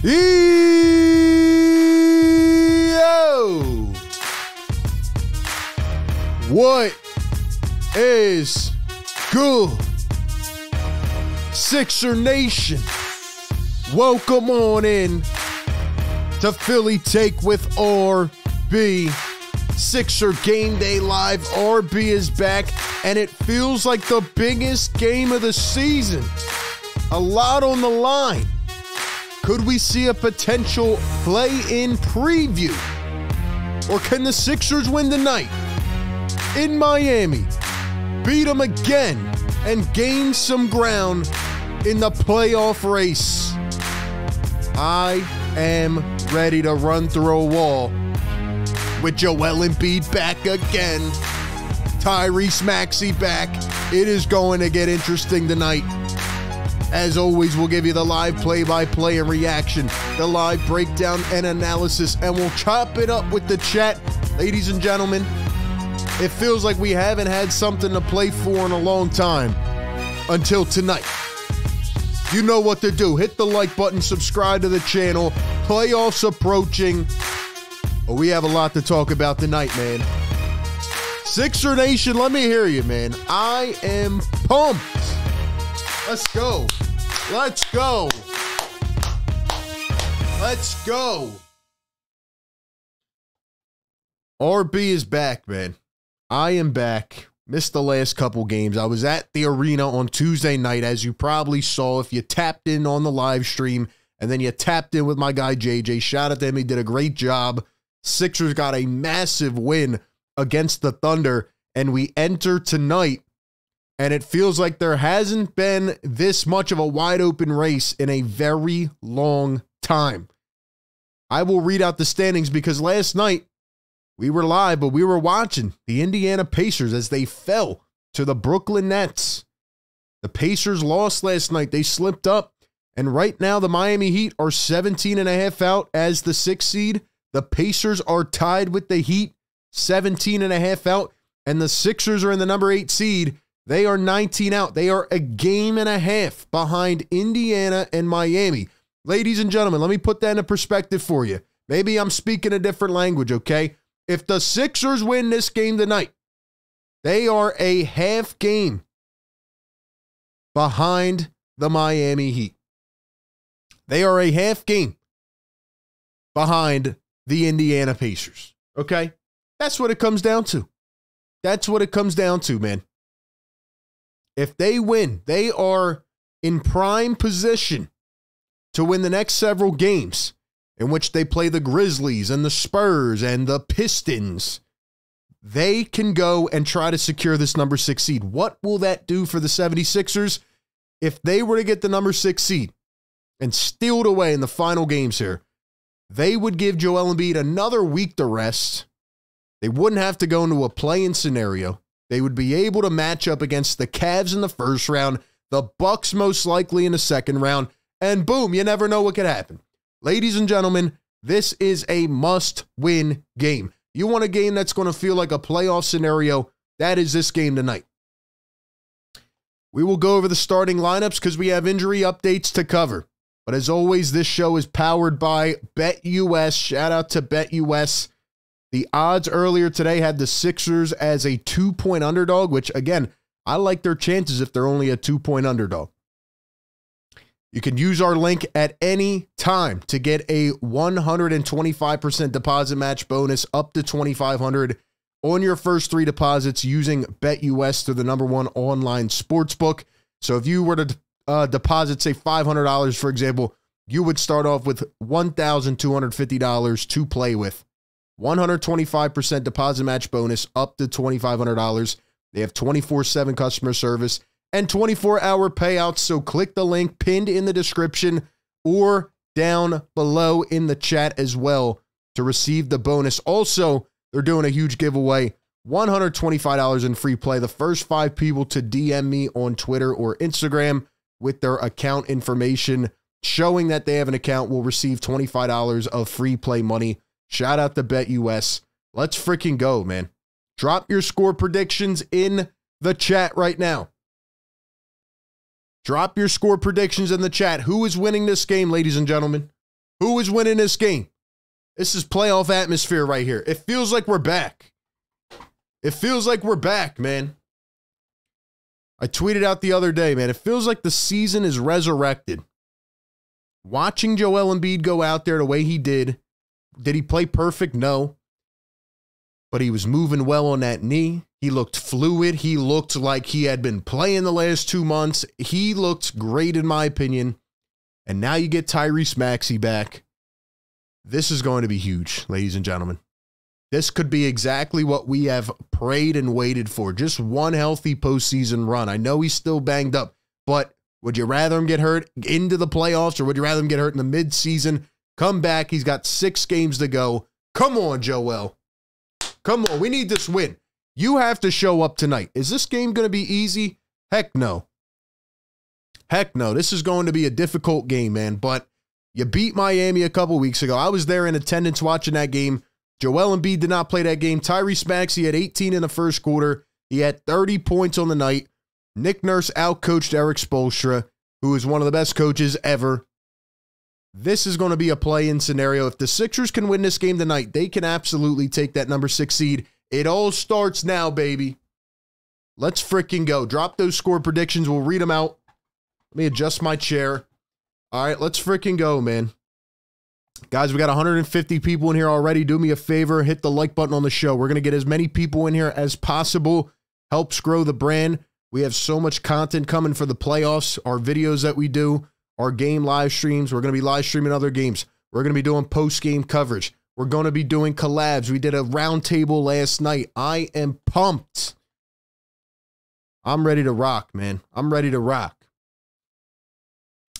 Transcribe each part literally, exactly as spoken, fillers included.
Yo! What is good? Sixer Nation, welcome on in to Philly Take with R B. Sixer Game Day Live. R B is back, and it feels like the biggest game of the season. A lot on the line. Could we see a potential play-in preview? Or can the Sixers win tonight in Miami, beat them again, and gain some ground in the playoff race? I am ready to run through a wall with Joel Embiid back again, Tyrese Maxey back. It is going to get interesting tonight. As always, we'll give you the live play-by-play and reaction, the live breakdown and analysis, and we'll chop it up with the chat. Ladies and gentlemen, it feels like we haven't had something to play for in a long time until tonight. You know what to do. Hit the like button, subscribe to the channel. Playoffs approaching. Oh, we have a lot to talk about tonight, man. Sixer Nation, let me hear you, man. I am pumped. Let's go. Let's go. Let's go. R B is back, man. I am back. Missed the last couple games. I was at the arena on Tuesday night, as you probably saw if you tapped in on the live stream, and then you tapped in with my guy, J J. Shout out to him. He did a great job. Sixers got a massive win against the Thunder, and we enter tonight. And it feels like there hasn't been this much of a wide open race in a very long time. I will read out the standings because last night we were live, but we were watching the Indiana Pacers as they fell to the Brooklyn Nets. The Pacers lost last night. They slipped up. And right now the Miami Heat are seventeen and a half out as the sixth seed. The Pacers are tied with the Heat, seventeen and a half out. And the Sixers are in the number eight seed. They are nineteen out. They are a game and a half behind Indiana and Miami. Ladies and gentlemen, let me put that into perspective for you. Maybe I'm speaking a different language, okay? If the Sixers win this game tonight, they are a half game behind the Miami Heat. They are a half game behind the Indiana Pacers, okay? That's what it comes down to. That's what it comes down to, man. If they win, they are in prime position to win the next several games in which they play the Grizzlies and the Spurs and the Pistons. They can go and try to secure this number six seed. What will that do for the seventy-sixers if they were to get the number six seed and steal it away in the final games here? They would give Joel Embiid another week to rest. They wouldn't have to go into a play-in scenario. They would be able to match up against the Cavs in the first round, the Bucks most likely in the second round, and boom, you never know what could happen. Ladies and gentlemen, this is a must-win game. You want a game that's going to feel like a playoff scenario, that is this game tonight. We will go over the starting lineups because we have injury updates to cover. But as always, this show is powered by BetUS. Shout out to BetUS. The odds earlier today had the Sixers as a two-point underdog, which, again, I like their chances if they're only a two-point underdog. You can use our link at any time to get a one hundred twenty-five percent deposit match bonus up to twenty-five hundred dollars on your first three deposits using BetUS to the number one online sportsbook. So if you were to uh, deposit, say, five hundred dollars, for example, you would start off with one thousand two hundred fifty dollars to play with. one hundred twenty-five percent deposit match bonus up to twenty-five hundred dollars. They have twenty-four seven customer service and twenty-four hour payouts, so click the link pinned in the description or down below in the chat as well to receive the bonus. Also, they're doing a huge giveaway, one hundred twenty-five dollars in free play. The first five people to D M me on Twitter or Instagram with their account information showing that they have an account will receive twenty-five dollars of free play money. Shout out to BetUS. Let's freaking go, man. Drop your score predictions in the chat right now. Drop your score predictions in the chat. Who is winning this game, ladies and gentlemen? do is win in this game. This is playoff atmosphere right here. It feels like we're back. It feels like we're back, man. I tweeted out the other day, man, it feels like the season is resurrected. Watching Joel Embiid go out there the way he did, did he play perfect? No. But he was moving well on that knee. He looked fluid. He looked like he had been playing the last two months. He looked great, in my opinion. And now you get Tyrese Maxey back. This is going to be huge, ladies and gentlemen. This could be exactly what we have prayed and waited for. Just one healthy postseason run. I know he's still banged up, but would you rather him get hurt into the playoffs or would you rather him get hurt in the midseason? Come back. He's got six games to go. Come on, Joel. Come on. We need this win. You have to show up tonight. Is this game going to be easy? Heck no. Heck no. This is going to be a difficult game, man. But you beat Miami a couple weeks ago. I was there in attendance watching that game. Joel Embiid did not play that game. Tyrese Maxey had eighteen in the first quarter. He had thirty points on the night. Nick Nurse outcoached Eric Spoelstra, who is one of the best coaches ever. This is going to be a play-in scenario. If the Sixers can win this game tonight, they can absolutely take that number six seed. It all starts now, baby. Let's freaking go. Drop those score predictions. We'll read them out. Let me adjust my chair. All right, let's freaking go, man. Guys, we got one hundred fifty people in here already. Do me a favor, hit the like button on the show. We're going to get as many people in here as possible. Helps grow the brand. We have so much content coming for the playoffs, our videos that we do, our game live streams. We're going to be live streaming other games. We're going to be doing post-game coverage. We're going to be doing collabs. We did a roundtable last night. I am pumped. I'm ready to rock, man. I'm ready to rock.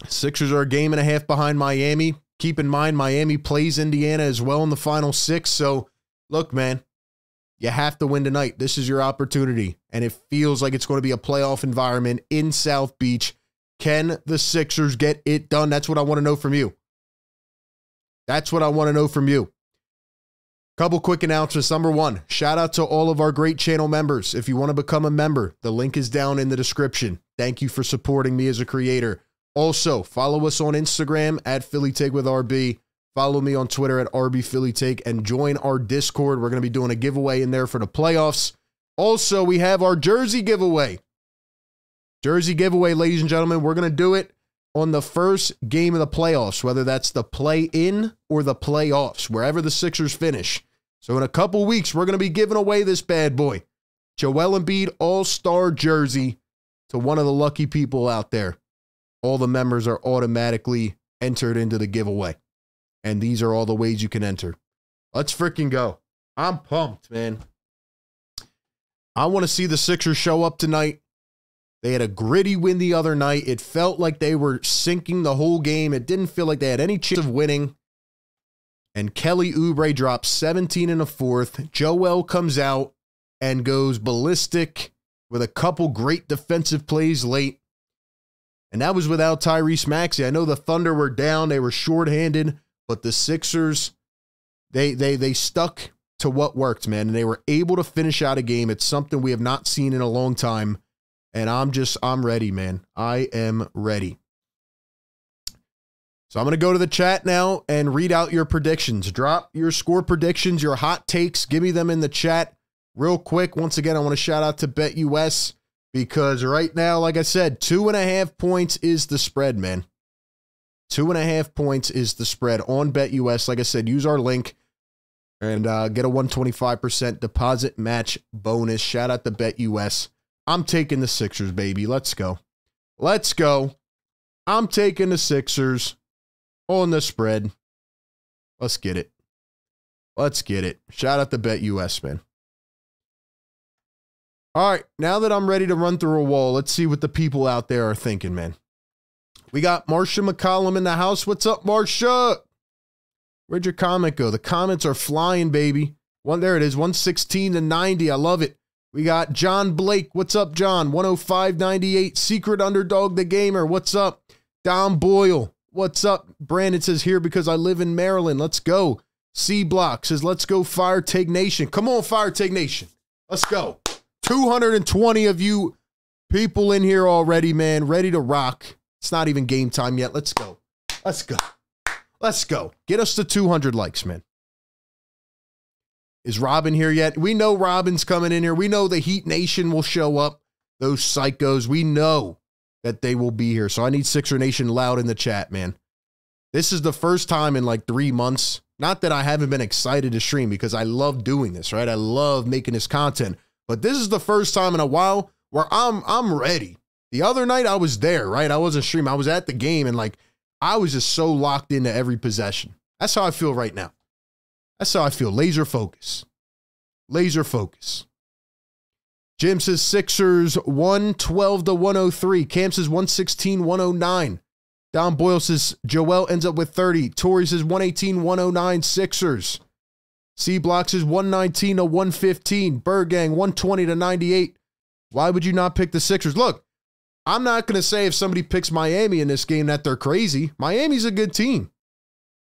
Sixers are a game and a half behind Miami. Keep in mind, Miami plays Indiana as well in the final six. So, look, man, you have to win tonight. This is your opportunity, and it feels like it's going to be a playoff environment in South Beach. Can the Sixers get it done? That's what I want to know from you. That's what I want to know from you. Couple quick announcements. Number one, shout out to all of our great channel members. If you want to become a member, the link is down in the description. Thank you for supporting me as a creator. Also, follow us on Instagram at Philly Take with R B. Follow me on Twitter at R B Philly Take and join our Discord. We're going to be doing a giveaway in there for the playoffs. Also, we have our jersey giveaway. Jersey giveaway, ladies and gentlemen. We're going to do it on the first game of the playoffs, whether that's the play-in or the playoffs, wherever the Sixers finish. So in a couple weeks, we're going to be giving away this bad boy, Joel Embiid All-Star jersey, to one of the lucky people out there. All the members are automatically entered into the giveaway. And these are all the ways you can enter. Let's freaking go. I'm pumped, man. I want to see the Sixers show up tonight. They had a gritty win the other night. It felt like they were sinking the whole game. It didn't feel like they had any chance of winning. And Kelly Oubre drops seventeen in the fourth. Joel comes out and goes ballistic with a couple great defensive plays late. And that was without Tyrese Maxey. I know the Thunder were down. They were shorthanded, but the Sixers, they they they stuck to what worked, man. And they were able to finish out a game. It's something we have not seen in a long time. And I'm just, I'm ready, man. I am ready. So I'm going to go to the chat now and read out your predictions. Drop your score predictions, your hot takes. Give me them in the chat real quick. Once again, I want to shout out to BetUS. Because right now, like I said, two and a half points is the spread, man. Two and a half points is the spread on BetUS. Like I said, use our link and uh, get a one hundred twenty-five percent deposit match bonus. Shout out to BetUS. I'm taking the Sixers, baby. Let's go. Let's go. I'm taking the Sixers on the spread. Let's get it. Let's get it. Shout out to BetUS, man. All right, now that I'm ready to run through a wall, let's see what the people out there are thinking, man. We got Marsha McCollum in the house. What's up, Marsha? Where'd your comment go? The comments are flying, baby. One, there it is, one sixteen to ninety. I love it. We got John Blake. What's up, John? one oh five ninety-eight. Secret Underdog the Gamer. What's up? Dom Boyle. What's up? Brandon says, here because I live in Maryland. Let's go. C Block says, let's go, Fire Take Nation. Come on, Fire Take Nation. Let's go. two hundred twenty of you people in here already, man, ready to rock. It's not even game time yet. Let's go. Let's go. Let's go. Get us to two hundred likes, man. Is Robin here yet? We know Robin's coming in here. We know the Heat Nation will show up. Those psychos, we know that they will be here. So I need Sixer Nation loud in the chat, man. This is the first time in like three months. Not that I haven't been excited to stream because I love doing this, right? I love making this content. But this is the first time in a while where I'm I'm ready. The other night I was there, right? I wasn't streaming. I was at the game and like I was just so locked into every possession. That's how I feel right now. That's how I feel. Laser focus. Laser focus. Jim says Sixers one twelve to one oh three. Cam says one sixteen to one oh nine. Don Boyle says Joel ends up with thirty. Torrey says one eighteen to one oh nine Sixers. C Blocks is one nineteen to one fifteen. Burgang one twenty to ninety-eight. Why would you not pick the Sixers? Look, I'm not going to say if somebody picks Miami in this game that they're crazy. Miami's a good team.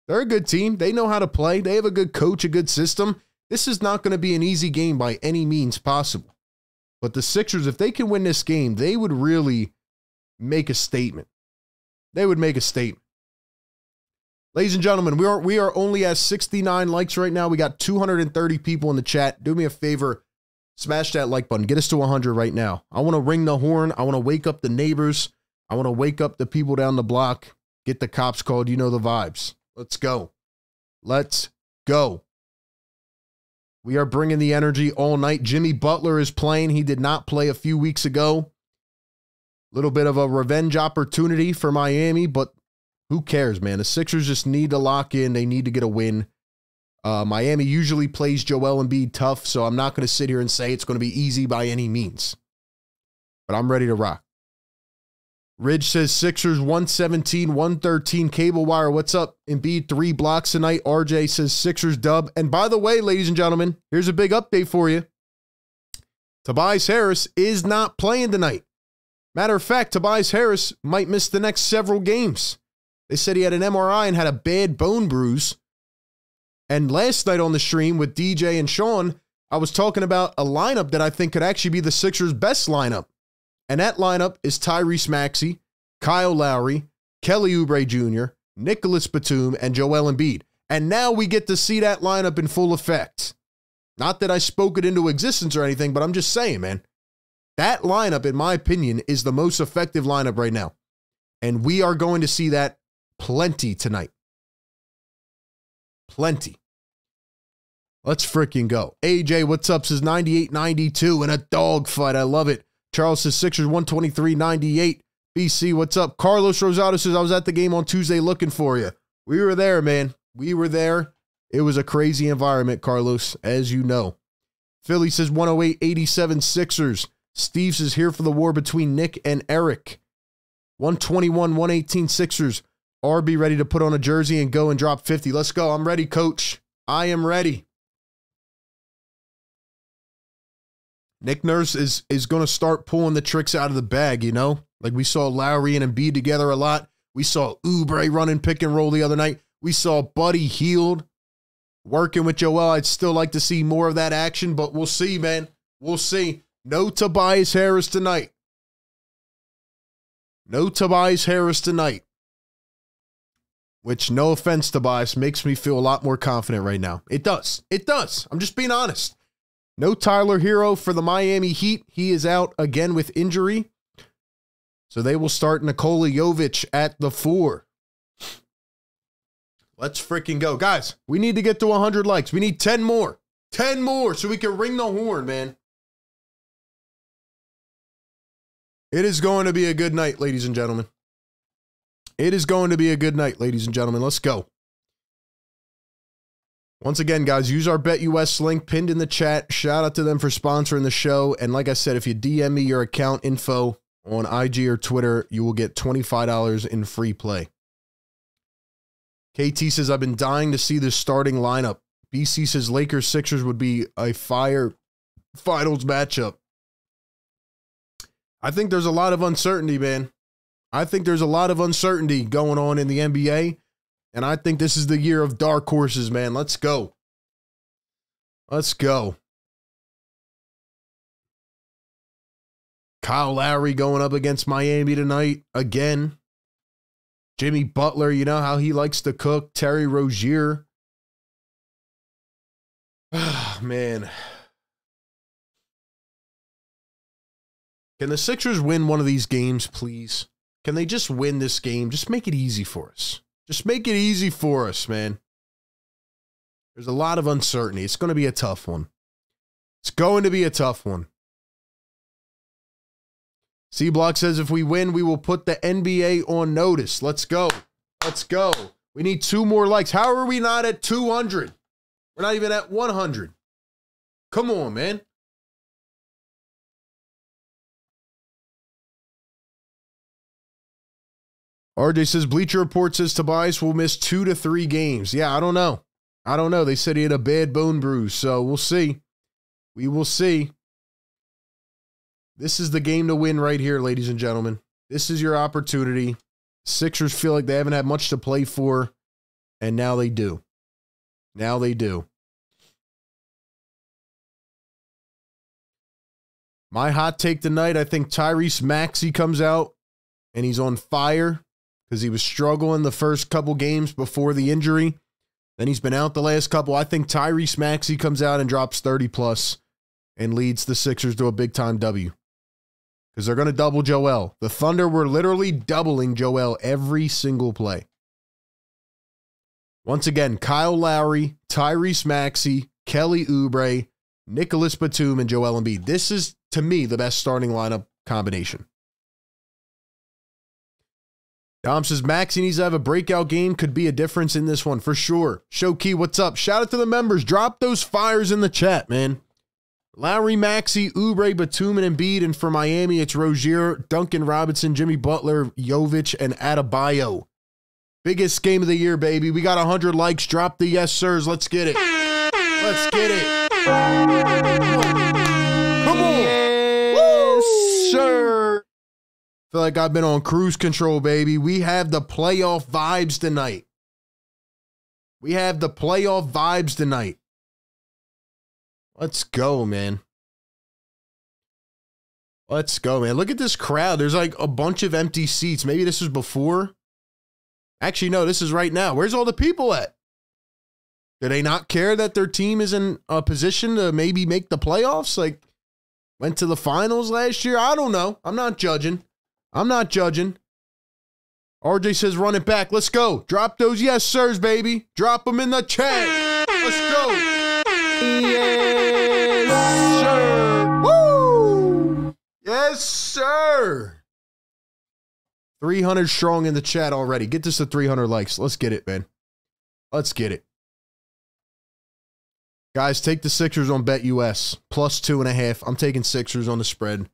They're a good team. They know how to play. They have a good coach, a good system. This is not going to be an easy game by any means possible. But the Sixers, if they can win this game, they would really make a statement. They would make a statement. Ladies and gentlemen, we are, we are only at sixty-nine likes right now. We got two hundred thirty people in the chat. Do me a favor. Smash that like button. Get us to one hundred right now. I want to ring the horn. I want to wake up the neighbors. I want to wake up the people down the block. Get the cops called. You know the vibes. Let's go. Let's go. We are bringing the energy all night. Jimmy Butler is playing. He did not play a few weeks ago. A little bit of a revenge opportunity for Miami, but who cares, man? The Sixers just need to lock in. They need to get a win. Uh, Miami usually plays Joel Embiid tough, so I'm not going to sit here and say it's going to be easy by any means. But I'm ready to rock. Ridge says Sixers one seventeen to one thirteen. Cable Wire, what's up? Embiid three blocks tonight. R J says Sixers dub. And by the way, ladies and gentlemen, here's a big update for you. Tobias Harris is not playing tonight. Matter of fact, Tobias Harris might miss the next several games. They said he had an M R I and had a bad bone bruise. And last night on the stream with D J and Sean, I was talking about a lineup that I think could actually be the Sixers' best lineup. And that lineup is Tyrese Maxey, Kyle Lowry, Kelly Oubre Junior, Nicholas Batum, and Joel Embiid. And now we get to see that lineup in full effect. Not that I spoke it into existence or anything, but I'm just saying, man. That lineup, in my opinion, is the most effective lineup right now. And we are going to see that plenty tonight. Plenty. Let's freaking go. A J, what's up? Says ninety-eight ninety-two in a dogfight. I love it. Charles says Sixers one twenty-three ninety-eight. B C, what's up? Carlos Rosado says I was at the game on Tuesday looking for you. We were there, man. We were there. It was a crazy environment, Carlos, as you know. Philly says one oh eight eighty-seven Sixers. Steve's is here for the war between Nick and Eric. one twenty-one one eighteen Sixers. R B ready to put on a jersey and go and drop fifty. Let's go. I'm ready, coach. I am ready. Nick Nurse is, is going to start pulling the tricks out of the bag, you know? Like we saw Lowry and Embiid together a lot. We saw Oubre running pick and roll the other night. We saw Buddy Hield working with Joel. I'd still like to see more of that action, but we'll see, man. We'll see. No Tobias Harris tonight. No Tobias Harris tonight. Which, no offense, Tobias, makes me feel a lot more confident right now. It does. It does. I'm just being honest. No Tyler Herro for the Miami Heat. He is out again with injury. So they will start Nikola Jovic at the four. Let's freaking go. Guys, we need to get to one hundred likes. We need ten more. ten more so we can ring the horn, man. It is going to be a good night, ladies and gentlemen. It is going to be a good night, ladies and gentlemen. Let's go. Once again, guys, use our BetUS link pinned in the chat. Shout out to them for sponsoring the show. And like I said, if you D M me your account info on I G or Twitter, you will get twenty-five dollars in free play. K T says, I've been dying to see this starting lineup. B C says, Lakers Sixers would be a fire finals matchup. I think there's a lot of uncertainty, man. I think there's a lot of uncertainty going on in the N B A, and I think this is the year of dark horses, man. Let's go. Let's go. Kyle Lowry going up against Miami tonight again. Jimmy Butler, you know how he likes to cook. Terry Rozier. Ah, man. Can the Sixers win one of these games, please? Can they just win this game? Just make it easy for us. Just make it easy for us, man. There's a lot of uncertainty. It's going to be a tough one. It's going to be a tough one. C-Block says, if we win, we will put the N B A on notice. Let's go. Let's go. We need two more likes. How are we not at two hundred? We're not even at one hundred. Come on, man. R J says, Bleacher Report says Tobias will miss two to three games. Yeah, I don't know. I don't know. They said he had a bad bone bruise, so we'll see. We will see. This is the game to win right here, ladies and gentlemen. This is your opportunity. Sixers feel like they haven't had much to play for, and now they do. Now they do. My hot take tonight, I think Tyrese Maxey comes out, and he's on fire because he was struggling the first couple games before the injury. Then he's been out the last couple. I think Tyrese Maxey comes out and drops thirty plus and leads the Sixers to a big-time W because they're going to double Joel. The Thunder were literally doubling Joel every single play. Once again, Kyle Lowry, Tyrese Maxey, Kelly Oubre, Nicholas Batum, and Joel Embiid. This is, to me, the best starting lineup combination. Dom says, Maxey needs to have a breakout game. Could be a difference in this one, for sure. Showkey, what's up? Shout out to the members. Drop those fires in the chat, man. Lowry, Maxey, Oubre, Batum, and Embiid. And for Miami, it's Rozier, Duncan Robinson, Jimmy Butler, Jovic, and Adebayo. Biggest game of the year, baby. We got one hundred likes. Drop the yes, sirs. Let's get it. Let's get it. Come on. Yes, sir. Feel like I've been on cruise control, baby. We have the playoff vibes tonight. We have the playoff vibes tonight. Let's go, man. Let's go, man. Look at this crowd. There's like a bunch of empty seats. Maybe this was before. Actually, no, this is right now. Where's all the people at? Do they not care that their team is in a position to maybe make the playoffs? Like, went to the finals last year? I don't know. I'm not judging. I'm not judging. R J says, run it back. Let's go. Drop those yes, sirs, baby. Drop them in the chat. Let's go. Yes, sir. Woo. Yes, sir. three hundred strong in the chat already. Get this to three hundred likes. Let's get it, man. Let's get it. Guys, take the Sixers on BetUS. Plus two and a half. I'm taking Sixers on the spread.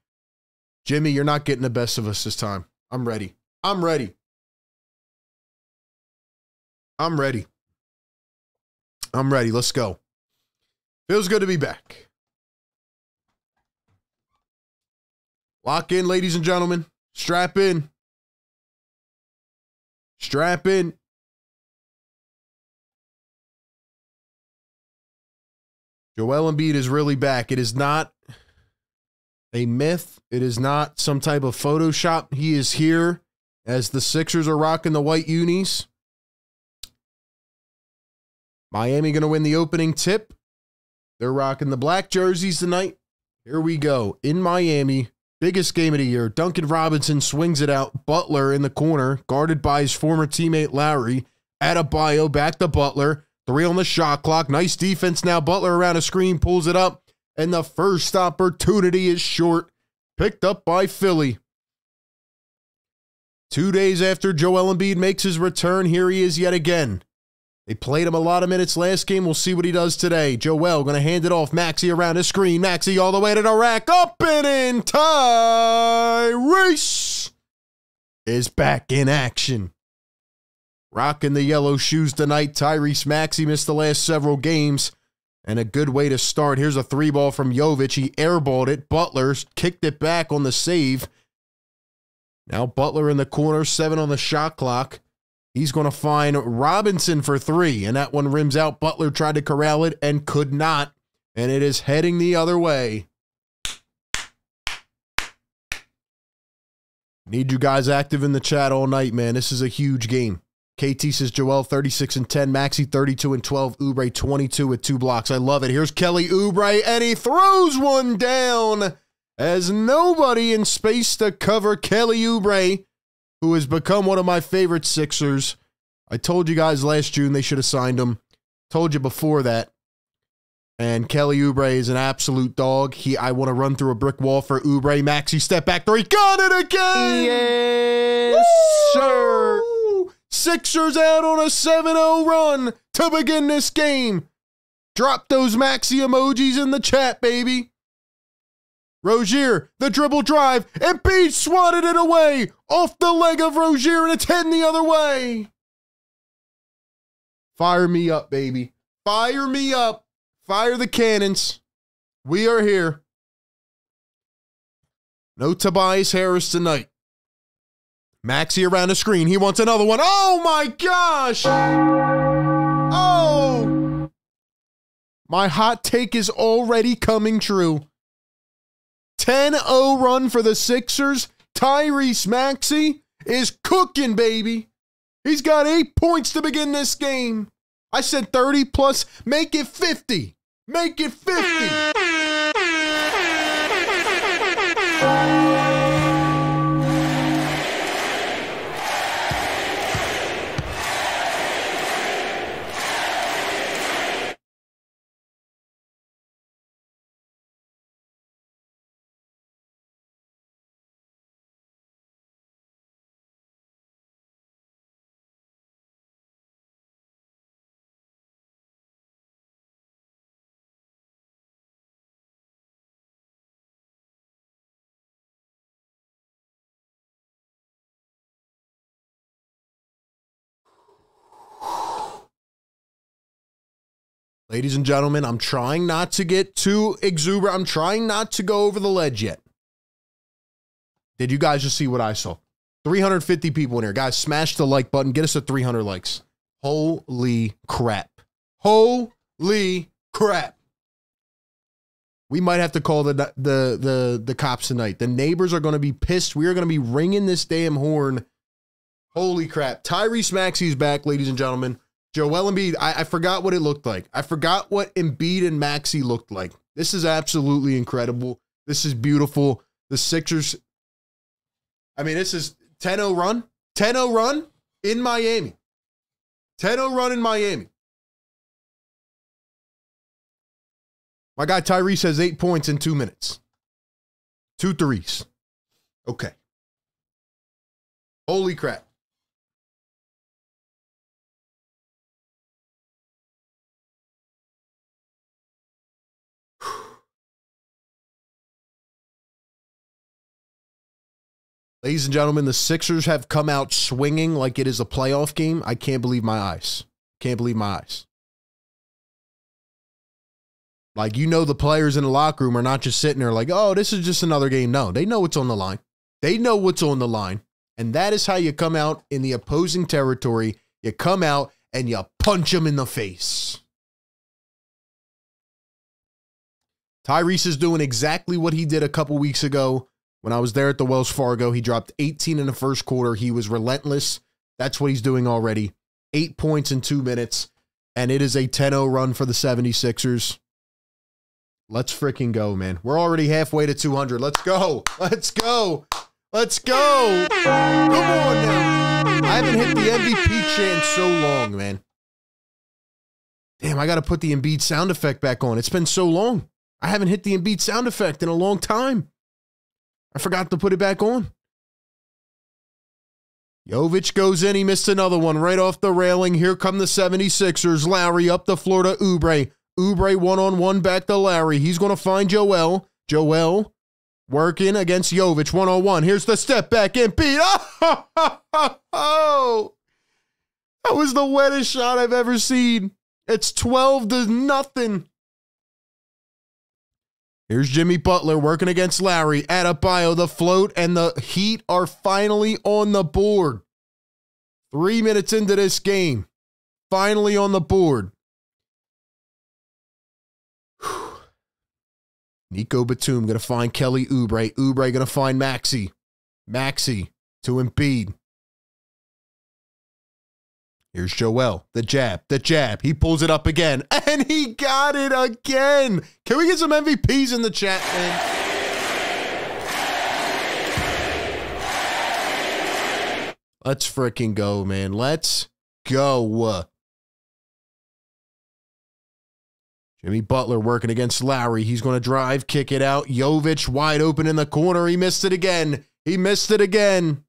Jimmy, you're not getting the best of us this time. I'm ready. I'm ready. I'm ready. I'm ready. Let's go. Feels good to be back. Lock in, ladies and gentlemen. Strap in. Strap in. Joel Embiid is really back. It is not a myth. It is not some type of Photoshop. He is here as the Sixers are rocking the white unis. Miami going to win the opening tip. They're rocking the black jerseys tonight. Here we go. In Miami, biggest game of the year. Duncan Robinson swings it out. Butler in the corner, guarded by his former teammate Lowry. Adebayo back to Butler. Three on the shot clock. Nice defense now. Butler around a screen, pulls it up. And the first opportunity is short, picked up by Philly. Two days after Joel Embiid makes his return, here he is yet again. They played him a lot of minutes last game. We'll see what he does today. Joel going to hand it off. Maxey around his screen. Maxey all the way to the rack. Up and in. Tyrese is back in action. Rocking the yellow shoes tonight. Tyrese Maxey missed the last several games. And a good way to start. Here's a three ball from Jovic. He airballed it. Butler kicked it back on the save. Now Butler in the corner, seven on the shot clock. He's going to find Robinson for three. And that one rims out. Butler tried to corral it and could not. And it is heading the other way. Need you guys active in the chat all night, man. This is a huge game. K T says Joel thirty-six and ten, Maxey thirty-two and twelve, Oubre twenty-two with two blocks. I love it. Here's Kelly Oubre, and he throws one down as nobody in space to cover Kelly Oubre, who has become one of my favorite Sixers. I told you guys last June they should have signed him. Told you before that. And Kelly Oubre is an absolute dog. He, I want to run through a brick wall for Oubre. Maxey step back three. Got it again! Yes, Woo! sir! Sixers out on a seven oh run to begin this game. Drop those Maxey emojis in the chat, baby. Rozier, the dribble drive, and Embiid swatted it away off the leg of Rozier, and it's heading the other way. Fire me up, baby. Fire me up. Fire the cannons. We are here. No Tobias Harris tonight. Maxey around the screen. He wants another one. Oh, my gosh. Oh. My hot take is already coming true. ten oh run for the Sixers. Tyrese Maxey is cooking, baby. He's got eight points to begin this game. I said thirty plus. Make it fifty. Make it fifty. Ladies and gentlemen, I'm trying not to get too exuberant. I'm trying not to go over the ledge yet. Did you guys just see what I saw? three hundred fifty people in here. Guys, smash the like button. Get us to three hundred likes. Holy crap. Holy crap. We might have to call the, the, the, the cops tonight. The neighbors are going to be pissed. We are going to be ringing this damn horn. Holy crap. Tyrese Maxey's back, ladies and gentlemen. Joel Embiid, I, I forgot what it looked like. I forgot what Embiid and Maxey looked like. This is absolutely incredible. This is beautiful. The Sixers, I mean, this is ten oh run. ten oh run in Miami. ten oh run in Miami. My guy Tyrese has eight points in two minutes. Two threes. Okay. Holy crap. Ladies and gentlemen, the Sixers have come out swinging like it is a playoff game. I can't believe my eyes. Can't believe my eyes. Like, you know, the players in the locker room are not just sitting there like, oh, this is just another game. No, they know what's on the line. They know what's on the line. And that is how you come out in the opposing territory. You come out and you punch them in the face. Tyrese is doing exactly what he did a couple weeks ago. When I was there at the Wells Fargo, he dropped eighteen in the first quarter. He was relentless. That's what he's doing already. Eight points in two minutes, and it is a ten oh run for the seventy-sixers. Let's freaking go, man. We're already halfway to two hundred. Let's go. Let's go. Let's go. Come on now. I haven't hit the M V P chant so long, man. Damn, I got to put the Embiid sound effect back on. It's been so long. I haven't hit the Embiid sound effect in a long time. I forgot to put it back on. Jovic goes in. He missed another one right off the railing. Here come the seventy-sixers. Lowry up the floor to Oubre. Oubre one-on-one back to Lowry. He's going to find Joel. Joel working against Jovic one-on-one. Here's the step back and beat. Oh, oh, oh, oh, that was the wettest shot I've ever seen. It's twelve to nothing. Here's Jimmy Butler working against Lowry. Adebayo, the float, and the Heat are finally on the board. Three minutes into this game. Finally on the board. Whew. Nico Batum going to find Kelly Oubre. Oubre going to find Maxey. Maxey to Embiid. Here's Joel, the jab, the jab. He pulls it up again, and he got it again. Can we get some M V Ps in the chat, man? Let's freaking go, man. Let's go. Jimmy Butler working against Lowry. He's going to drive, kick it out. Jovic wide open in the corner. He missed it again. He missed it again.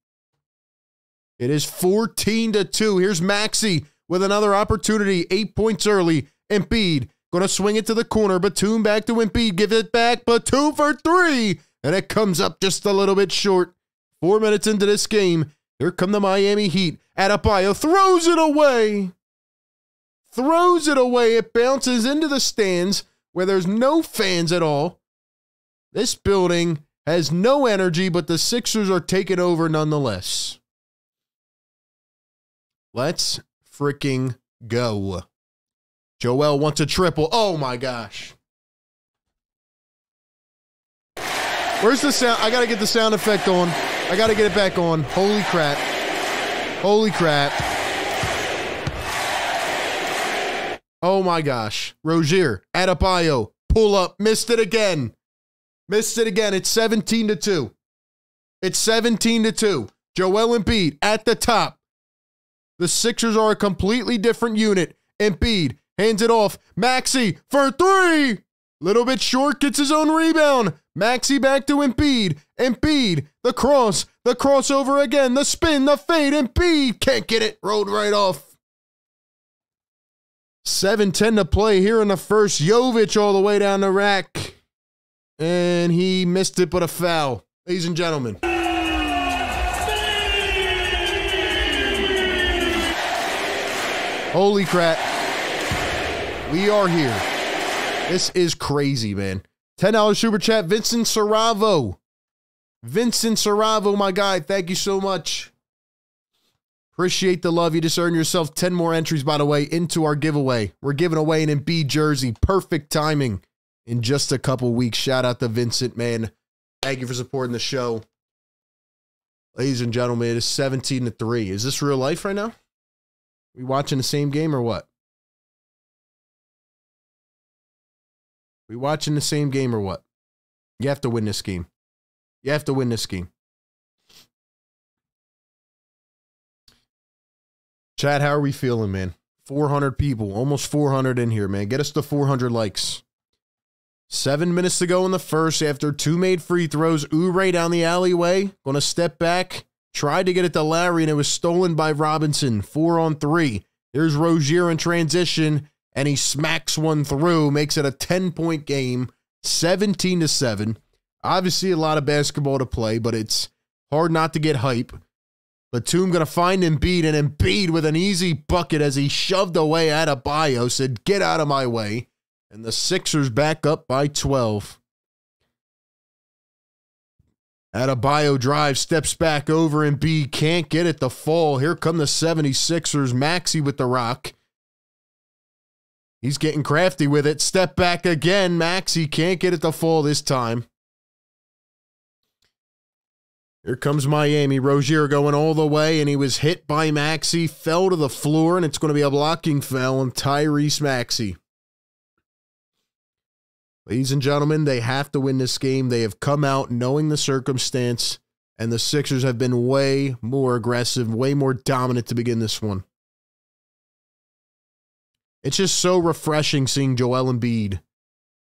It is fourteen to two. Here's Maxey with another opportunity. Eight points early. Embiid going to swing it to the corner. Batum back to Embiid. Give it back. Batum for three. And it comes up just a little bit short. Four minutes into this game. Here come the Miami Heat. Adebayo throws it away. Throws it away. It bounces into the stands where there's no fans at all. This building has no energy, but the Sixers are taking over nonetheless. Let's freaking go. Joel wants a triple. Oh, my gosh. Where's the sound? I got to get the sound effect on. I got to get it back on. Holy crap. Holy crap. Oh, my gosh. Rozier, Adebayo, pull up. Missed it again. Missed it again. It's seventeen to two. It's seventeen to two. Joel Embiid at the top. The Sixers are a completely different unit. Embiid hands it off. Maxey for three. Little bit short, gets his own rebound. Maxey back to Embiid. Embiid, the cross, the crossover again, the spin, the fade. Embiid can't get it. Rolled right off. seven ten to play here in the first. Jovic all the way down the rack. And he missed it, but a foul. Ladies and gentlemen. Holy crap. We are here. This is crazy, man. ten dollar super chat, Vincent Saravo. Vincent Saravo, my guy. Thank you so much. Appreciate the love. You just earned yourself ten more entries, by the way, into our giveaway. We're giving away an Embiid jersey. Perfect timing in just a couple weeks. Shout out to Vincent, man. Thank you for supporting the show. Ladies and gentlemen, it is seventeen to three. Is this real life right now? We watching the same game or what? We watching the same game or what? You have to win this game. You have to win this game. Chad, how are we feeling, man? four hundred people, almost four hundred in here, man. Get us to four hundred likes. Seven minutes to go in the first after two made free throws. Oubre down the alleyway. Going to step back. Tried to get it to Lowry, and it was stolen by Robinson. Four on three. There's Rozier in transition, and he smacks one through, makes it a ten-point game, seventeen to seven. Obviously, a lot of basketball to play, but it's hard not to get hype. Batum going to find Embiid, and Embiid with an easy bucket as he shoved away Adebayo, said, get out of my way, and the Sixers back up by twelve. Adebayo drives, steps back over, Embiid can't get it to fall. Here come the seventy-sixers. Maxey with the rock. He's getting crafty with it. Step back again. Maxey can't get it to fall this time. Here comes Miami. Rozier going all the way, and he was hit by Maxey. Fell to the floor, and it's going to be a blocking foul on Tyrese Maxey. Ladies and gentlemen, they have to win this game. They have come out knowing the circumstance, and the Sixers have been way more aggressive, way more dominant to begin this one. It's just so refreshing seeing Joel Embiid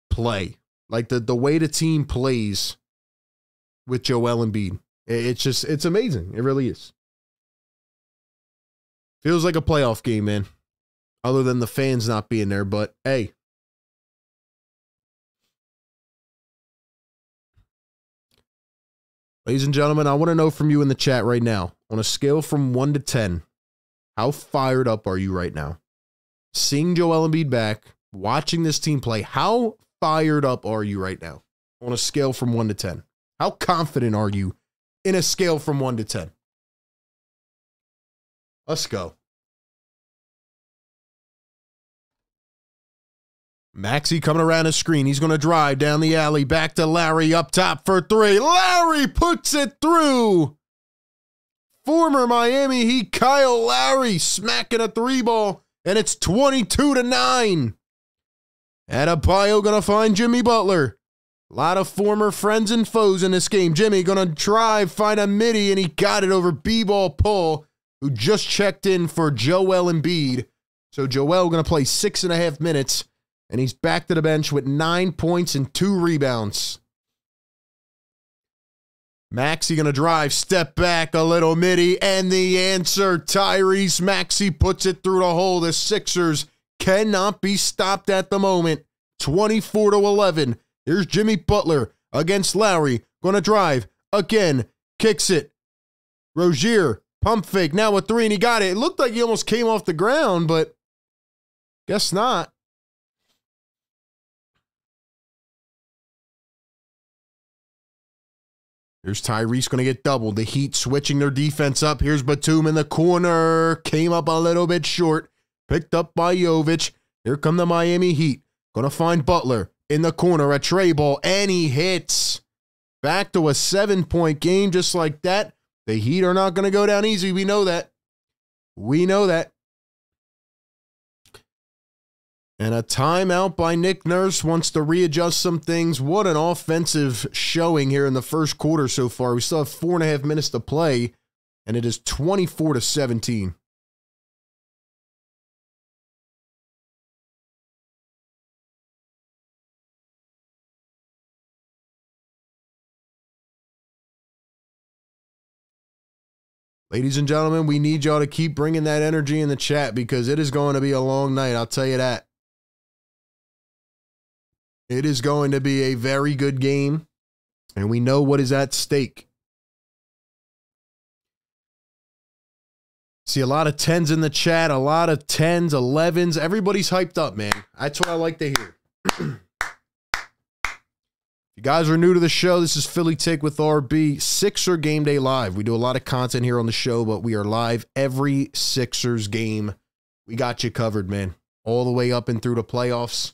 play. Like the, the way the team plays with Joel Embiid. It's just, it's amazing. It really is. Feels like a playoff game, man. Other than the fans not being there, but hey. Ladies and gentlemen, I want to know from you in the chat right now, on a scale from one to ten, how fired up are you right now? Seeing Joel Embiid back, watching this team play, how fired up are you right now? On a scale from one to ten. How confident are you in a scale from one to ten? Let's go. Maxey coming around his screen. He's going to drive down the alley. Back to Lowry up top for three. Lowry puts it through. former Miami Heat Kyle Lowry smacking a three ball, and it's twenty-two to nine. Adebayo gonna find Jimmy Butler. A lot of former friends and foes in this game. Jimmy gonna drive, find a midi, and he got it over B-ball Paul, who just checked in for Joel Embiid. So Joel gonna play six and a half minutes, and he's back to the bench with nine points and two rebounds. Maxey gonna drive, step back, a little midi, and the answer, Tyrese Maxey puts it through the hole. The Sixers cannot be stopped at the moment. twenty-four to eleven. Here's Jimmy Butler against Lowry. Gonna drive again, kicks it. Rozier, pump fake, now a three, and he got it. It looked like he almost came off the ground, but guess not. Here's Tyrese going to get doubled. The Heat switching their defense up. Here's Batum in the corner. Came up a little bit short. Picked up by Jovic. Here come the Miami Heat. Going to find Butler in the corner. A tray ball, and he hits. Back to a seven-point game just like that. The Heat are not going to go down easy. We know that. We know that. And a timeout by Nick Nurse, wants to readjust some things. What an offensive showing here in the first quarter so far. We still have four and a half minutes to play, and it is twenty-four to seventeen. Ladies and gentlemen, we need y'all to keep bringing that energy in the chat, because it is going to be a long night. I'll tell you that. It is going to be a very good game, and we know what is at stake. See a lot of tens in the chat, a lot of tens, elevens. Everybody's hyped up, man. That's what I like to hear. If you guys are new to the show, this is Philly Take with R B, Sixer Game Day Live. We do a lot of content here on the show, but we are live every Sixers game. We got you covered, man, all the way up and through the playoffs.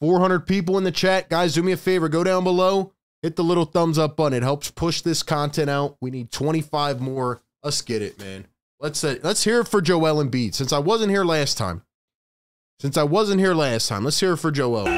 four hundred people in the chat. Guys, do me a favor. Go down below. Hit the little thumbs up button. It helps push this content out. We need twenty-five more. Let's get it, man. Let's uh, let's hear it for Joel Embiid. Since I wasn't here last time. Since I wasn't here last time. Let's hear it for Joel.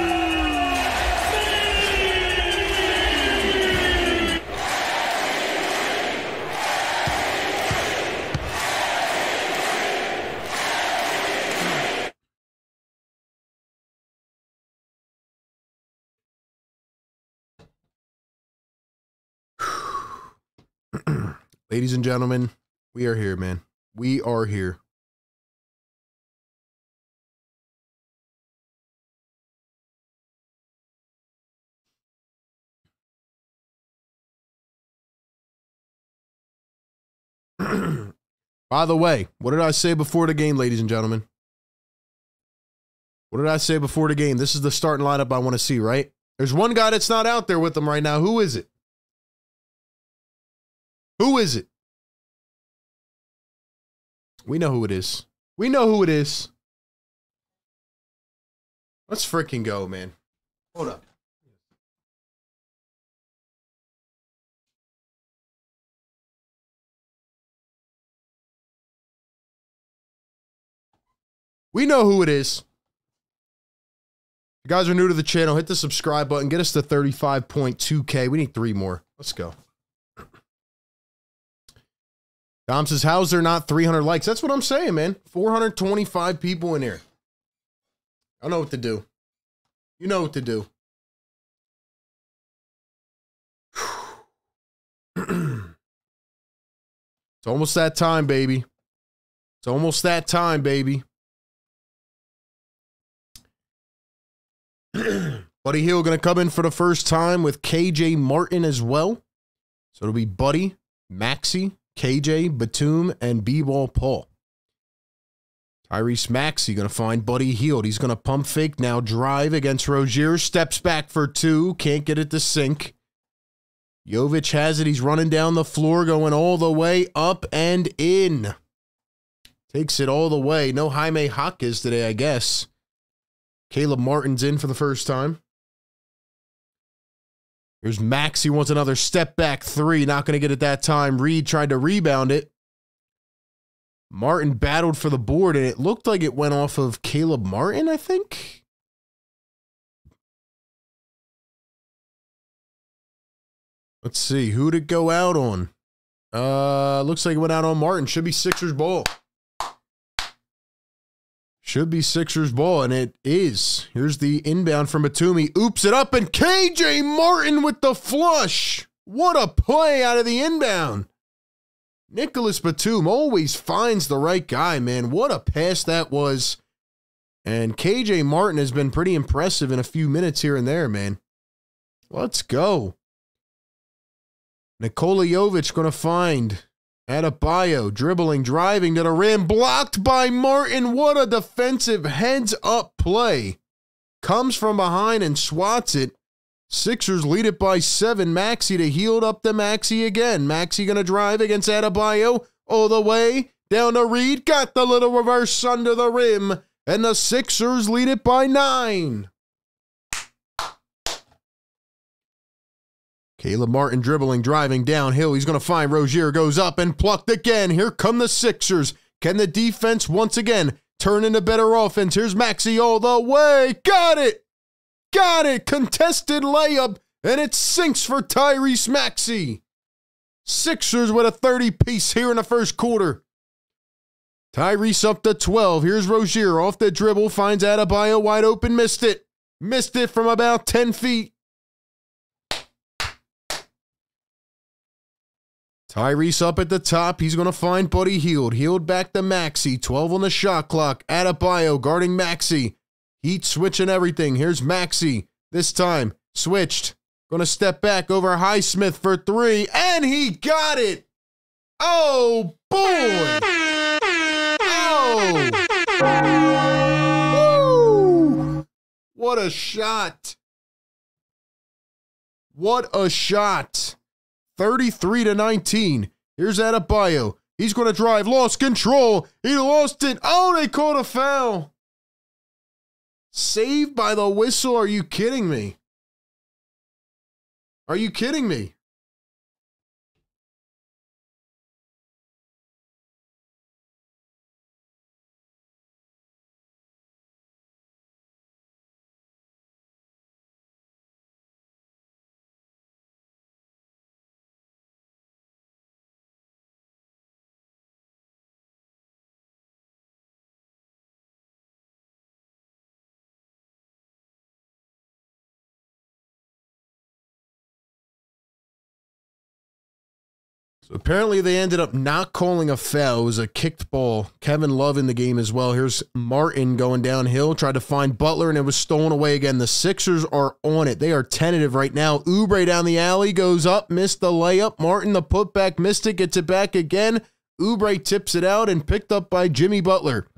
Ladies and gentlemen, we are here, man. We are here. By the way, what did I say before the game, ladies and gentlemen? What did I say before the game? This is the starting lineup I want to see, right? There's one guy that's not out there with them right now. Who is it? Who is it? We know who it is. We know who it is. Let's freaking go, man. Hold up. We know who it is. If you guys are new to the channel, hit the subscribe button. Get us to thirty-five point two K. We need three more. Let's go. Dom says, how's there not three hundred likes? That's what I'm saying, man. four hundred twenty-five people in here. I know what to do. You know what to do. It's almost that time, baby. It's almost that time, baby. Buddy Hield going to come in for the first time with K J Martin as well. So it'll be Buddy, Maxey, K J, Batum, and B-ball Paul. Tyrese Maxey going to find Buddy Hield. He's going to pump fake, now drive against Rozier. Steps back for two. Can't get it to sink. Jovic has it. He's running down the floor, going all the way up and in. Takes it all the way. No Jaime Jaquez today, I guess. Caleb Martin's in for the first time. Here's Maxey, wants another step back three. Not going to get it that time. Reed tried to rebound it. Martin battled for the board, and it looked like it went off of Caleb Martin, I think. Let's see. Who'd it go out on? Uh, looks like it went out on Martin. Should be Sixers ball. Should be Sixers ball, and it is. Here's the inbound from Batumi. Oops it up, and K J Martin with the flush. What a play out of the inbound. Nicholas Batum always finds the right guy, man. What a pass that was. And K J Martin has been pretty impressive in a few minutes here and there, man. Let's go. Nikola Jovic going to find Adebayo, dribbling, driving to the rim, blocked by Martin. What a defensive heads-up play. Comes from behind and swats it. Sixers lead it by seven. Maxey to Hield, up to Maxey again. Maxey going to drive against Adebayo all the way down to Reed. Got the little reverse under the rim, and the Sixers lead it by nine. Caleb Martin dribbling, driving downhill. He's going to find Rozier, goes up and plucked again. Here come the Sixers. Can the defense once again turn into better offense? Here's Maxey all the way. Got it. Got it. Contested layup, and it sinks for Tyrese Maxey. Sixers with a thirty-piece here in the first quarter. Tyrese up to twelve. Here's Rozier off the dribble. Finds Adebayo wide open. Missed it. Missed it from about ten feet. Tyrese up at the top. He's going to find Buddy Hield. Hield back to Maxey. twelve on the shot clock. Adebayo guarding Maxey. Heat switching everything. Here's Maxey. This time, switched. Going to step back over Highsmith for three. And he got it. Oh, boy. Oh. Woo. What a shot. What a shot. thirty-three to nineteen. Here's Adebayo. He's going to drive. Lost control. He lost it. Oh, they called a foul. Saved by the whistle. Are you kidding me? Are you kidding me? So apparently they ended up not calling a foul. It was a kicked ball. Kevin Love in the game as well. Here's Martin going downhill. Tried to find Butler, and it was stolen away again. The Sixers are on it. They are tentative right now. Oubre down the alley, goes up, missed the layup. Martin, the putback, missed it, gets it back again. Oubre tips it out and picked up by Jimmy Butler.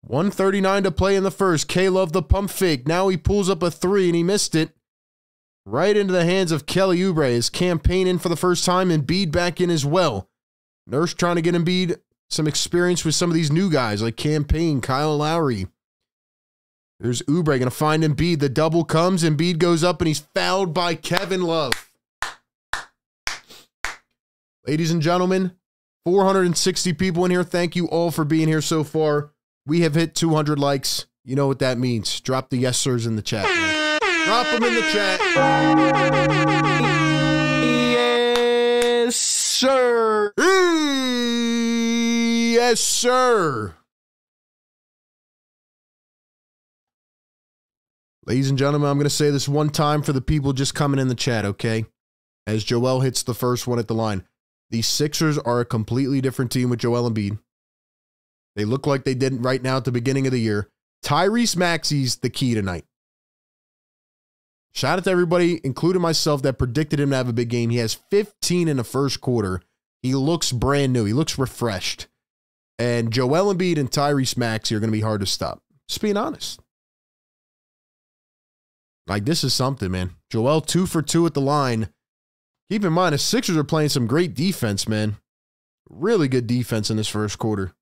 one thirty-nine to play in the first. K-Love the pump fake. Now he pulls up a three, and he missed it. Right into the hands of Kelly Oubre. His campaign in for the first time, and Embiid back in as well. Nurse trying to get Embiid some experience with some of these new guys like Campaign, Kyle Lowry. There's Oubre going to find Embiid. The double comes. Embiid goes up, and he's fouled by Kevin Love. Ladies and gentlemen, four hundred sixty people in here. Thank you all for being here so far. We have hit two hundred likes. You know what that means. Drop the yes sirs in the chat, man. Drop them in the chat. Yes, sir. Yes, sir. Ladies and gentlemen, I'm going to say this one time for the people just coming in the chat, okay? As Joel hits the first one at the line. The Sixers are a completely different team with Joel Embiid. They look like they didn't right now at the beginning of the year. Tyrese Maxey's the key tonight. Shout out to everybody, including myself, that predicted him to have a big game. He has fifteen in the first quarter. He looks brand new. He looks refreshed. And Joel Embiid and Tyrese Maxey are going to be hard to stop. Just being honest. Like, this is something, man. Joel two for two at the line. Keep in mind, the Sixers are playing some great defense, man. Really good defense in this first quarter.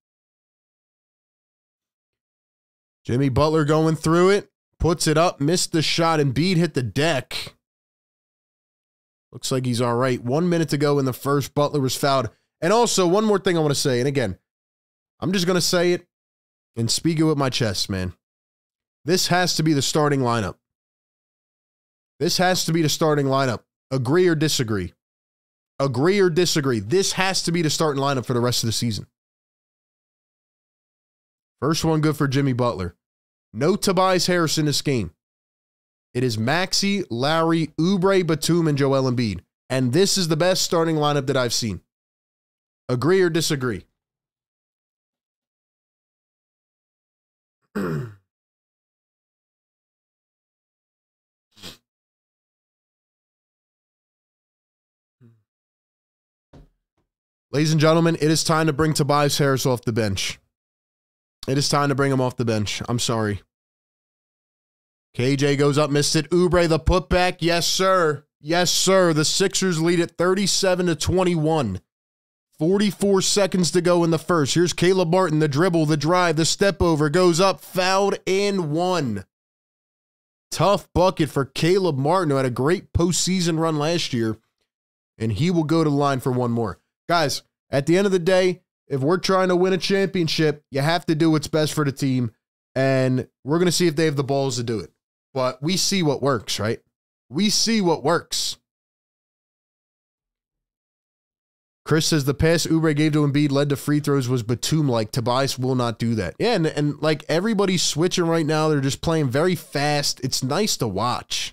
Jimmy Butler going through it. Puts it up, missed the shot, and Embiid hit the deck. Looks like he's all right. One minute to go in the first. Butler was fouled. And also, one more thing I want to say, and again, I'm just going to say it and speak it with my chest, man. This has to be the starting lineup. This has to be the starting lineup. Agree or disagree. Agree or disagree. This has to be the starting lineup for the rest of the season. First one good for Jimmy Butler. No Tobias Harris in this game. It is Maxey, Lowry, Oubre, Batum, and Joel Embiid. And this is the best starting lineup that I've seen. Agree or disagree? Ladies and gentlemen, it is time to bring Tobias Harris off the bench. It is time to bring him off the bench. I'm sorry. K J goes up, missed it. Oubre, the putback. Yes, sir. Yes, sir. The Sixers lead at thirty-seven to twenty-one. forty-four seconds to go in the first. Here's Caleb Martin, the dribble, the drive, the step over, goes up, fouled and one. Tough bucket for Caleb Martin, who had a great postseason run last year, and he will go to the line for one more. Guys, at the end of the day, if we're trying to win a championship, you have to do what's best for the team, and we're going to see if they have the balls to do it. But we see what works, right? We see what works. Chris says the pass Oubre gave to Embiid led to free throws was Batum-like. Tobias will not do that. Yeah, and, and like everybody's switching right now. They're just playing very fast. It's nice to watch.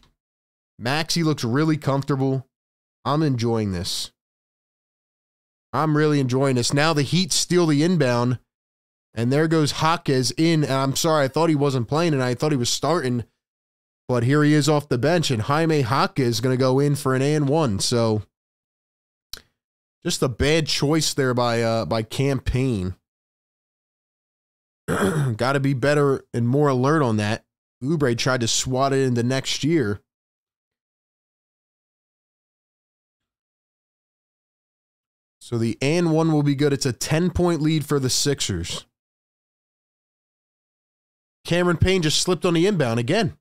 Maxey looks really comfortable. I'm enjoying this. I'm really enjoying this. Now the Heat steal the inbound, and there goes Jaquez in. And I'm sorry, I thought he wasn't playing, and I thought he was starting, but here he is off the bench, and Jaime Jaquez is going to go in for an and one. So just a bad choice there by uh, by Cam Payne. Got to be better and more alert on that. Oubre tried to swat it into next year. So the and one will be good. It's a ten-point lead for the Sixers. Cameron Payne just slipped on the inbound again.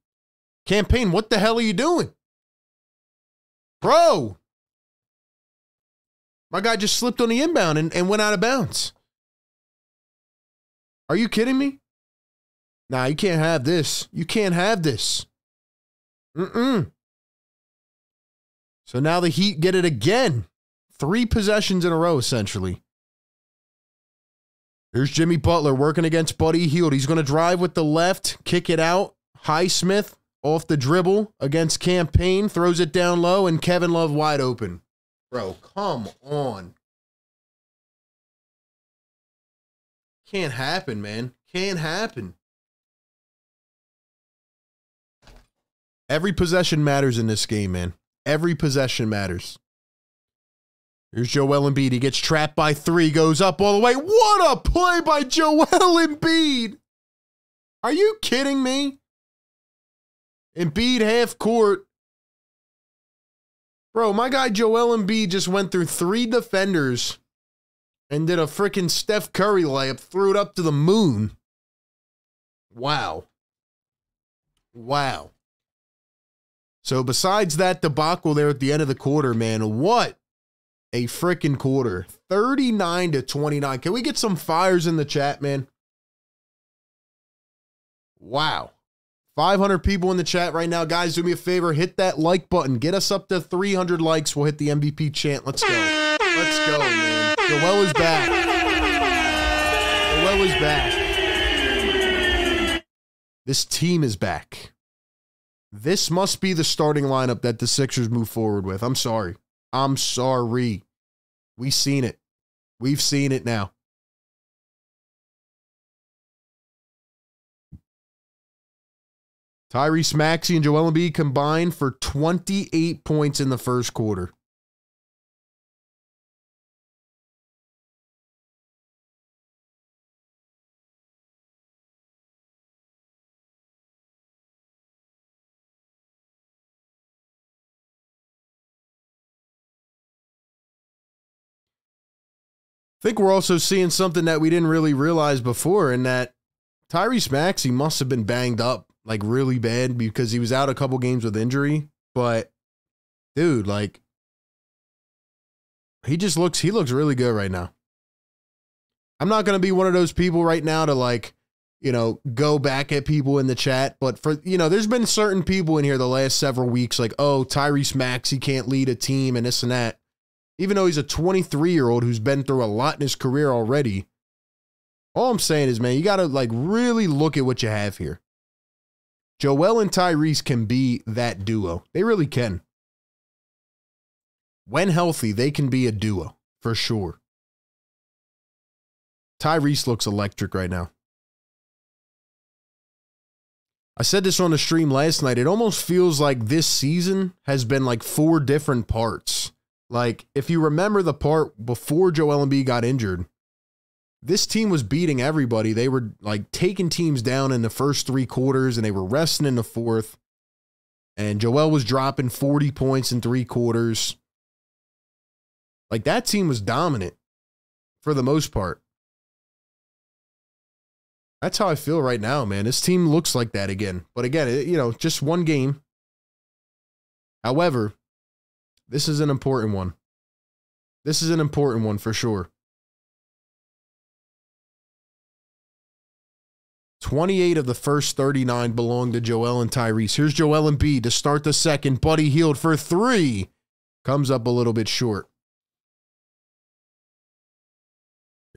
Cam Payne, what the hell are you doing? Bro! My guy just slipped on the inbound and, and went out of bounds. Are you kidding me? Nah, you can't have this. You can't have this. Mm-mm. So now the Heat get it again. Three possessions in a row, essentially. Here's Jimmy Butler working against Buddy Hield. He's going to drive with the left, kick it out. Highsmith off the dribble against Cam Payne, throws it down low, and Kevin Love wide open. Bro, come on. Can't happen, man. Can't happen. Every possession matters in this game, man. Every possession matters. Here's Joel Embiid. He gets trapped by three, goes up all the way. What a play by Joel Embiid! Are you kidding me? Embiid half court. Bro, my guy Joel Embiid just went through three defenders and did a freaking Steph Curry layup, threw it up to the moon. Wow. Wow. So besides that debacle there at the end of the quarter, man, what a freaking quarter. thirty-nine to twenty-nine. Can we get some fires in the chat, man? Wow. five hundred people in the chat right now. Guys, do me a favor. Hit that like button. Get us up to three hundred likes. We'll hit the M V P chant. Let's go. Let's go, man. Joel is back. Joel is back. This team is back. This must be the starting lineup that the Sixers move forward with. I'm sorry. I'm sorry. We've seen it. We've seen it now. Tyrese Maxey and Joel Embiid combined for twenty-eight points in the first quarter. I think we're also seeing something that we didn't really realize before, in that Tyrese Maxey must have been banged up like really bad, because he was out a couple games with injury. But dude, like he just looks, he looks really good right now. I'm not going to be one of those people right now to like, you know, go back at people in the chat. But for, you know, there's been certain people in here the last several weeks like, oh, Tyrese Maxey can't lead a team and this and that. Even though he's a twenty-three-year-old who's been through a lot in his career already. All I'm saying is, man, you got to like really look at what you have here. Joel and Tyrese can be that duo. They really can. When healthy, they can be a duo for sure. Tyrese looks electric right now. I said this on the stream last night. It almost feels like this season has been like four different parts. Like, if you remember the part before Joel Embiid got injured, this team was beating everybody. They were like taking teams down in the first three quarters and they were resting in the fourth. And Joel was dropping forty points in three quarters. Like, that team was dominant for the most part. That's how I feel right now, man. This team looks like that again. But again, it, you know, just one game. However, this is an important one. This is an important one for sure. twenty-eight of the first thirty-nine belong to Joel and Tyrese. Here's Joel Embiid to start the second. Buddy Hield for three. Comes up a little bit short.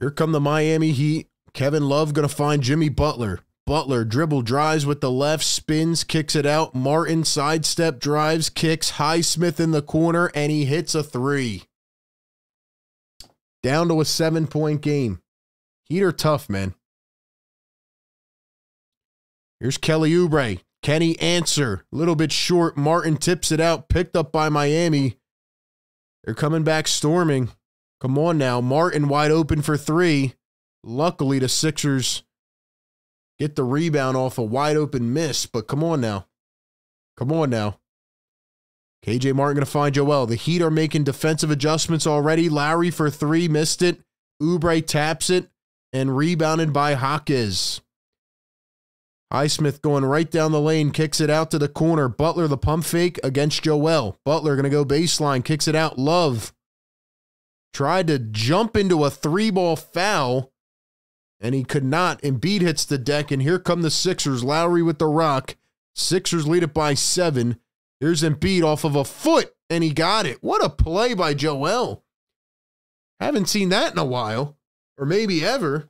Here come the Miami Heat. Kevin Love going to find Jimmy Butler. Butler dribble drives with the left, spins, kicks it out. Martin sidestep drives, kicks. Highsmith in the corner, and he hits a three. Down to a seven-point game. Heat are tough, man. Here's Kelly Oubre. Can he answer? A little bit short. Martin tips it out, picked up by Miami. They're coming back storming. Come on now. Martin wide open for three. Luckily, the Sixers get the rebound off a wide open miss, but come on now. Come on now. K J Martin going to find Joel. The Heat are making defensive adjustments already. Lowry for three, missed it. Oubre taps it, and rebounded by Jaquez. Highsmith going right down the lane, kicks it out to the corner. Butler, the pump fake against Joel. Butler going to go baseline, kicks it out. Love tried to jump into a three-ball foul, and he could not. Embiid hits the deck, and here come the Sixers. Lowry with the rock. Sixers lead it by seven. Here's Embiid off of a foot, and he got it. What a play by Joel. Haven't seen that in a while, or maybe ever.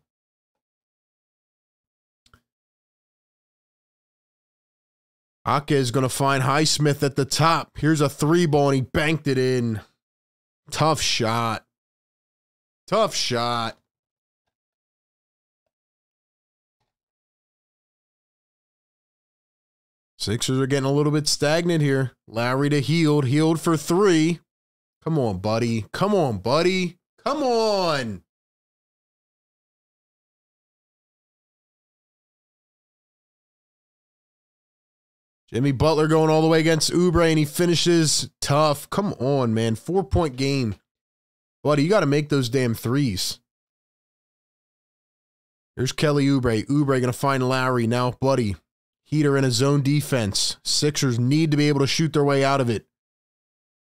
Ake is going to find Highsmith at the top. Here's a three-ball, and he banked it in. Tough shot. Tough shot. Sixers are getting a little bit stagnant here. Lowry to Hield. Hield for three. Come on, buddy. Come on, buddy. Come on. Jimmy Butler going all the way against Oubre, and he finishes tough. Come on, man. Four-point game. Buddy, you got to make those damn threes. Here's Kelly Oubre. Oubre going to find Lowry. Now, buddy. Heat are in a zone defense. Sixers need to be able to shoot their way out of it.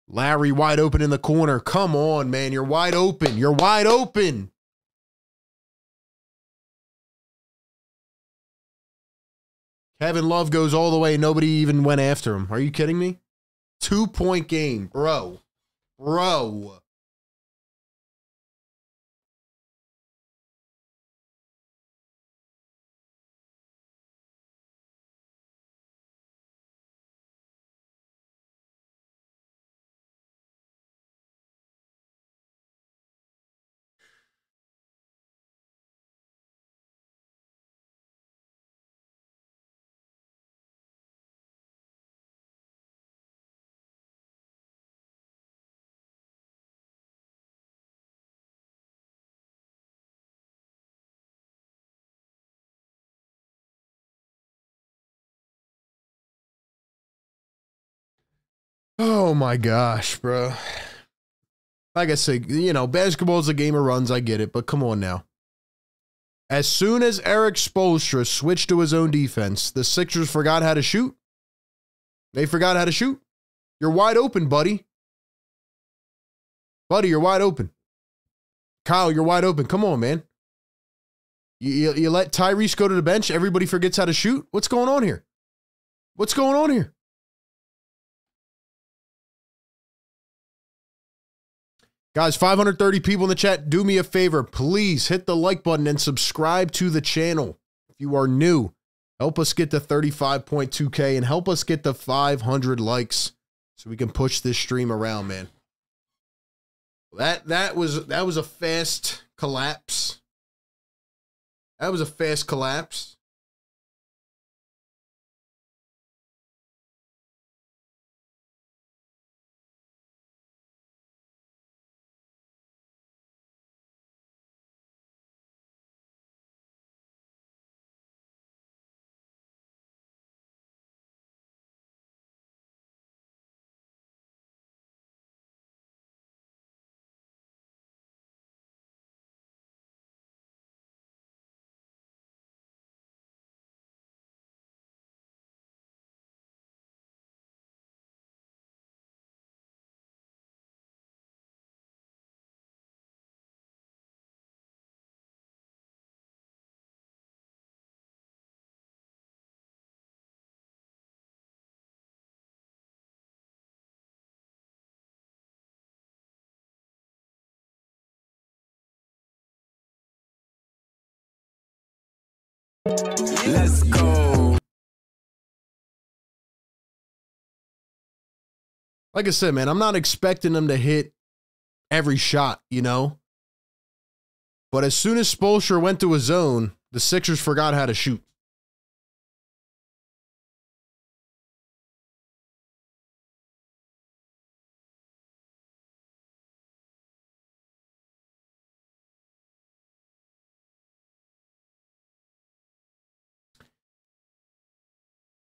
Lowry wide open in the corner. Come on, man. You're wide open. You're wide open. Kevin Love goes all the way. Nobody even went after him. Are you kidding me? Two-point game, bro. Bro. Oh my gosh, bro. Like I said, you know, basketball is a game of runs. I get it, but come on now. As soon as Eric Spoelstra switched to his own defense, the Sixers forgot how to shoot. They forgot how to shoot. You're wide open, buddy. Buddy, you're wide open. Kyle, you're wide open. Come on, man. You, you let Tyrese go to the bench. Everybody forgets how to shoot. What's going on here? What's going on here? Guys, five hundred thirty people in the chat, do me a favor. Please hit the like button and subscribe to the channel. If you are new, help us get to thirty-five point two K and help us get to five hundred likes so we can push this stream around, man. That, that, was, that was a fast collapse. That was a fast collapse. Let's go. Like I said, man, I'm not expecting them to hit every shot, you know? But as soon as Spoelstra went to a zone, the Sixers forgot how to shoot.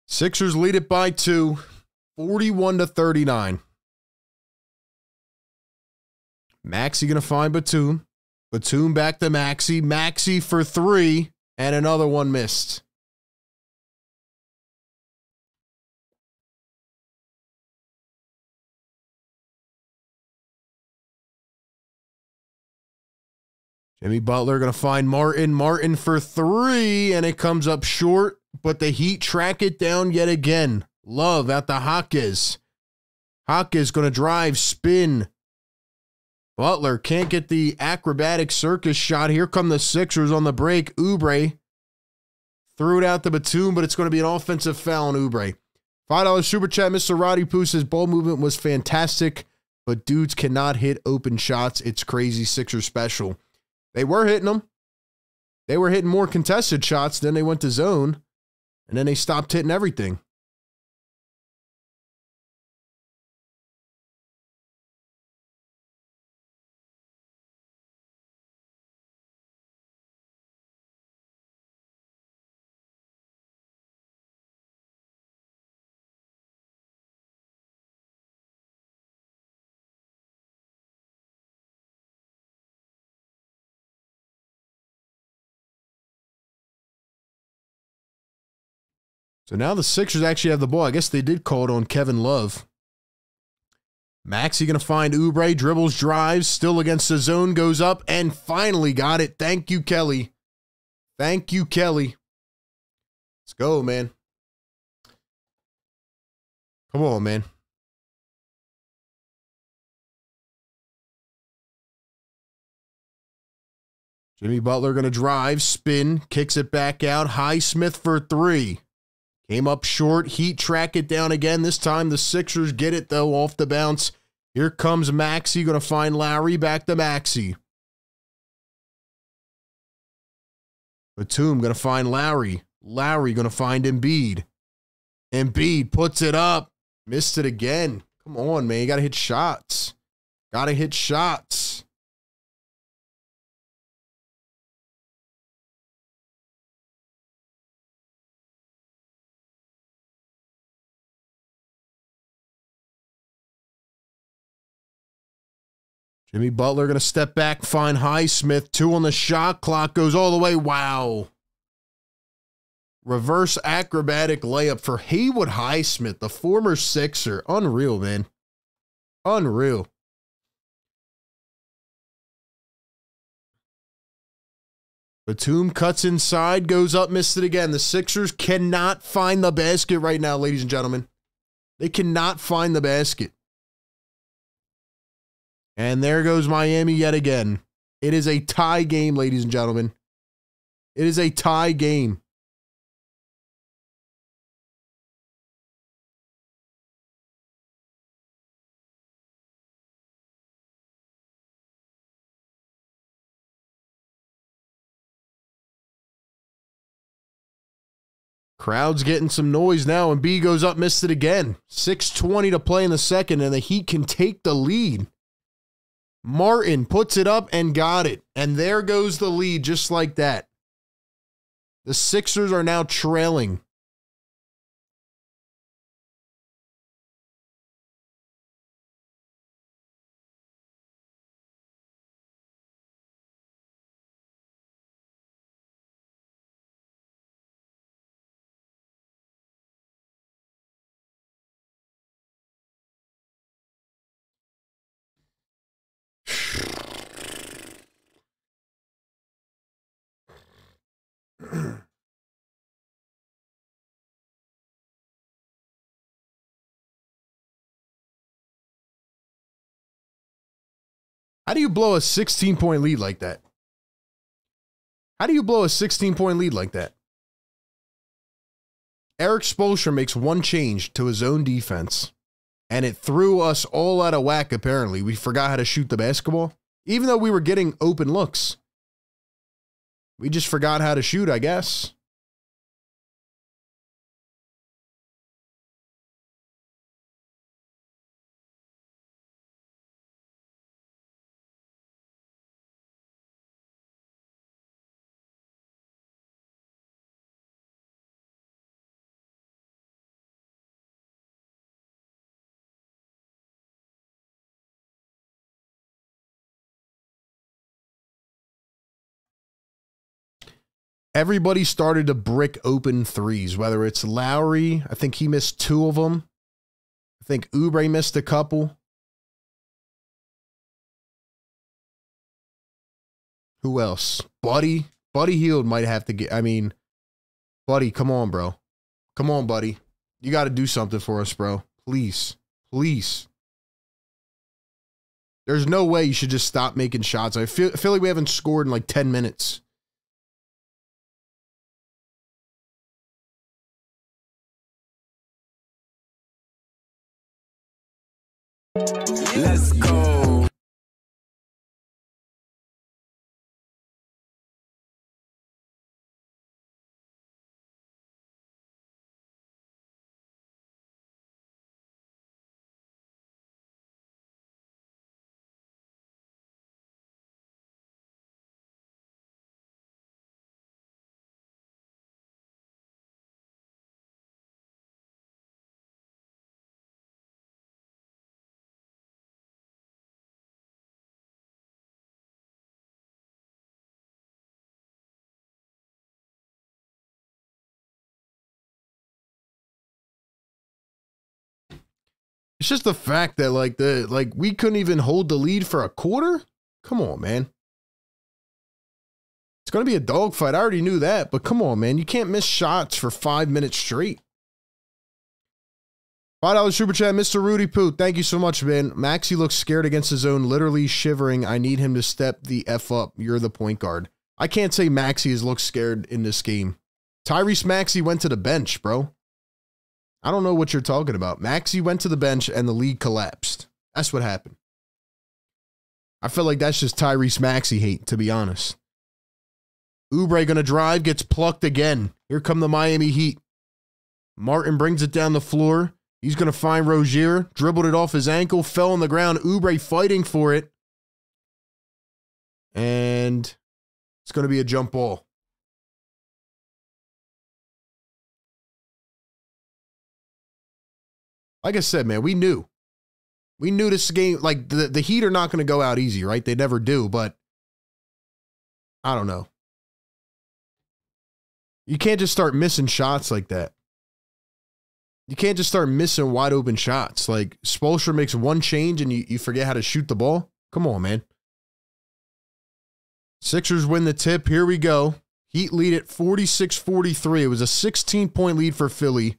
Sixers lead it by two, forty-one to thirty-nine. Maxey going to find Batum. Batum back to Maxey. Maxey for three, and another one missed. Jimmy Butler going to find Martin. Martin for three, and it comes up short. But the Heat track it down yet again. Love out the Jaquez. Jaquez going to drive, spin. Butler can't get the acrobatic circus shot. Here come the Sixers on the break. Oubre threw it out to Batum, but it's going to be an offensive foul on Oubre. five dollar super chat. Mister Roddy Pooh says ball movement was fantastic, but dudes cannot hit open shots. It's crazy. Sixers special. They were hitting them. They were hitting more contested shots. Then they went to zone. And then they stopped hitting everything. So now the Sixers actually have the ball. I guess they did call it on Kevin Love. Maxey going to find Oubre. Dribbles, drives, still against the zone, goes up, and finally got it. Thank you, Kelly. Thank you, Kelly. Let's go, man. Come on, man. Jimmy Butler going to drive, spin, kicks it back out. Highsmith for three. Came up short. Heat track it down again. This time the Sixers get it, though, off the bounce. Here comes Maxey. Going to find Lowry. Back to Maxey. Batum going to find Lowry. Lowry going to find Embiid. Embiid puts it up. Missed it again. Come on, man. You got to hit shots. Got to hit shots. Jimmy Butler going to step back, find Highsmith. Two on the shot clock, goes all the way. Wow. Reverse acrobatic layup for Haywood Highsmith, the former Sixer. Unreal, man. Unreal. Batum cuts inside, goes up, missed it again. The Sixers cannot find the basket right now, ladies and gentlemen. They cannot find the basket. And there goes Miami yet again. It is a tie game, ladies and gentlemen. It is a tie game. Crowd's getting some noise now, and B goes up, missed it again. six twenty to play in the second, and the Heat can take the lead. Martin puts it up and got it, and there goes the lead just like that. The Sixers are now trailing. How do you blow a sixteen point lead like that? How do you blow a sixteen point lead like that? Eric Spoelstra makes one change to his own defense, and it threw us all out of whack, apparently. We forgot how to shoot the basketball, even though we were getting open looks. We just forgot how to shoot, I guess. Everybody started to brick open threes, whether it's Lowry. I think he missed two of them. I think Oubre missed a couple. Who else? Buddy. Buddy Hield might have to get, I mean, Buddy, come on, bro. Come on, Buddy. You got to do something for us, bro. Please. Please. There's no way you should just stop making shots. I feel, I feel like we haven't scored in like ten minutes. Let's go. It's just the fact that like the like we couldn't even hold the lead for a quarter. Come on, man. It's gonna be a dogfight. I already knew that, but come on, man. You can't miss shots for five minutes straight. Five dollar super chat, Mister Rudy Poo. Thank you so much, man. Maxey looks scared against his own, literally shivering. I need him to step the F up. You're the point guard. I can't say Maxey has looked scared in this game. Tyrese Maxey went to the bench, bro. I don't know what you're talking about. Maxey went to the bench and the league collapsed. That's what happened. I feel like that's just Tyrese Maxey hate, to be honest. Oubre going to drive, gets plucked again. Here come the Miami Heat. Martin brings it down the floor. He's going to find Rozier. Dribbled it off his ankle, fell on the ground. Oubre fighting for it. And it's going to be a jump ball. Like I said, man, we knew. We knew this game, like, the, the Heat are not going to go out easy, right? They never do, but I don't know. You can't just start missing shots like that. You can't just start missing wide open shots. Like, Spoelstra makes one change and you, you forget how to shoot the ball. Come on, man. Sixers win the tip. Here we go. Heat lead at forty-six forty-three. It was a sixteen-point lead for Philly,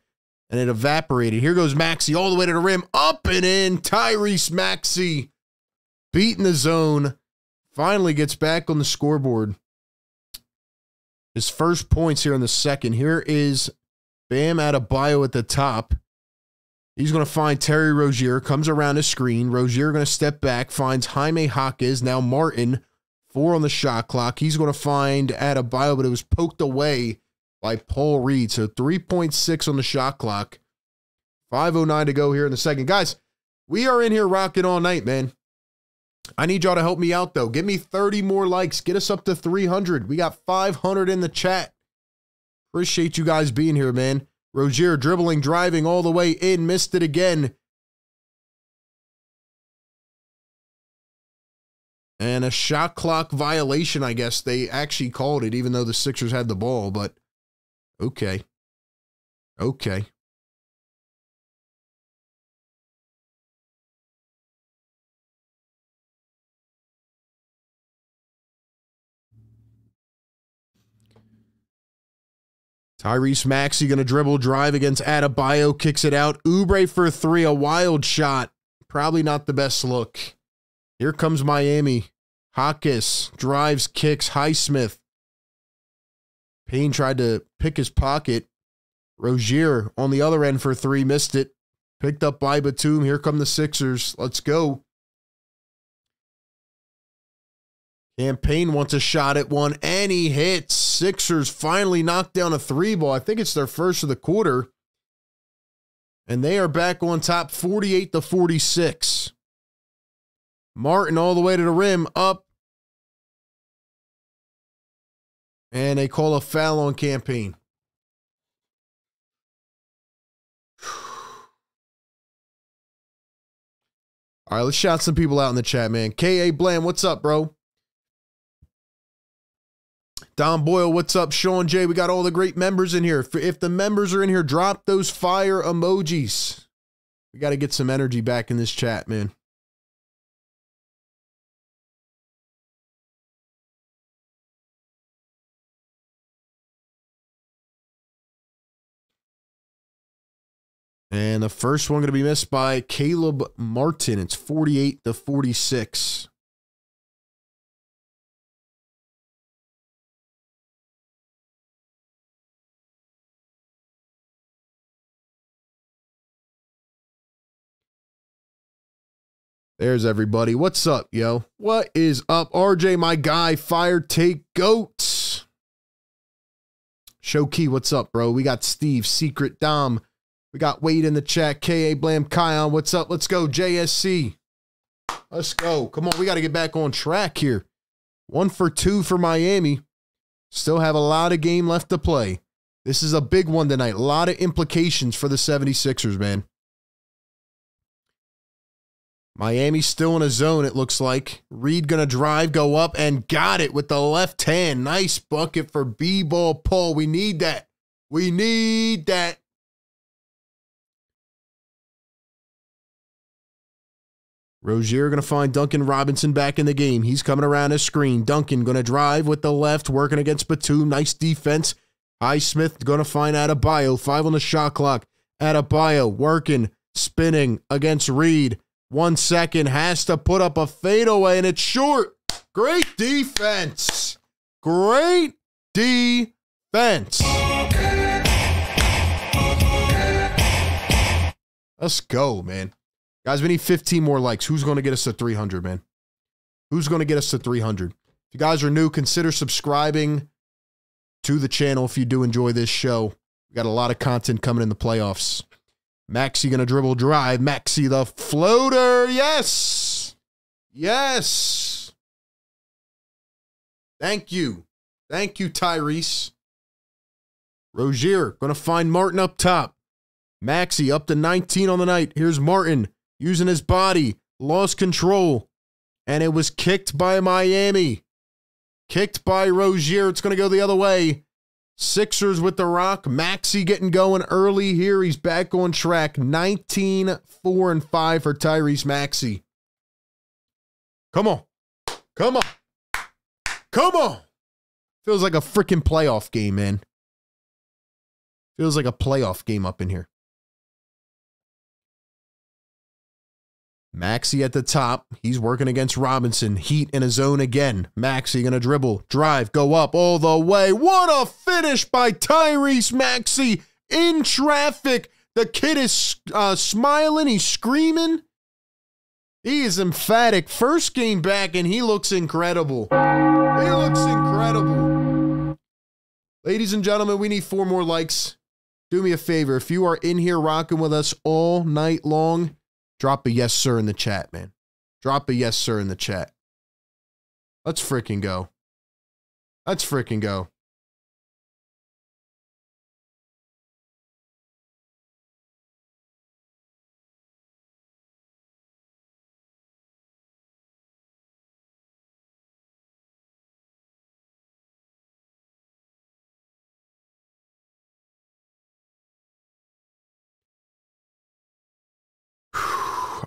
and it evaporated. Here goes Maxey all the way to the rim. Up and in. Tyrese Maxey beating the zone. Finally gets back on the scoreboard. His first points here in the second. Here is Bam Adebayo at the top. He's going to find Terry Rozier. Comes around his screen. Rozier going to step back. Finds Jaime Jaquez. Now Martin. Four on the shot clock. He's going to find Adebayo, but it was poked away by Paul Reed. So three point six on the shot clock. five oh nine to go here in the second. Guys, we are in here rocking all night, man. I need y'all to help me out, though. Give me thirty more likes. Get us up to three hundred. We got five hundred in the chat. Appreciate you guys being here, man. Rozier dribbling, driving all the way in. Missed it again. And a shot clock violation, I guess they actually called it, even though the Sixers had the ball, but okay. Okay. Tyrese Maxey going to dribble, drive against Adebayo, kicks it out. Oubre for three, a wild shot. Probably not the best look. Here comes Miami. Jaquez drives, kicks, Highsmith. Payne tried to pick his pocket. Rozier on the other end for three, missed it. Picked up by Batum. Here come the Sixers. Let's go. And Payne wants a shot at one, and he hits. Sixers finally knocked down a three ball. I think it's their first of the quarter. And they are back on top, forty-eight to forty-six. Martin all the way to the rim, up. And they call a foul on Campaign. All right, let's shout some people out in the chat, man. K A. Bland, what's up, bro? Don Boyle, what's up? Sean J, we got all the great members in here. If the members are in here, drop those fire emojis. We got to get some energy back in this chat, man. And the first one going to be missed by Caleb Martin. It's forty-eight to forty-six. There's everybody. What's up, yo? What is up? R J, my guy, Fire Take Goats. Showkey, what's up, bro? We got Steve, Secret Dom. We got Wade in the chat. K A. Blam, Kion, what's up? Let's go, J S C. Let's go. Come on, we got to get back on track here. One for two for Miami. Still have a lot of game left to play. This is a big one tonight. A lot of implications for the seventy-sixers, man. Miami's still in a zone, it looks like. Reed going to drive, go up, and got it with the left hand. Nice bucket for B-ball Paul. We need that. We need that. Rozier going to find Duncan Robinson back in the game. He's coming around his screen. Duncan going to drive with the left, working against Batum. Nice defense. Highsmith going to find Adebayo. Five on the shot clock. Adebayo working, spinning against Reed. One second. Has to put up a fadeaway, and it's short. Great defense. Great defense. Let's go, man. Guys, we need fifteen more likes. Who's going to get us to three hundred, man? Who's going to get us to three hundred? If you guys are new, consider subscribing to the channel if you do enjoy this show. We got a lot of content coming in the playoffs. Maxey going to dribble drive. Maxey the floater. Yes. Yes. Thank you. Thank you, Tyrese. Rozier going to find Martin up top. Maxey up to nineteen on the night. Here's Martin. Using his body, lost control, and it was kicked by Miami. Kicked by Rozier. It's going to go the other way. Sixers with the rock. Maxey getting going early here. He's back on track. nineteen, four, and five for Tyrese Maxey. Come on. Come on. Come on. Feels like a freaking playoff game, man. Feels like a playoff game up in here. Maxey at the top. He's working against Robinson. Heat in a zone again. Maxey going to dribble, drive, go up all the way. What a finish by Tyrese Maxey in traffic. The kid is uh, smiling. He's screaming. He is emphatic. First game back, and he looks incredible. He looks incredible. Ladies and gentlemen, we need four more likes. Do me a favor. If you are in here rocking with us all night long, drop a yes, sir, in the chat, man. Drop a yes, sir, in the chat. Let's freaking go. Let's freaking go.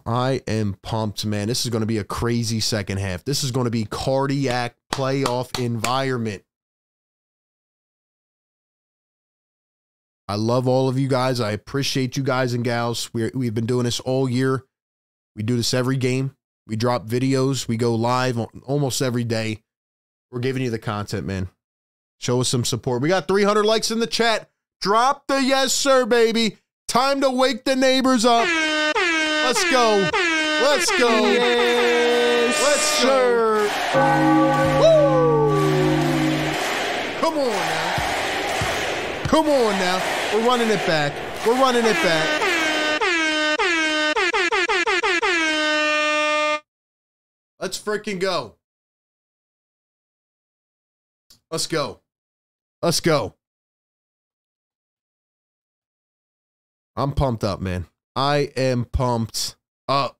I am pumped, man. This is going to be a crazy second half. This is going to be cardiac playoff environment. I love all of you guys. I appreciate you guys and gals. We're, we've been doing this all year. We do this every game. We drop videos. We go live on almost every day. We're giving you the content, man. Show us some support. We got three hundred likes in the chat. Drop the yes, sir, baby. Time to wake the neighbors up. Let's go. Let's go. Yes, Let's sir. Go. Woo. Come on now. Come on now. We're running it back. We're running it back. Let's freaking go. Let's go. Let's go. I'm pumped up, man. I am pumped up.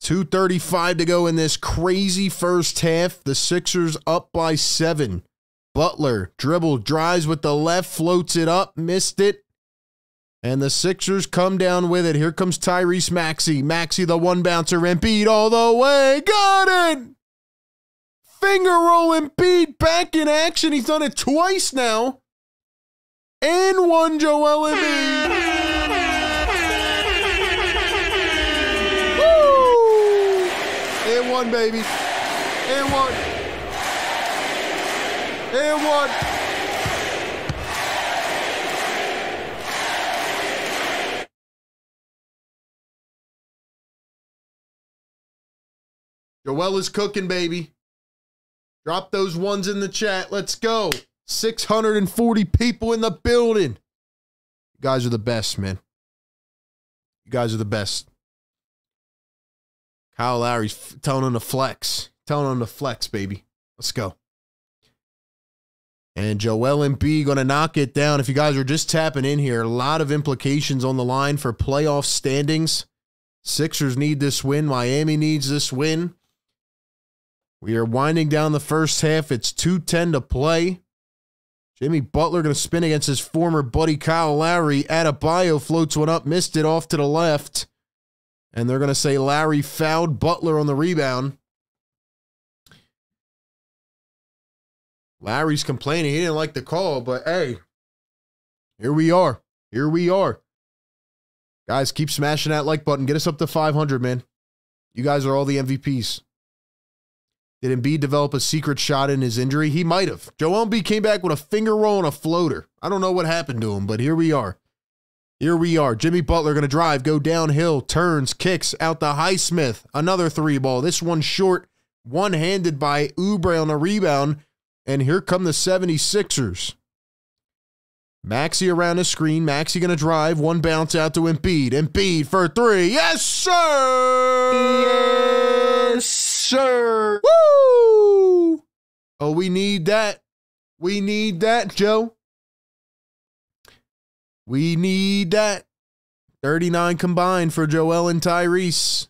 two thirty-five to go in this crazy first half. The Sixers up by seven. Butler dribble, drives with the left, floats it up, missed it. And the Sixers come down with it. Here comes Tyrese Maxey. Maxey, the one bouncer, Embiid all the way. Got it! Finger roll Embiid back in action. He's done it twice now. And one Joel Embiid. And one, baby. And one. And one. Joel is cooking, baby. Drop those ones in the chat. Let's go. six hundred forty people in the building. You guys are the best, man. You guys are the best. Kyle Lowry's telling him to flex. Telling him to flex, baby. Let's go. And Joel Embiid going to knock it down. If you guys are just tapping in here, a lot of implications on the line for playoff standings. Sixers need this win. Miami needs this win. We are winding down the first half. It's two ten to play. Jimmy Butler going to spin against his former buddy Kyle Lowry. Adebayo floats one up, missed it off to the left. And they're going to say Lowry fouled Butler on the rebound. Lowry's complaining he didn't like the call, but hey, here we are. Here we are. Guys, keep smashing that like button. Get us up to five hundred, man. You guys are all the M V Ps. Did Embiid develop a secret shot in his injury? He might have. Joel Embiid came back with a finger roll and a floater. I don't know what happened to him, but here we are. Here we are. Jimmy Butler going to drive, go downhill, turns, kicks out the Highsmith. Another three ball. This one short, one-handed by Oubre on the rebound. And here come the seventy-sixers. Maxey around the screen. Maxey going to drive. One bounce out to Embiid. Embiid for three. Yes, sir! Yes, sir! Woo! Oh, we need that. We need that, Joe. We need that. thirty-nine combined for Joel and Tyrese.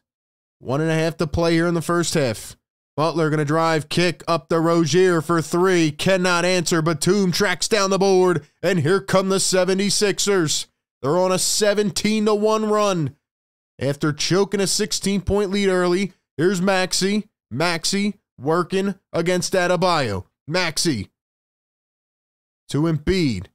One and a half to play here in the first half. Butler going to drive, kick up the Rozier for three. Cannot answer. Batum tracks down the board. And here come the seventy-sixers. They're on a seventeen to one run. After choking a sixteen-point lead early, here's Maxey. Maxey working against Adebayo. Maxey to Embiid.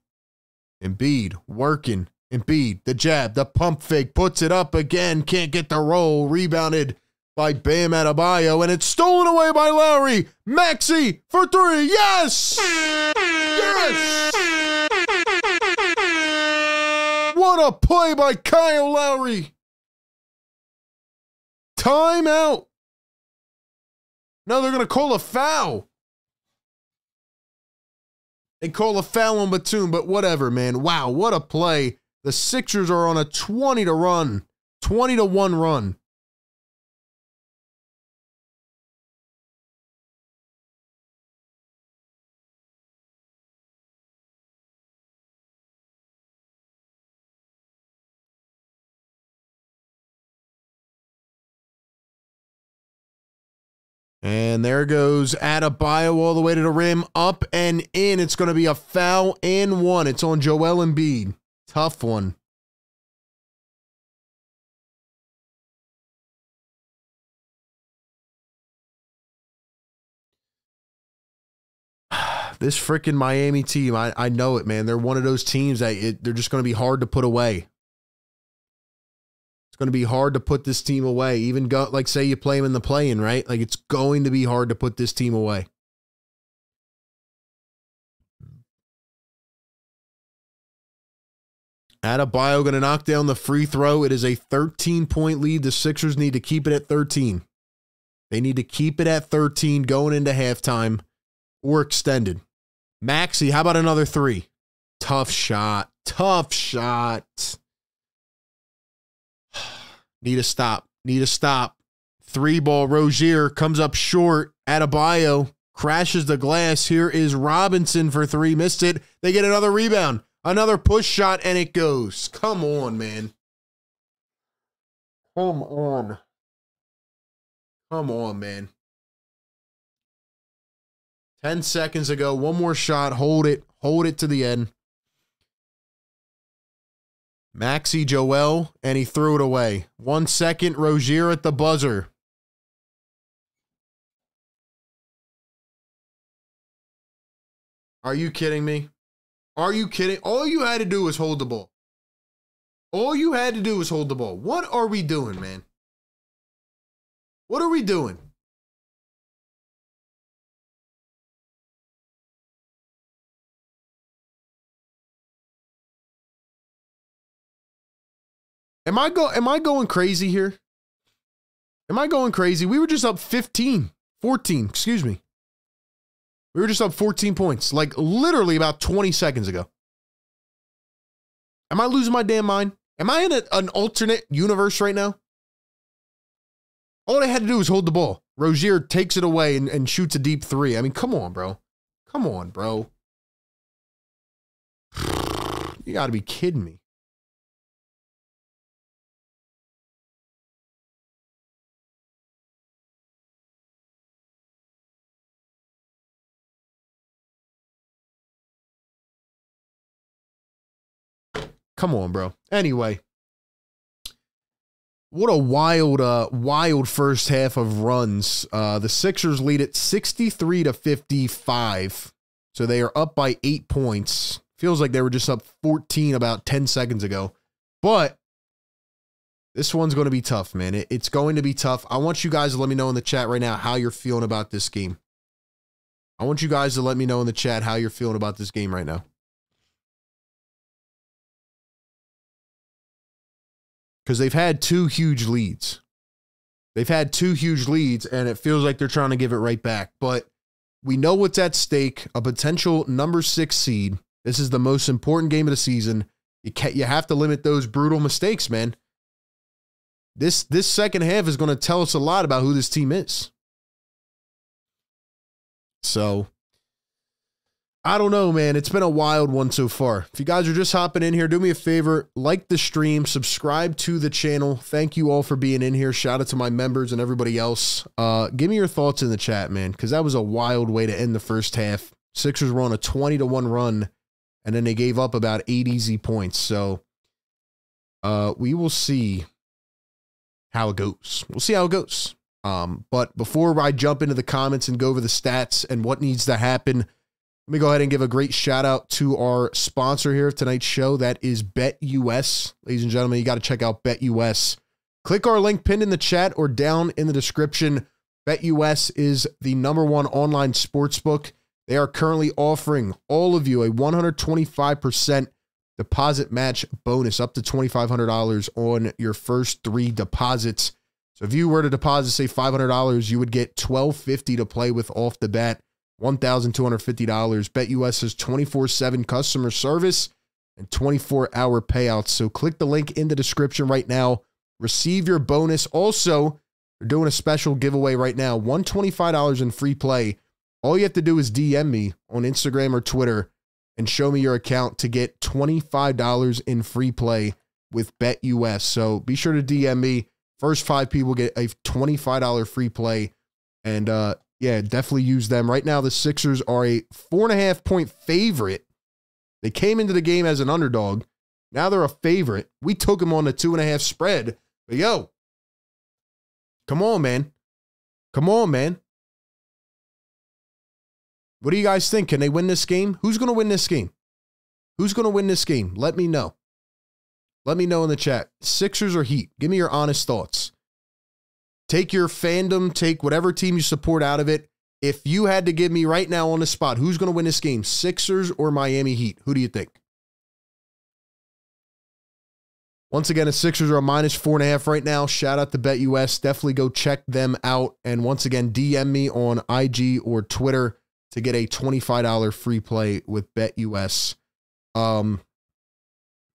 Embiid working. Embiid, the jab, the pump fake, puts it up again, can't get the roll, rebounded by Bam Adebayo, and it's stolen away by Lowry. Maxey for three, yes! Yes! What a play by Kyle Lowry. Timeout. Now they're going to call a foul. They call a foul on Batum, but whatever, man. Wow, what a play. The Sixers are on a twenty to run, twenty to one run. And there goes Adebayo all the way to the rim, up and in. It's going to be a foul and one. It's on Joel Embiid. Tough one. This freaking Miami team, I, I know it, man. They're one of those teams that it, they're just going to be hard to put away. It's going to be hard to put this team away. Even go, like say you play them in the play-in, right? Like it's going to be hard to put this team away. Adebayo going to knock down the free throw. It is a thirteen point lead. The Sixers need to keep it at thirteen. They need to keep it at thirteen going into halftime or extended. Maxey, how about another three? Tough shot. Tough shot. Need a stop. Need a stop. Three ball. Rozier comes up short. Adebayo crashes the glass. Here is Robinson for three. Missed it. They get another rebound. Another push shot, and it goes. Come on, man. Come on. Come on, man. Ten seconds ago. One more shot. Hold it. Hold it to the end. Maxey, Joel, and he threw it away. One second, Rozier at the buzzer. Are you kidding me? Are you kidding? All you had to do was hold the ball. All you had to do was hold the ball. What are we doing, man? What are we doing? Am I go am I going crazy here? Am I going crazy? We were just up fifteen, fourteen, excuse me. We were just up fourteen points, like literally about twenty seconds ago. Am I losing my damn mind? Am I in a, an alternate universe right now? All I had to do was hold the ball. Rozier takes it away and, and shoots a deep three. I mean, come on, bro. Come on, bro. You got to be kidding me. Come on, bro. Anyway, what a wild, uh, wild first half of runs. Uh, the Sixers lead at sixty-three to fifty-five. So they are up by eight points. Feels like they were just up fourteen about ten seconds ago. But this one's going to be tough, man. It, it's going to be tough. I want you guys to let me know in the chat right now how you're feeling about this game. I want you guys to let me know in the chat how you're feeling about this game right now. Because they've had two huge leads. They've had two huge leads, and it feels like they're trying to give it right back. But we know what's at stake, a potential number six seed. This is the most important game of the season. You can't, you have to limit those brutal mistakes, man. This, this second half is going to tell us a lot about who this team is. So I don't know, man. It's been a wild one so far. If you guys are just hopping in here, do me a favor, like the stream, subscribe to the channel. Thank you all for being in here. Shout out to my members and everybody else. Uh, give me your thoughts in the chat, man, because that was a wild way to end the first half. Sixers were on a twenty to one run, and then they gave up about eight easy points. So uh, we will see how it goes. We'll see how it goes. Um, but before I jump into the comments and go over the stats and what needs to happen, let me go ahead and give a great shout out to our sponsor here of tonight's show. That is BetUS. Ladies and gentlemen, you got to check out BetUS. Click our link pinned in the chat or down in the description. BetUS is the number one online sportsbook. They are currently offering all of you a one hundred twenty-five percent deposit match bonus up to twenty-five hundred dollars on your first three deposits. So if you were to deposit, say, five hundred dollars, you would get twelve fifty to play with off the bat, one thousand two hundred fifty dollars. BetUS has twenty-four seven customer service and twenty-four hour payouts. So click the link in the description right now. Receive your bonus. Also, they're doing a special giveaway right now, one hundred twenty-five dollars in free play. All you have to do is D M me on Instagram or Twitter and show me your account to get twenty-five dollars in free play with BetUS. So be sure to D M me. First five people get a twenty-five dollar free play. And uh, yeah, definitely use them. Right now, the Sixers are a four and a half point favorite. They came into the game as an underdog. Now they're a favorite. We took them on the two and a half spread. But yo, come on, man. Come on, man. What do you guys think? Can they win this game? Who's going to win this game? Who's going to win this game? Let me know. Let me know in the chat. Sixers or Heat? Give me your honest thoughts. Take your fandom, take whatever team you support out of it. If you had to give me right now on the spot, who's going to win this game? Sixers or Miami Heat? Who do you think? Once again, the Sixers are a minus four and a half right now. Shout out to BetUS. Definitely go check them out. And once again, D M me on I G or Twitter to get a twenty-five dollar free play with BetUS. Um,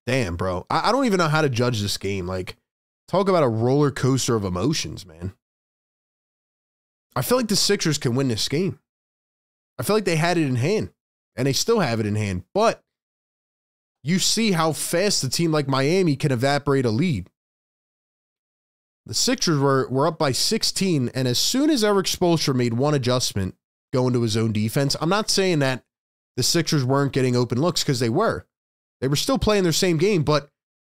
damn, bro. I, I don't even know how to judge this game. Like, talk about a roller coaster of emotions, man. I feel like the Sixers can win this game. I feel like they had it in hand, and they still have it in hand. But you see how fast a team like Miami can evaporate a lead. The Sixers were, were up by sixteen, and as soon as Eric Spoelstra made one adjustment, going to his own defense. I'm not saying that the Sixers weren't getting open looks, because they were. They were still playing their same game, but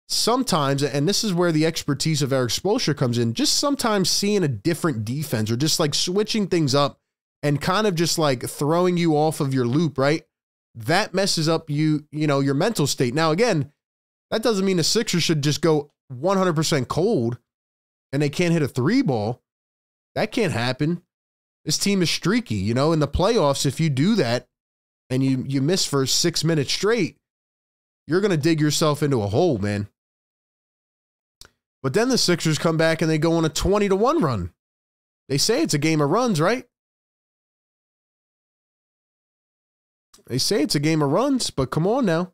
sometimes, and this is where the expertise of Eric Spoelstra comes in, just sometimes seeing a different defense or just like switching things up and kind of just like throwing you off of your loop, right? That messes up you, you know, your mental state. Now, again, that doesn't mean the Sixers should just go one hundred percent cold and they can't hit a three ball. That can't happen. This team is streaky, you know, in the playoffs. If you do that and you, you miss for six minutes straight, you're going to dig yourself into a hole, man. But then the Sixers come back and they go on a twenty to one run. They say it's a game of runs, right? They say it's a game of runs, but come on now.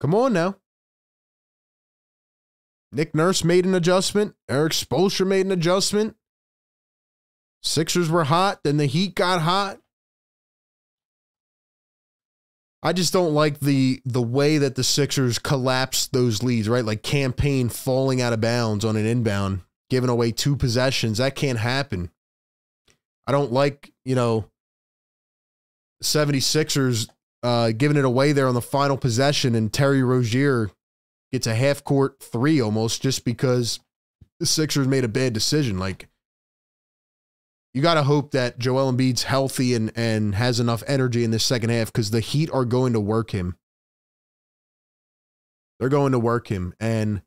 Come on now. Nick Nurse made an adjustment. Eric Spoelstra made an adjustment. Sixers were hot, then the Heat got hot. I just don't like the the way that the Sixers collapsed those leads, right? Like Cam Payne falling out of bounds on an inbound, giving away two possessions. That can't happen. I don't like, you know, seventy-sixers uh, giving it away there on the final possession, and Terry Rozier gets a half-court three almost just because the Sixers made a bad decision. Like, you got to hope that Joel Embiid's healthy and, and has enough energy in this second half, because the Heat are going to work him. They're going to work him. And,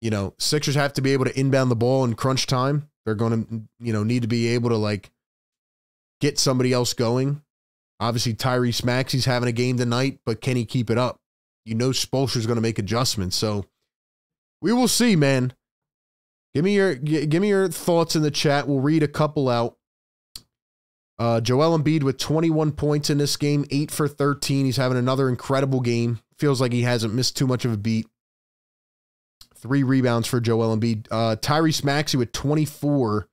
you know, Sixers have to be able to inbound the ball in crunch time. They're going to, you know, need to be able to, like, get somebody else going. Obviously, Tyrese Maxey's having a game tonight, but can he keep it up? You know Spoelstra's going to make adjustments. So we will see, man. Give me your give me your thoughts in the chat. We'll read a couple out. Uh, Joel Embiid with twenty-one points in this game, eight for thirteen. He's having another incredible game. Feels like he hasn't missed too much of a beat. Three rebounds for Joel Embiid. Uh, Tyrese Maxey with twenty-four,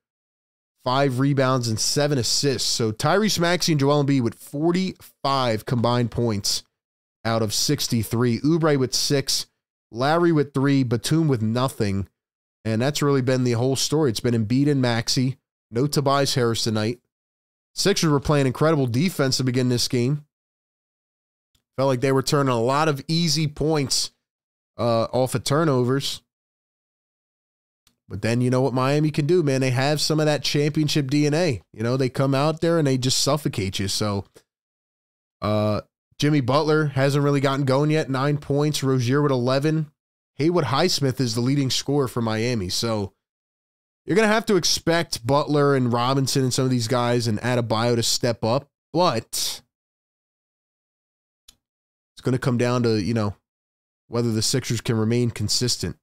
five rebounds and seven assists. So Tyrese Maxey and Joel Embiid with forty-five combined points out of sixty-three. Oubre with six, Lowry with three, Batum with nothing. And that's really been the whole story. It's been Embiid and Maxey. No Tobias Harris tonight. Sixers were playing incredible defense to begin this game. Felt like they were turning a lot of easy points uh, off of turnovers. But then you know what Miami can do, man. They have some of that championship D N A. You know, they come out there and they just suffocate you. So uh, Jimmy Butler hasn't really gotten going yet. Nine points. Rozier with eleven. Haywood Highsmith is the leading scorer for Miami. So you're going to have to expect Butler and Robinson and some of these guys and Adebayo to step up. But it's going to come down to, you know, whether the Sixers can remain consistent.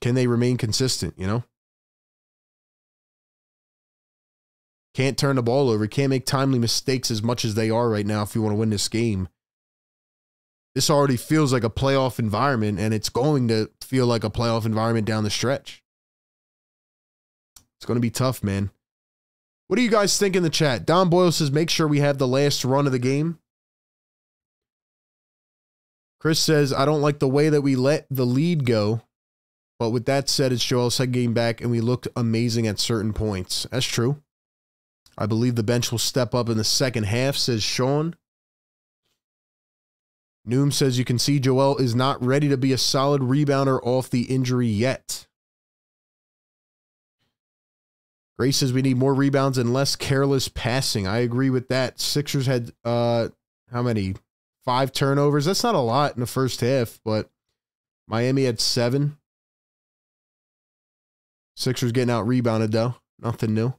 Can they remain consistent, you know? Can't turn the ball over. Can't make timely mistakes as much as they are right now if you want to win this game. This already feels like a playoff environment, and it's going to feel like a playoff environment down the stretch. It's going to be tough, man. What do you guys think in the chat? Don Boyle says, make sure we have the last run of the game. Chris says, I don't like the way that we let the lead go. But with that said, it's Joel's second game back, and we looked amazing at certain points. That's true. I believe the bench will step up in the second half, says Sean. Noom says, you can see Joel is not ready to be a solid rebounder off the injury yet. Grace says, we need more rebounds and less careless passing. I agree with that. Sixers had, uh, how many? Five turnovers. That's not a lot in the first half, but Miami had seven. Sixers getting out rebounded, though. Nothing new.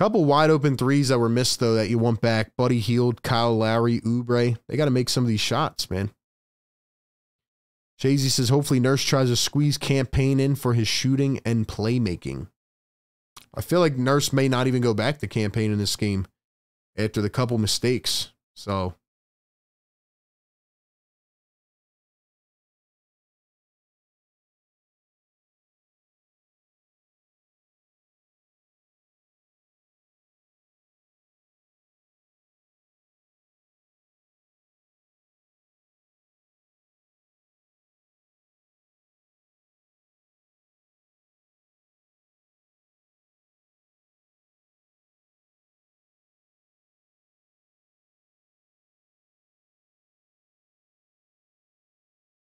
Couple wide open threes that were missed, though, that you want back. Buddy Hield, Kyle Lowry, Oubre. They got to make some of these shots, man. Chazy says, hopefully Nurse tries to squeeze Campaign in for his shooting and playmaking. I feel like Nurse may not even go back to Campaign in this game after the couple mistakes. So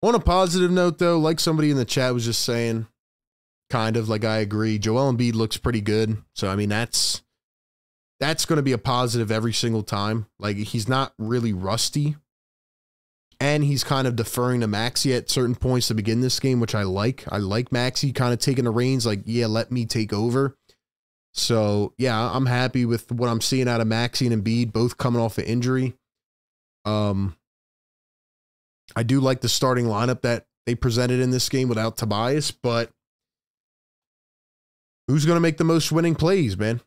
on a positive note, though, like somebody in the chat was just saying, kind of like I agree, Joel Embiid looks pretty good. So, I mean, that's that's going to be a positive every single time. Like, he's not really rusty. And he's kind of deferring to Maxey at certain points to begin this game, which I like. I like Maxey kind of taking the reins, like, yeah, let me take over. So, yeah, I'm happy with what I'm seeing out of Maxey and Embiid, both coming off an injury. Um... I do like the starting lineup that they presented in this game without Tobias, but who's going to make the most winning plays, man?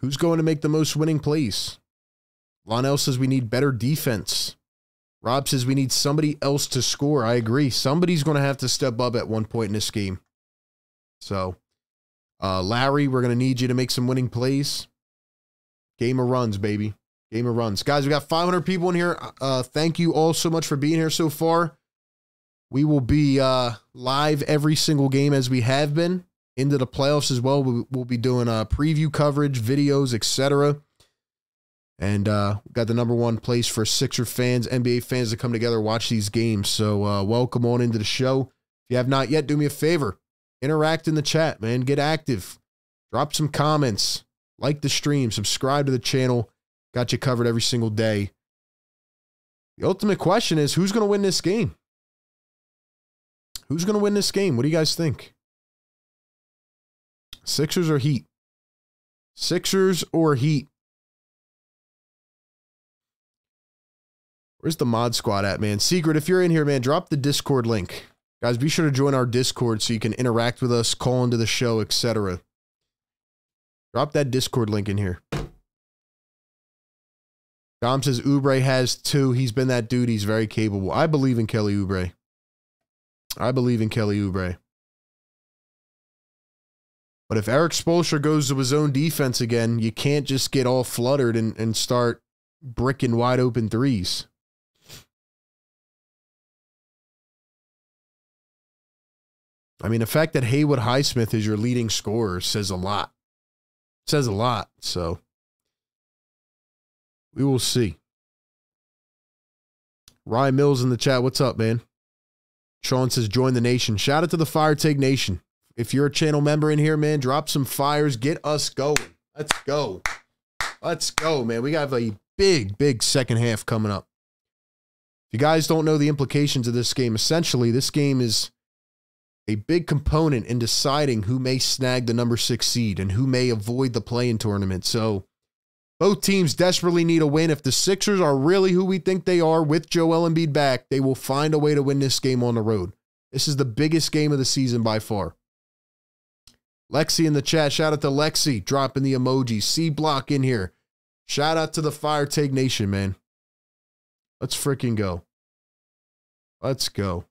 Who's going to make the most winning plays? Lonell says we need better defense. Rob says we need somebody else to score. I agree. Somebody's going to have to step up at one point in this game. So, uh, Larry, we're going to need you to make some winning plays. Game of runs, baby. Game of runs. Guys, we got five hundred people in here. Uh, thank you all so much for being here so far. We will be uh, live every single game as we have been. Into the playoffs as well. We, we'll be doing uh, preview coverage, videos, et cetera. And uh, we've got the number one place for Sixer fans, N B A fans to come together and watch these games. So uh, welcome on into the show. If you have not yet, do me a favor. Interact in the chat, man. Get active. Drop some comments. Like the stream. Subscribe to the channel. Got you covered every single day. The ultimate question is, who's going to win this game? Who's going to win this game? What do you guys think? Sixers or Heat? Sixers or Heat? Where's the mod squad at, man? Secret, if you're in here, man, drop the Discord link. Guys, be sure to join our Discord so you can interact with us, call into the show, et cetera. Drop that Discord link in here. Dom says Oubre has two. He's been that dude. He's very capable. I believe in Kelly Oubre. I believe in Kelly Oubre. But if Eric Spoelstra goes to his own defense again, you can't just get all fluttered and, and start bricking wide open threes. I mean, the fact that Haywood Highsmith is your leading scorer says a lot. Says a lot, so... We will see. Ryan Mills in the chat. What's up, man? Sean says, join the nation. Shout out to the Fire Take Nation. If you're a channel member in here, man, drop some fires. Get us going. Let's go. Let's go, man. We got a big, big second half coming up. If you guys don't know the implications of this game, essentially, this game is a big component in deciding who may snag the number six seed and who may avoid the play-in tournament. So both teams desperately need a win. If the Sixers are really who we think they are with Joel Embiid back, they will find a way to win this game on the road. This is the biggest game of the season by far. Lexi in the chat. Shout out to Lexi dropping the emoji. C Block in here. Shout out to the Fire Take Nation, man. Let's freaking go. Let's go.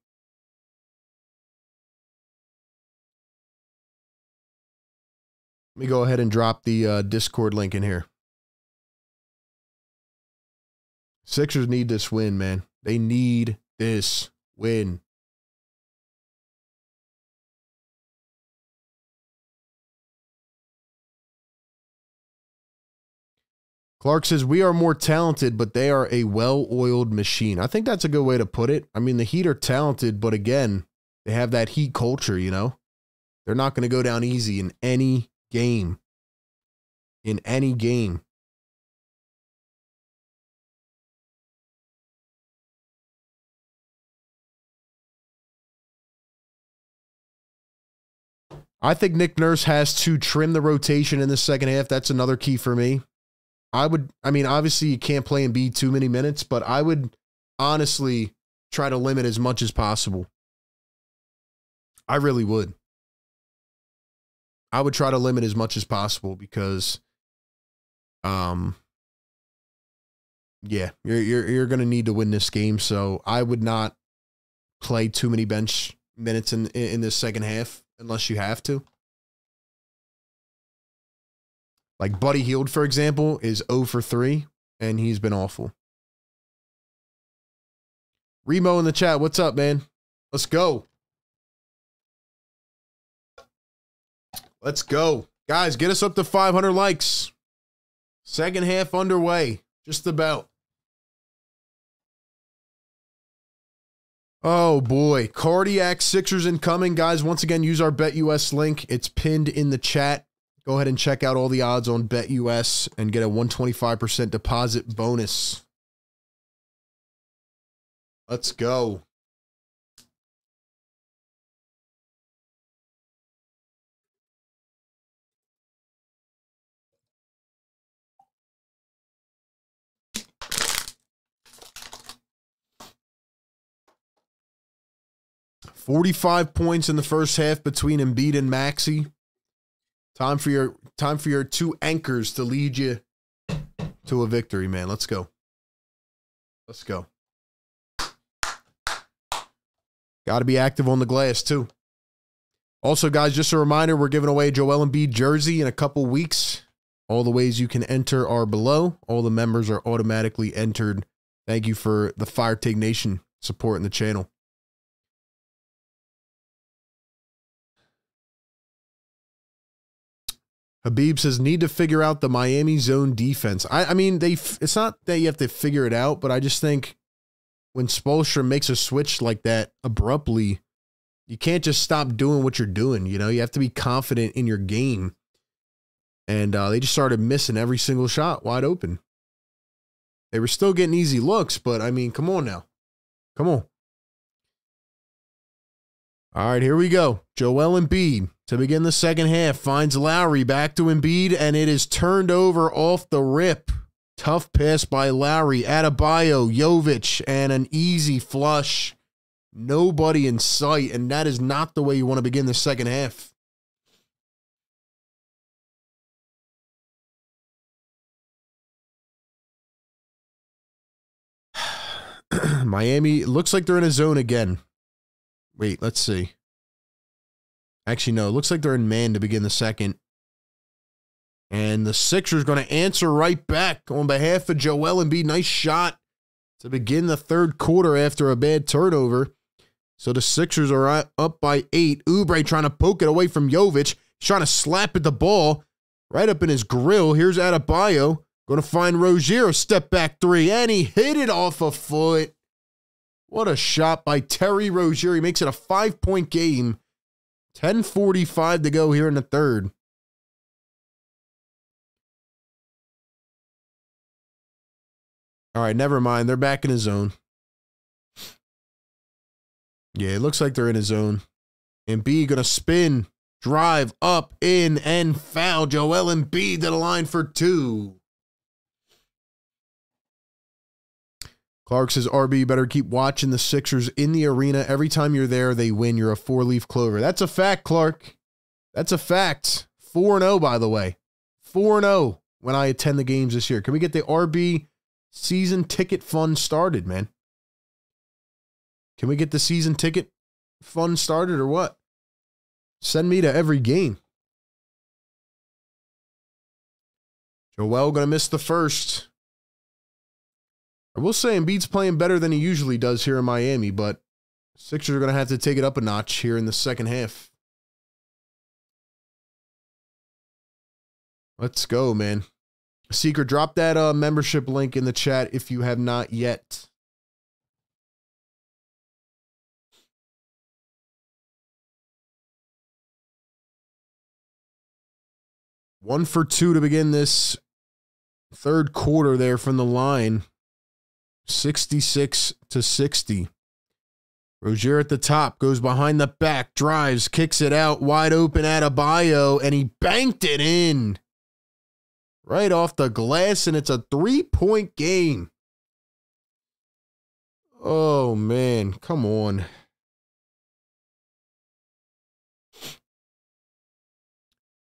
Let me go ahead and drop the uh, Discord link in here. Sixers need this win, man. They need this win. Clark says, we are more talented, but they are a well-oiled machine. I think that's a good way to put it. I mean, the Heat are talented, but again, they have that Heat culture, you know? They're not going to go down easy in any game. In any game. I think Nick Nurse has to trim the rotation in the second half. That's another key for me. I would, I mean, obviously you can't play Embiid too many minutes, but I would honestly try to limit as much as possible. I really would. I would try to limit as much as possible because, um, yeah, you're, you're, you're going to need to win this game. So I would not play too many bench minutes in, in this second half unless you have to. Like Buddy Hield, for example, is zero for three, and he's been awful. Remo in the chat, what's up, man? Let's go. Let's go. Guys, get us up to five hundred likes. Second half underway, just about. Oh, boy. Cardiac Sixers incoming. Guys, once again, use our BetUS link. It's pinned in the chat. Go ahead and check out all the odds on BetUS and get a one hundred twenty-five percent deposit bonus. Let's go. forty-five points in the first half between Embiid and Maxey. Time for your time for your two anchors to lead you to a victory, man. Let's go. Let's go. Got to be active on the glass, too. Also, guys, just a reminder, we're giving away a Joel Embiid jersey in a couple weeks. All the ways you can enter are below. All the members are automatically entered. Thank you for the Fire Take Nation supporting the channel. Habib says, need to figure out the Miami zone defense. I, I mean, they. It's not that you have to figure it out, but I just think when Spoelstra makes a switch like that abruptly, you can't just stop doing what you're doing. You know, you have to be confident in your game. And uh, they just started missing every single shot wide open. They were still getting easy looks, but I mean, come on now. Come on. All right, here we go. Joel Embiid to begin the second half finds Lowry back to Embiid, and it is turned over off the rip. Tough pass by Lowry, Adebayo, Jovic, and an easy flush. Nobody in sight, and that is not the way you want to begin the second half. Miami looks like they're in a zone again. Wait, let's see. Actually, no, it looks like they're in man to begin the second. And the Sixers going to answer right back on behalf of Joel Embiid. Nice shot to begin the third quarter after a bad turnover. So the Sixers are up by eight. Oubre trying to poke it away from Jovic. He's trying to slap at the ball right up in his grill. Here's Adebayo. Going to find Rozier. Step back three. And he hit it off a foot. What a shot by Terry Rozier. He makes it a five-point game. ten forty-five to go here in the third. All right, never mind. They're back in his zone. Yeah, it looks like they're in his zone. Embiid going to spin, drive up, in, and foul. Joel Embiid to the line for two. Clark says, R B, you better keep watching the Sixers in the arena. Every time you're there, they win. You're a four-leaf clover. That's a fact, Clark. That's a fact. four and oh, by the way. four and oh when I attend the games this year. Can we get the R B season ticket fund started, man? Can we get the season ticket fund started or what? Send me to every game. Joel going to miss the first. I will say Embiid's playing better than he usually does here in Miami, but Sixers are going to have to take it up a notch here in the second half. Let's go, man. Seeker, drop that uh, membership link in the chat if you have not yet. One for two to begin this third quarter there from the line. sixty-six to sixty. Rozier at the top, goes behind the back, drives, kicks it out, wide open Adebayo, and he banked it in. Right off the glass, and it's a three-point game. Oh, man, come on.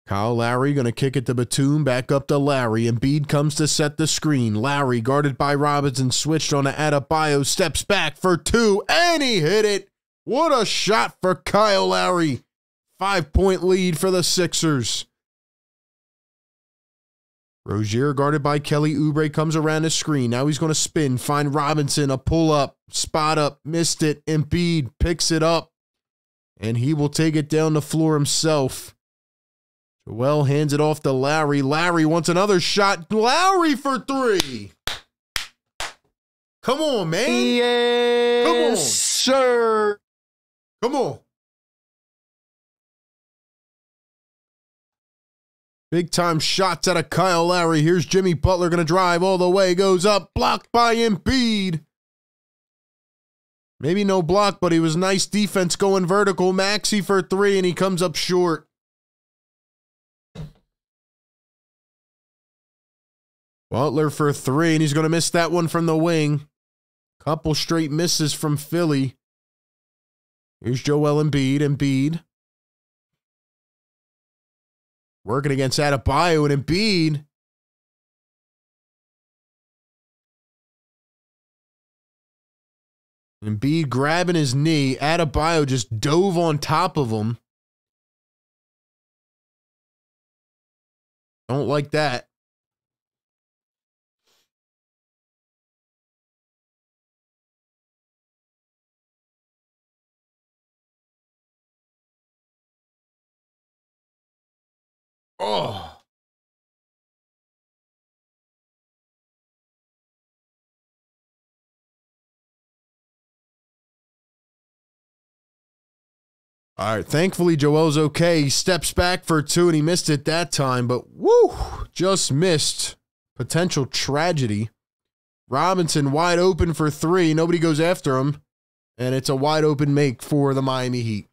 Kyle Lowry going to kick it to Batum, back up to Lowry. Embiid comes to set the screen. Lowry, guarded by Robinson, switched on to Adebayo, steps back for two, and he hit it. What a shot for Kyle Lowry. Five-point lead for the Sixers. Rozier, guarded by Kelly Oubre, comes around the screen. Now he's going to spin, find Robinson, a pull-up, spot-up, missed it. Embiid picks it up, and he will take it down the floor himself. Well, hands it off to Lowry. Lowry wants another shot. Lowry for three. Come on, man. Yes, come on, sir. Come on. Big time shots out of Kyle Lowry. Here's Jimmy Butler going to drive all the way. Goes up. Blocked by Embiid. Maybe no block, but he was nice defense going vertical. Maxey for three, and he comes up short. Butler for three, and he's going to miss that one from the wing. Couple straight misses from Philly. Here's Joel Embiid. Embiid. Working against Adebayo and Embiid. Embiid grabbing his knee. Adebayo just dove on top of him. Don't like that. Oh. All right, thankfully Joel's okay. He steps back for two, and he missed it that time, but woo, just missed. Potential tragedy. Robinson wide open for three. Nobody goes after him, and it's a wide open make for the Miami Heat.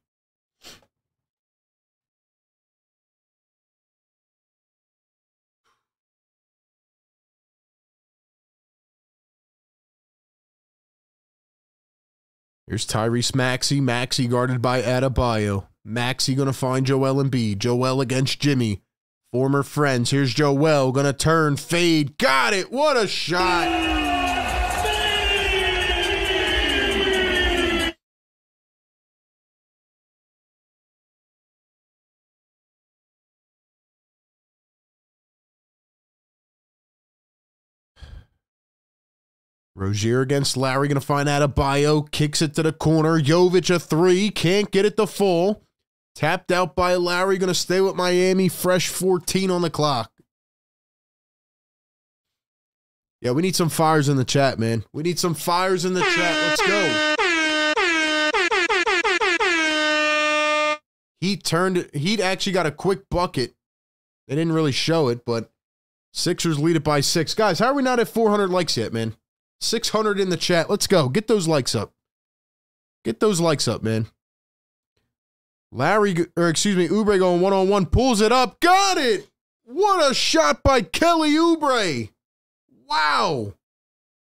Here's Tyrese Maxey. Maxey guarded by Adebayo. Maxey going to find Joel Embiid. Joel against Jimmy. Former friends. Here's Joel. Going to turn. Fade. Got it. What a shot. Rozier against Lowry, going to find Adebayo, kicks it to the corner. Jovic a three, can't get it to full. Tapped out by Lowry, going to stay with Miami, fresh fourteen on the clock. Yeah, we need some fires in the chat, man. We need some fires in the chat. Let's go. he turned, he'd actually got a quick bucket. They didn't really show it, but Sixers lead it by six. Guys, how are we not at four hundred likes yet, man? six hundred in the chat. Let's go. Get those likes up. Get those likes up, man. Larry, or excuse me, Oubre going one-on-one, pulls it up. Got it. What a shot by Kelly Oubre. Wow.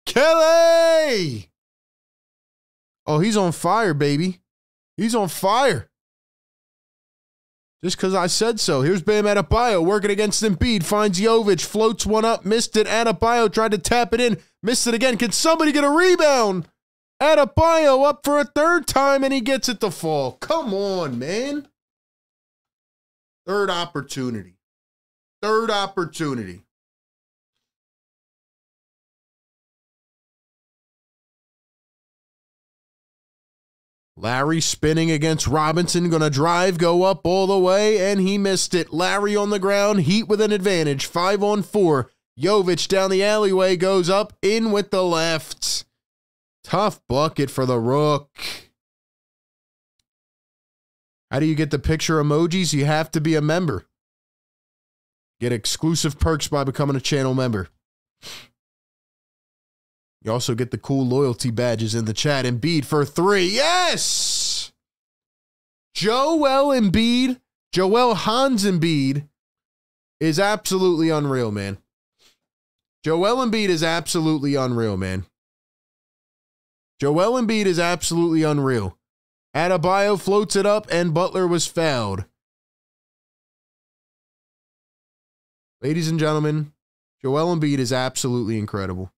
Kelly. Oh, he's on fire, baby. He's on fire. Just because I said so. Here's Bam Adebayo working against Embiid. Finds Jovic. Floats one up. Missed it. Adebayo tried to tap it in. Missed it again. Can somebody get a rebound? Adebayo up for a third time, and he gets it to fall. Come on, man. Third opportunity. Third opportunity. Larry spinning against Robinson, going to drive, go up all the way, and he missed it. Larry on the ground, Heat with an advantage, five on four. Jovic down the alleyway, goes up, in with the left. Tough bucket for the Rook. How do you get the picture emojis? You have to be a member. Get exclusive perks by becoming a channel member. You also get the cool loyalty badges in the chat. Embiid for three. Yes! Joel Embiid, Joel Hans Embiid is absolutely unreal, man. Joel Embiid is absolutely unreal, man. Joel Embiid is absolutely unreal. Adebayo floats it up, and Butler was fouled. Ladies and gentlemen, Joel Embiid is absolutely incredible.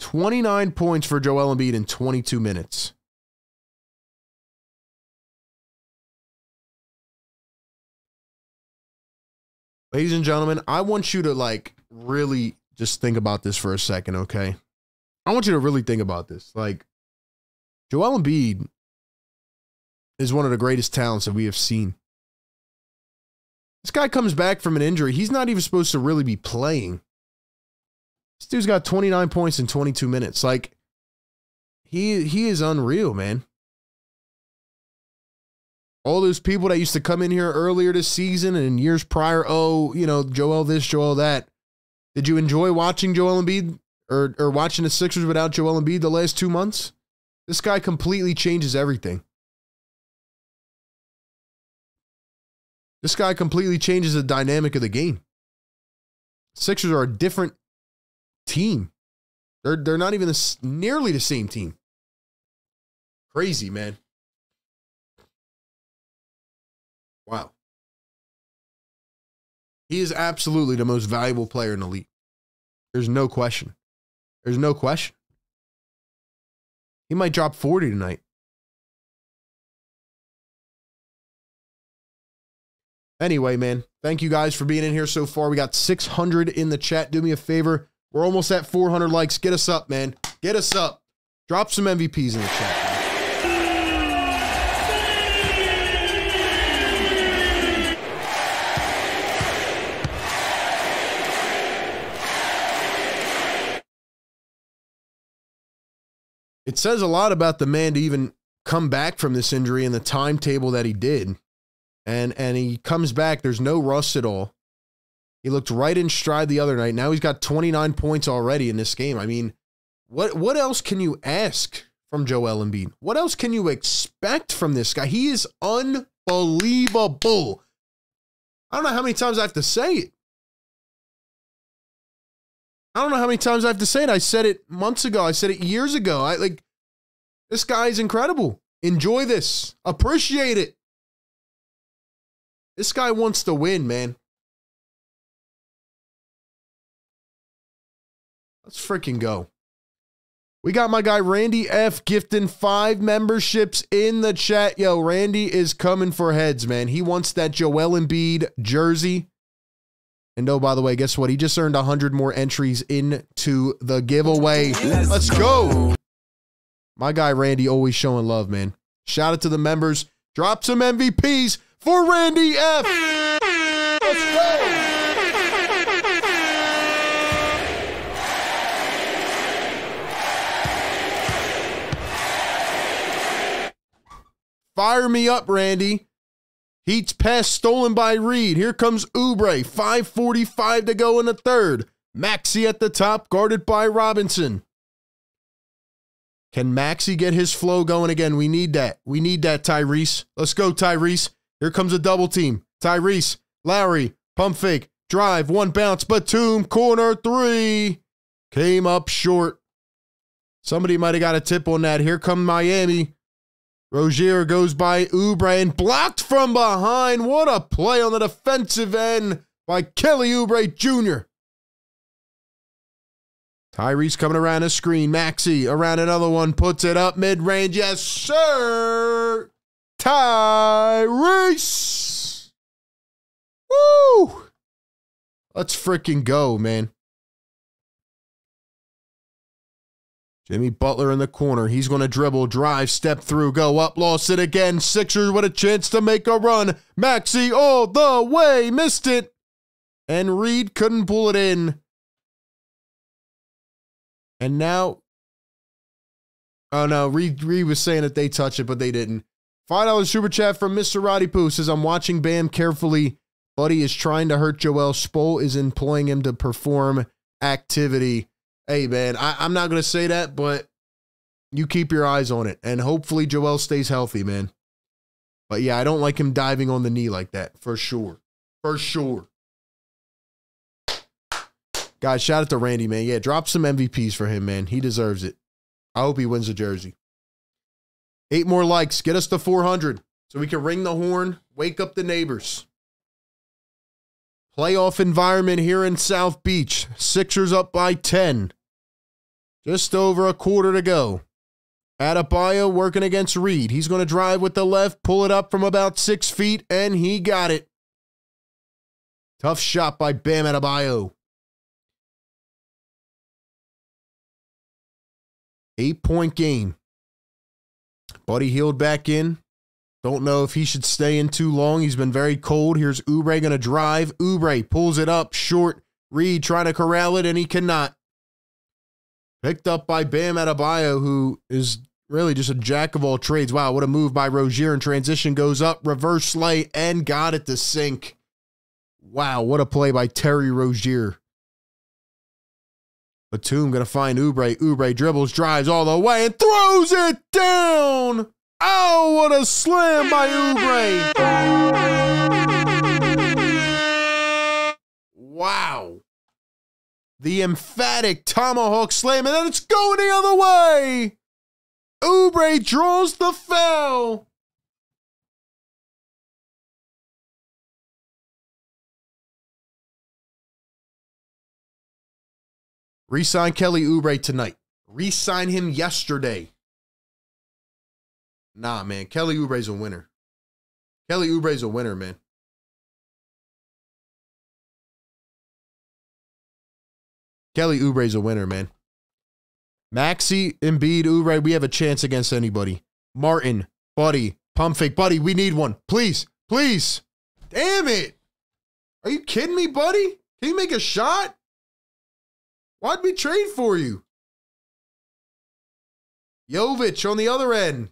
twenty-nine points for Joel Embiid in twenty-two minutes. Ladies and gentlemen, I want you to like really just think about this for a second, okay? I want you to really think about this. Like, Joel Embiid is one of the greatest talents that we have seen. This guy comes back from an injury. He's not even supposed to really be playing. This dude's got twenty-nine points in twenty-two minutes. Like, he he is unreal, man. All those people that used to come in here earlier this season and in years prior, oh, you know, Joel this, Joel that. Did you enjoy watching Joel Embiid or, or watching the Sixers without Joel Embiid the last two months? This guy completely changes everything. This guy completely changes the dynamic of the game. Sixers are a different team. They're, they're not even a, nearly the same team. Crazy, man. Wow. He is absolutely the most valuable player in the league. There's no question. There's no question. He might drop forty tonight. Anyway, man, thank you guys for being in here so far. We got six hundred in the chat. Do me a favor. We're almost at four hundred likes. Get us up, man. Get us up. Drop some M V Ps in the chat. It says a lot about the man to even come back from this injury and the timetable that he did. And and he comes back. There's no rust at all. He looked right in stride the other night. Now he's got twenty-nine points already in this game. I mean, what what else can you ask from Joel Embiid? What else can you expect from this guy? He is unbelievable. I don't know how many times I have to say it. I don't know how many times I have to say it. I said it months ago. I said it years ago. I like this guy is incredible. Enjoy this. Appreciate it. This guy wants to win, man. Let's freaking go. We got my guy Randy F gifting five memberships in the chat. Yo, Randy is coming for heads, man. He wants that Joel Embiid jersey. And oh, by the way, guess what? He just earned one hundred more entries into the giveaway. Let's, Let's go. go. My guy, Randy, always showing love, man. Shout out to the members. Drop some M V Ps for Randy F. Let's go. Fire me up, Randy. Heat's pass stolen by Reed. Here comes Oubre. five forty-five to go in the third. Maxey at the top, guarded by Robinson. Can Maxey get his flow going again? We need that. We need that, Tyrese. Let's go, Tyrese. Here comes a double team. Tyrese, Lowry, pump fake, drive, one bounce, Batum, corner three. Came up short. Somebody might have got a tip on that. Here come Miami. Rozier goes by Oubre and blocked from behind. What a play on the defensive end by Kelly Oubre Junior Tyrese coming around a screen. Maxey around another one. Puts it up mid-range. Yes, sir. Tyrese. Woo. Let's freaking go, man. Jimmy Butler in the corner. He's going to dribble, drive, step through, go up, lost it again. Sixers with a chance to make a run. Maxey all the way. Missed it. And Reed couldn't pull it in. And now, oh no, Reed, Reed was saying that they touched it, but they didn't. five dollar super chat from Mister Roddy Pooh says, I'm watching Bam carefully. Buddy is trying to hurt Joel. Spol is employing him to perform activity. Hey, man, I, I'm not going to say that, but you keep your eyes on it. And hopefully Joel stays healthy, man. But yeah, I don't like him diving on the knee like that, for sure. For sure. Guys, shout out to Randy, man. Yeah, drop some M V Ps for him, man. He deserves it. I hope he wins the jersey. Eight more likes. Get us to four hundred so we can ring the horn, wake up the neighbors. Playoff environment here in South Beach. Sixers up by ten. Just over a quarter to go. Adebayo working against Reed. He's going to drive with the left, pull it up from about six feet, and he got it. Tough shot by Bam Adebayo. Eight-point game. Buddy Hield back in. Don't know if he should stay in too long. He's been very cold. Here's Oubre going to drive. Oubre pulls it up short. Reed trying to corral it, and he cannot. Picked up by Bam Adebayo, who is really just a jack of all trades. Wow, what a move by Rozier in transition. Goes up, reverse slay, and got it to sink. Wow, what a play by Terry Rozier. Batum going to find Oubre. Oubre dribbles, drives all the way, and throws it down. Oh, what a slam by Oubre. Wow. The emphatic tomahawk slam, and then it's going the other way. Oubre draws the foul. Resign Kelly Oubre tonight. Resign him yesterday. Nah, man. Kelly Oubre's a winner. Kelly Oubre's a winner, man. Kelly Oubre's a winner, man. Maxey, Embiid, Oubre, we have a chance against anybody. Martin, Buddy, pump fake. Buddy, we need one. Please, please. Damn it. Are you kidding me, Buddy? Can you make a shot? Why'd we trade for you? Jovic on the other end.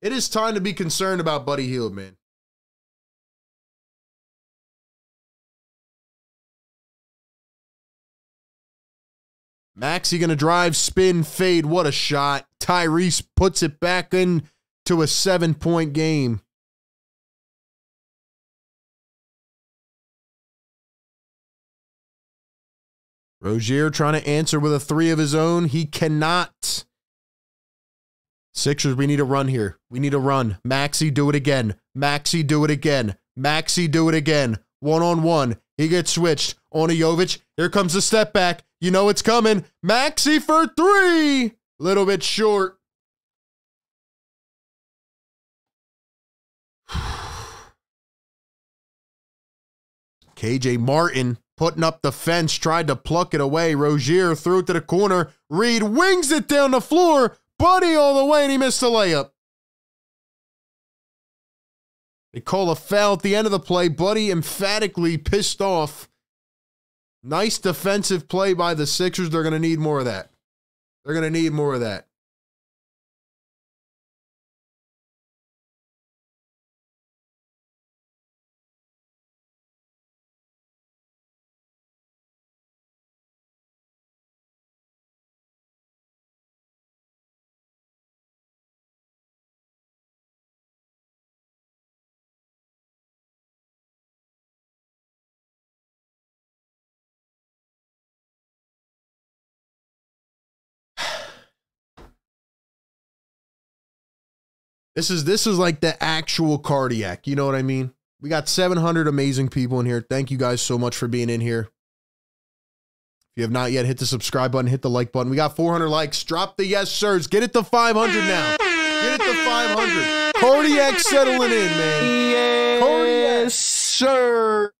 It is time to be concerned about Buddy Hield, man. Maxey going to drive, spin, fade. What a shot. Tyrese puts it back in to a seven-point game. Rozier trying to answer with a three of his own. He cannot. Sixers, we need a run here. We need a run. Maxey, do it again. Maxey, do it again. Maxey, do it again. One-on-one. He gets switched. On to Jovic. Here comes the step back. You know it's coming. Maxey for three. Little bit short. K J Martin. Putting up the fence, tried to pluck it away. Rozier threw it to the corner. Reed wings it down the floor. Buddy all the way, and he missed the layup. They call a foul at the end of the play. Buddy emphatically pissed off. Nice defensive play by the Sixers. They're going to need more of that. They're going to need more of that. This is, this is like the actual cardiac. You know what I mean? We got seven hundred amazing people in here. Thank you guys so much for being in here. If you have not yet, hit the subscribe button, hit the like button. We got four hundred likes. Drop the yes sirs. Get it to five hundred now. Get it to five hundred. Cardiac settling in, man. Yes, cardiac, sir.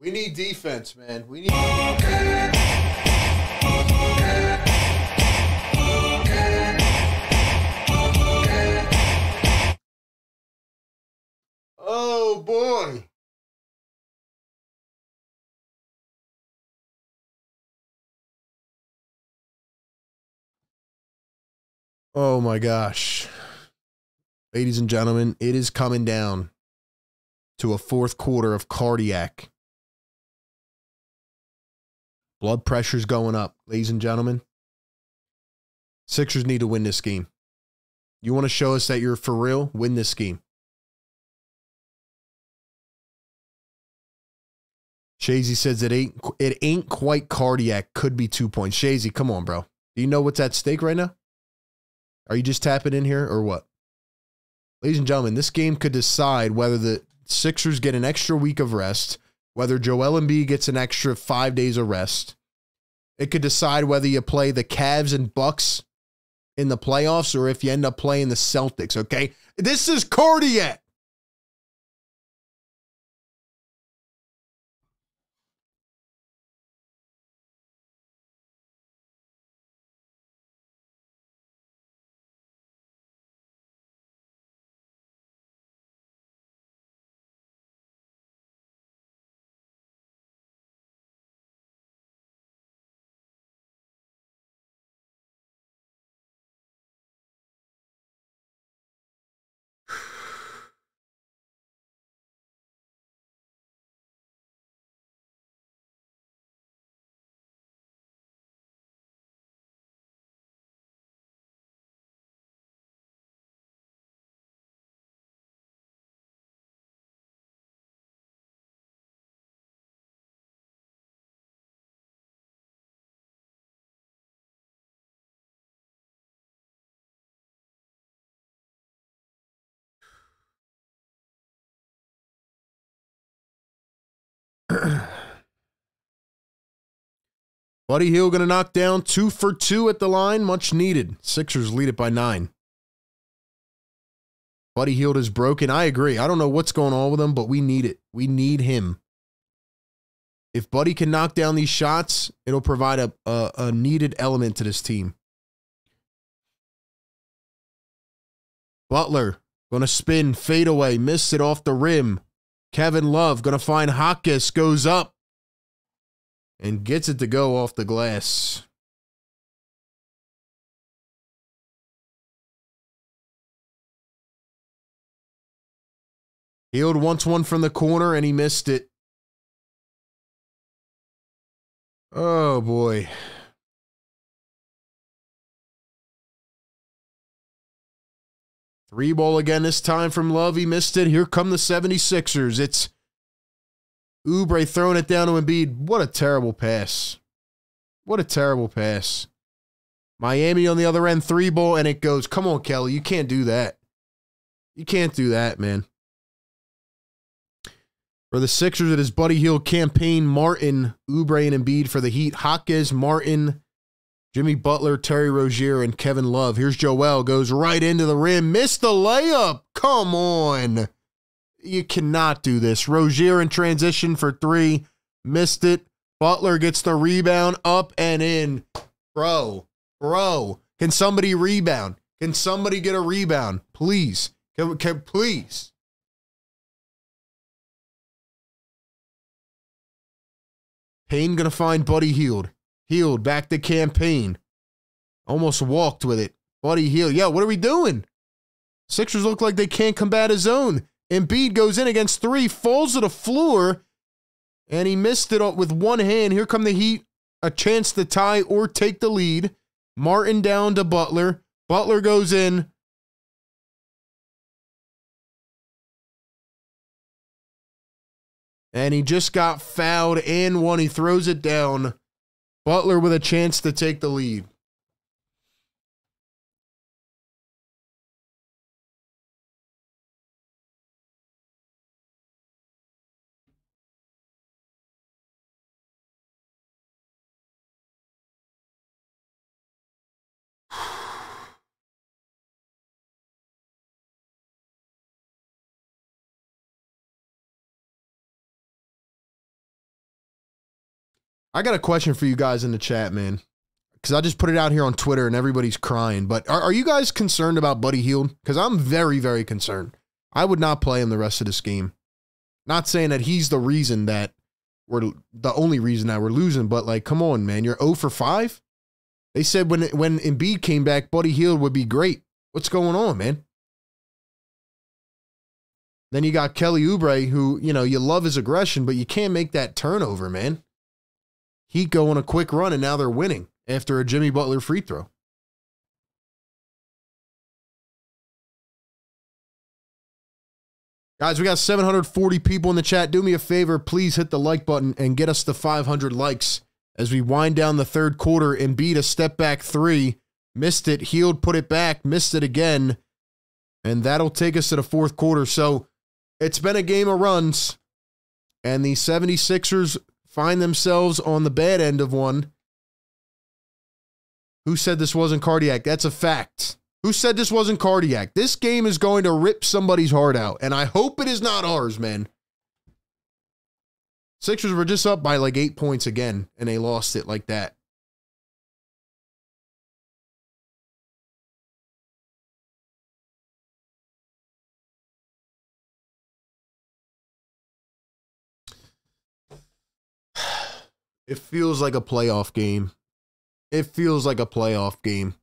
We need defense, man. We need. Oh boy. Oh my gosh. Ladies and gentlemen, it is coming down to a fourth quarter of cardiac. Blood pressure's going up, ladies and gentlemen. Sixers need to win this game. You want to show us that you're for real? Win this game. Shazy says it ain't, it ain't quite cardiac. Could be two points. Shazy, come on, bro. Do you know what's at stake right now? Are you just tapping in here or what? Ladies and gentlemen, this game could decide whether the Sixers get an extra week of rest, whether Joel Embiid gets an extra five days of rest. It could decide whether you play the Cavs and Bucks in the playoffs or if you end up playing the Celtics, okay? This is cardiac. Buddy Hield gonna knock down two for two at the line, much needed. Sixers lead it by nine. Buddy Hield is broken. I agree. I don't know what's going on with him, but we need it. We need him. If Buddy can knock down these shots, it'll provide a, a, a needed element to this team. Butler gonna spin, fade away, missed it off the rim. Kevin Love going to find Jaquez, goes up and gets it to go off the glass. Hield wants one from the corner, and he missed it. Oh, boy. Three ball again, this time from Love. He missed it. Here come the seventy-sixers. It's Oubre throwing it down to Embiid. What a terrible pass. What a terrible pass. Miami on the other end, three ball, and it goes. Come on, Kelly. You can't do that. You can't do that, man. For the Sixers, it is Buddy Hield, Campaign, Martin, Oubre, and Embiid. For the Heat, Jaquez, Martin, Jimmy Butler, Terry Rozier, and Kevin Love. Here's Joel. Goes right into the rim. Missed the layup. Come on. You cannot do this. Rozier in transition for three. Missed it. Butler gets the rebound. Up and in. Bro. Bro. Can somebody rebound? Can somebody get a rebound? Please. Can, can please. Payne going to find Buddy Hield. Hield back to Campaign. Almost walked with it. Buddy Hield. Yo, what are we doing? Sixers look like they can't combat his own. Embiid goes in against three, falls to the floor, and he missed it with one hand. Here come the Heat. A chance to tie or take the lead. Martin down to Butler. Butler goes in. And he just got fouled and one. He throws it down. Butler with a chance to take the lead. I got a question for you guys in the chat, man, because I just put it out here on Twitter and everybody's crying. But are, are you guys concerned about Buddy Hield? Because I'm very, very concerned. I would not play him the rest of this game. Not saying that he's the reason that we're the only reason that we're losing, but like, come on, man, you're zero for five. They said when when Embiid came back, Buddy Hield would be great. What's going on, man? Then you got Kelly Oubre, who, you know, you love his aggression, but you can't make that turnover, man. Heat go on a quick run, and now they're winning after a Jimmy Butler free throw. Guys, we got seven hundred forty people in the chat. Do me a favor, please hit the like button and get us to five hundred likes as we wind down the third quarter. And Embiid a step back three. Missed it. Hield put it back. Missed it again. And that'll take us to the fourth quarter. So it's been a game of runs, and the seventy-sixers find themselves on the bad end of one. Who said this wasn't cardiac? That's a fact. Who said this wasn't cardiac? This game is going to rip somebody's heart out, and I hope it is not ours, man. Sixers were just up by like eight points again, and they lost it like that. It feels like a playoff game. It feels like a playoff game.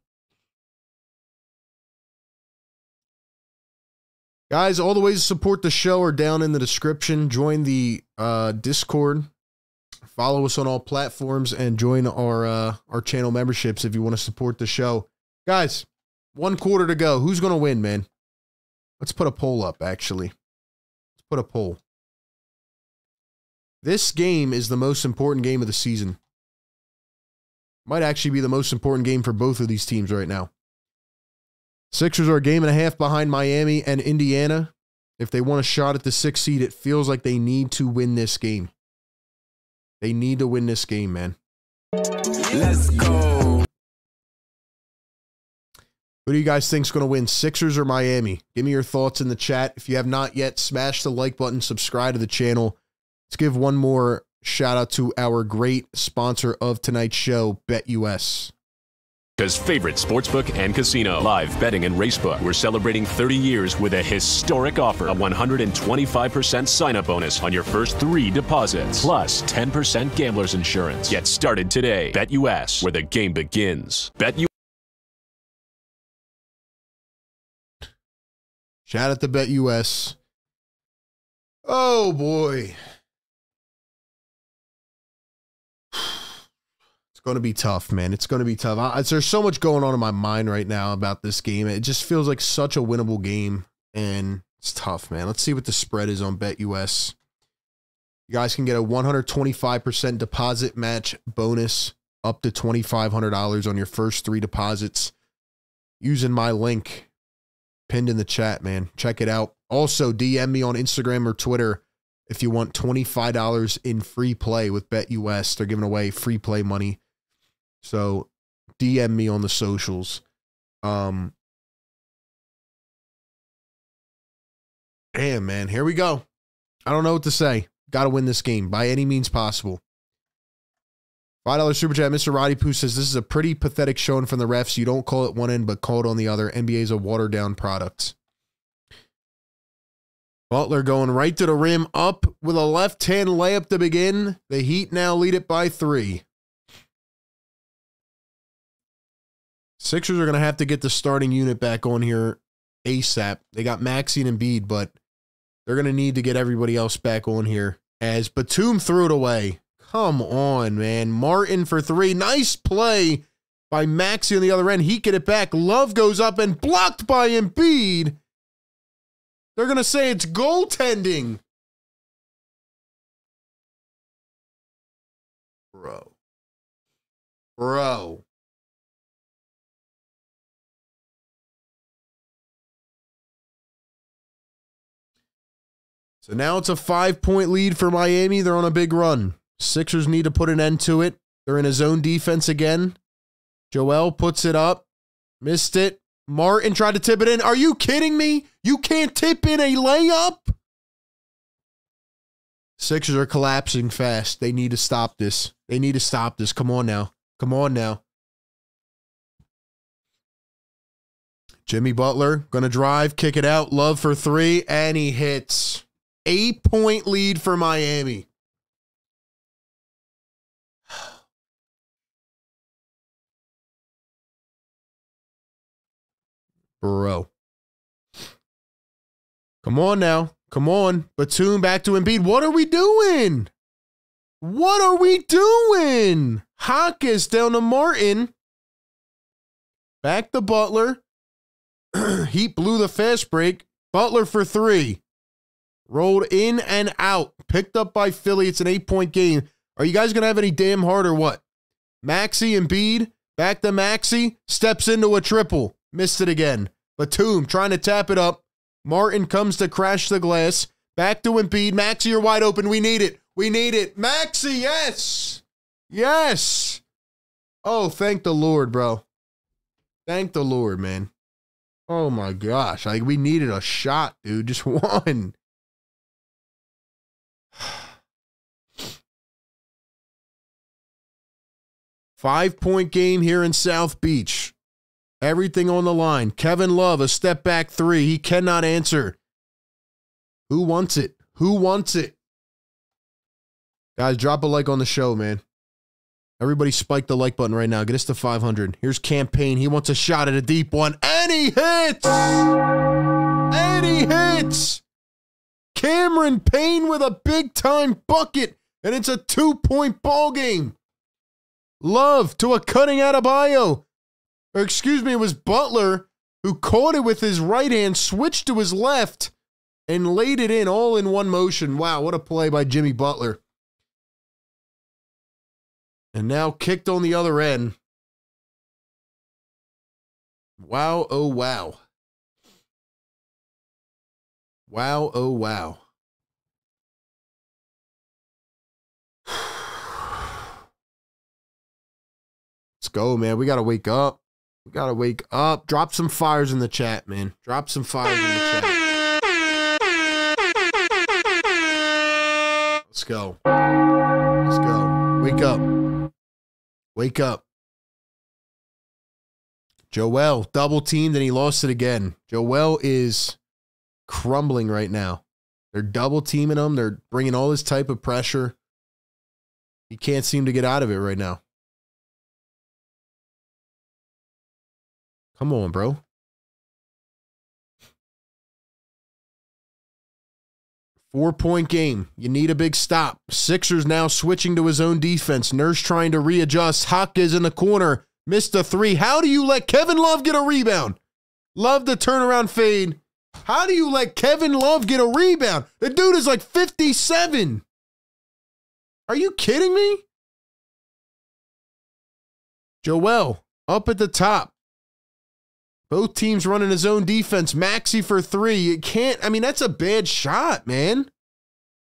Guys, all the ways to support the show are down in the description. Join the uh, Discord. Follow us on all platforms and join our, uh, our channel memberships if you want to support the show. Guys, one quarter to go. Who's going to win, man? Let's put a poll up, actually. Let's put a poll. This game is the most important game of the season. Might actually be the most important game for both of these teams right now. Sixers are a game and a half behind Miami and Indiana. If they want a shot at the sixth seed, it feels like they need to win this game. They need to win this game, man. Let's go. Who do you guys think is going to win, Sixers or Miami? Give me your thoughts in the chat. If you have not yet, smash the like button, subscribe to the channel. Let's give one more shout out to our great sponsor of tonight's show, BetUS. America's favorite sportsbook and casino. Live betting and racebook. We're celebrating thirty years with a historic offer. A one hundred twenty-five percent sign-up bonus on your first three deposits. Plus ten percent gambler's insurance. Get started today. BetUS, where the game begins. BetUS. Shout out to BetUS. Oh, boy. It's going to be tough, man. It's going to be tough. I, there's so much going on in my mind right now about this game. It just feels like such a winnable game, and it's tough, man. Let's see what the spread is on BetUS. You guys can get a one hundred twenty-five percent deposit match bonus up to twenty-five hundred dollars on your first three deposits using my link pinned in the chat, man. Check it out. Also, D M me on Instagram or Twitter if you want twenty-five dollars in free play with BetUS. They're giving away free play money. So D M me on the socials. Um, damn, man. Here we go. I don't know what to say. Got to win this game by any means possible. five dollar super chat. Mister Roddy Pooh says, this is a pretty pathetic showing from the refs. You don't call it one end, but call it on the other. N B A's a watered down product. Butler going right to the rim, up with a left-hand layup to begin. The Heat now lead it by three. Sixers are going to have to get the starting unit back on here ASAP. They got Maxey and Embiid, but they're going to need to get everybody else back on here as Batum threw it away. Come on, man. Martin for three. Nice play by Maxey on the other end. Heat get it back. Love goes up and blocked by Embiid. They're going to say it's goaltending. Bro. Bro. So now it's a five-point lead for Miami. They're on a big run. Sixers need to put an end to it. They're in a zone defense again. Joel puts it up. Missed it. Martin tried to tip it in. Are you kidding me? You can't tip in a layup? Sixers are collapsing fast. They need to stop this. They need to stop this. Come on now. Come on now. Jimmy Butler going to drive, kick it out. Love for three, and he hits. Eight-point lead for Miami. Bro. Come on now. Come on. Batum back to Embiid. What are we doing? What are we doing? Hawkins down to Martin. Back to Butler. Heat blew the fast break. Butler for three. Rolled in and out. Picked up by Philly. It's an eight-point game. Are you guys going to have any damn heart or what? Maxey, Embiid. Back to Maxey. Steps into a triple. Missed it again. Batum trying to tap it up. Martin comes to crash the glass. Back to Embiid. Maxey, you're wide open. We need it. We need it. Maxey, yes. Yes. Oh, thank the Lord, bro. Thank the Lord, man. Oh, my gosh. Like, we needed a shot, dude. Just one. Five-point game here in South Beach. Everything on the line. Kevin Love, a step back three. He cannot answer. Who wants it? Who wants it? Guys, drop a like on the show, man. Everybody spike the like button right now. Get us to five hundred. Here's Campaign. He wants a shot at a deep one. And he hits! And he hits! Cameron Payne with a big-time bucket, and it's a two-point ball game. Love to a cutting Adebayo. Or excuse me, it was Butler who caught it with his right hand, switched to his left, and laid it in all in one motion. Wow, what a play by Jimmy Butler. And now kicked on the other end. Wow, oh, wow. Wow, oh, wow. Let's go, man. We got to wake up. We gotta wake up. Drop some fires in the chat, man. Drop some fires in the chat. Let's go. Let's go. Wake up. Wake up. Joel double teamed and he lost it again. Joel is crumbling right now. They're double teaming him. They're bringing all this type of pressure. He can't seem to get out of it right now. Come on, bro. Four-point game. You need a big stop. Sixers now switching to his own defense. Nurse trying to readjust. Hawkins in the corner. Missed a three. How do you let Kevin Love get a rebound? Love the turnaround fade. How do you let Kevin Love get a rebound? The dude is like fifty-seven. Are you kidding me? Joel up at the top. Both teams running his own defense. Maxey for three. You can't, I mean, that's a bad shot, man.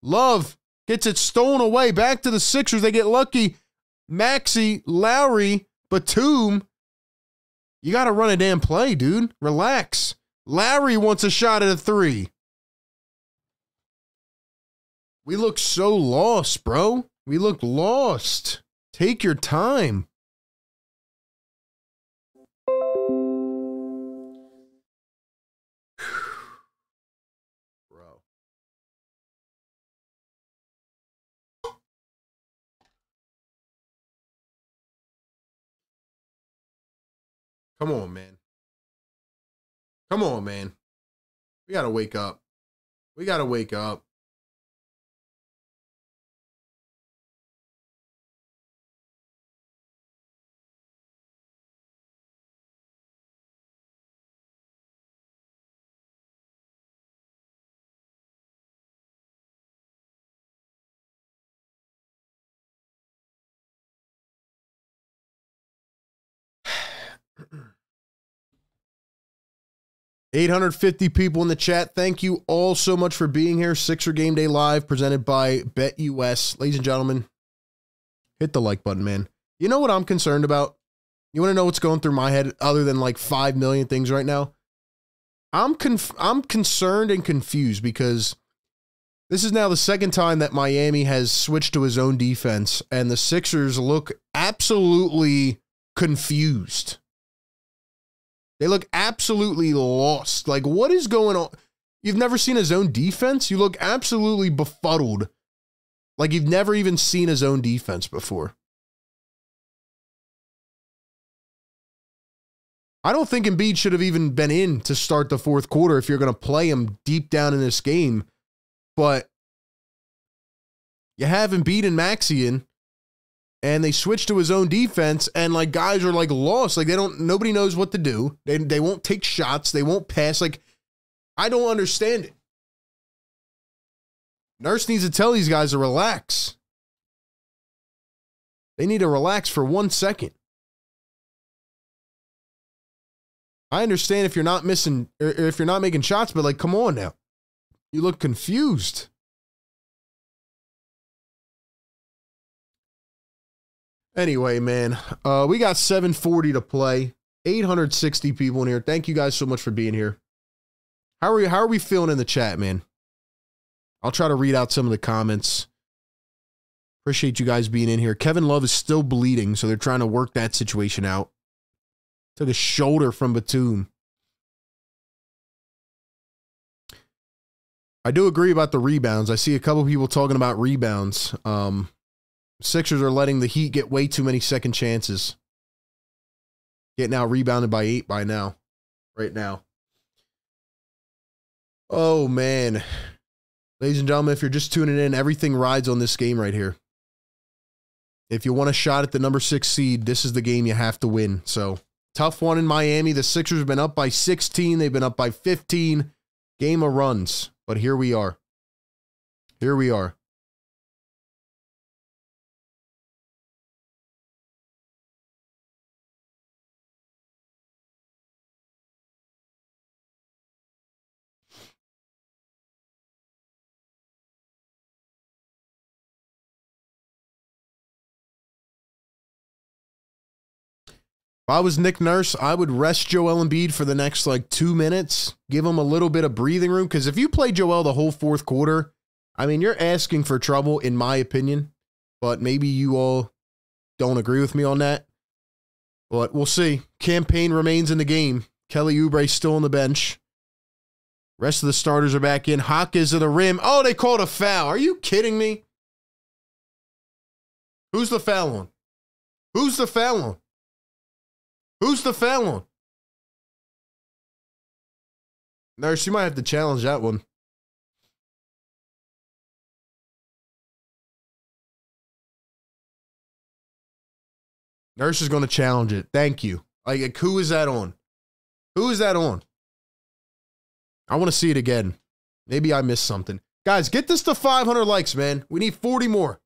Love gets it stolen away. Back to the Sixers. They get lucky. Maxey, Lowry, Batum. You got to run a damn play, dude. Relax. Lowry wants a shot at a three. We look so lost, bro. We look lost. Take your time. Come on, man. Come on, man. We got to wake up. We got to wake up. eight hundred fifty people in the chat. Thank you all so much for being here. Sixer Game Day Live presented by BetUS. Ladies and gentlemen, hit the like button, man. You know what I'm concerned about? You want to know what's going through my head other than like five million things right now? I'm conf I'm concerned and confused because This is now the second time that Miami has switched to his own defense, and the Sixers look absolutely confused. They look absolutely lost. Like, what is going on? You've never seen his own defense? You look absolutely befuddled. Like you've never even seen his own defense before. I don't think Embiid should have even been in to start the fourth quarter if you're going to play him deep down in this game. But you have Embiid and Maxey in, and they switch to his own defense, and like guys are like lost. Like they don't, nobody knows what to do. They, they won't take shots. They won't pass. Like I don't understand it. Nurse needs to tell these guys to relax. They need to relax for one second. I understand if you're not missing, or if you're not making shots, but like, come on now. You look confused. Anyway, man, uh, we got seven forty to play. eight hundred sixty people in here. Thank you guys so much for being here. How are you, how are we feeling in the chat, man? I'll try to read out some of the comments. Appreciate you guys being in here. Kevin Love is still bleeding, so they're trying to work that situation out. Took a shoulder from Batum. I do agree about the rebounds. I see a couple people talking about rebounds. Um, Sixers are letting the Heat get way too many second chances. Getting out rebounded by eight by now. Right now. Oh, man. Ladies and gentlemen, if you're just tuning in, everything rides on this game right here. If you want a shot at the number six seed, this is the game you have to win. So, tough one in Miami. The Sixers have been up by sixteen. They've been up by fifteen. Game of runs. But here we are. Here we are. If I was Nick Nurse, I would rest Joel Embiid for the next like two minutes, give him a little bit of breathing room. Because if you play Joel the whole fourth quarter, I mean, you're asking for trouble, in my opinion. But maybe you all don't agree with me on that. But we'll see. Cameron Payne remains in the game. Kelly Oubre still on the bench. Rest of the starters are back in. Hawk is to the rim. Oh, they called a foul. Are you kidding me? Who's the foul on? Who's the foul on? Who's the foul on? Nurse, you might have to challenge that one. Nurse is going to challenge it. Thank you. Like, who is that on? Who is that on? I want to see it again. Maybe I missed something. Guys, get this to five hundred likes, man. We need forty more.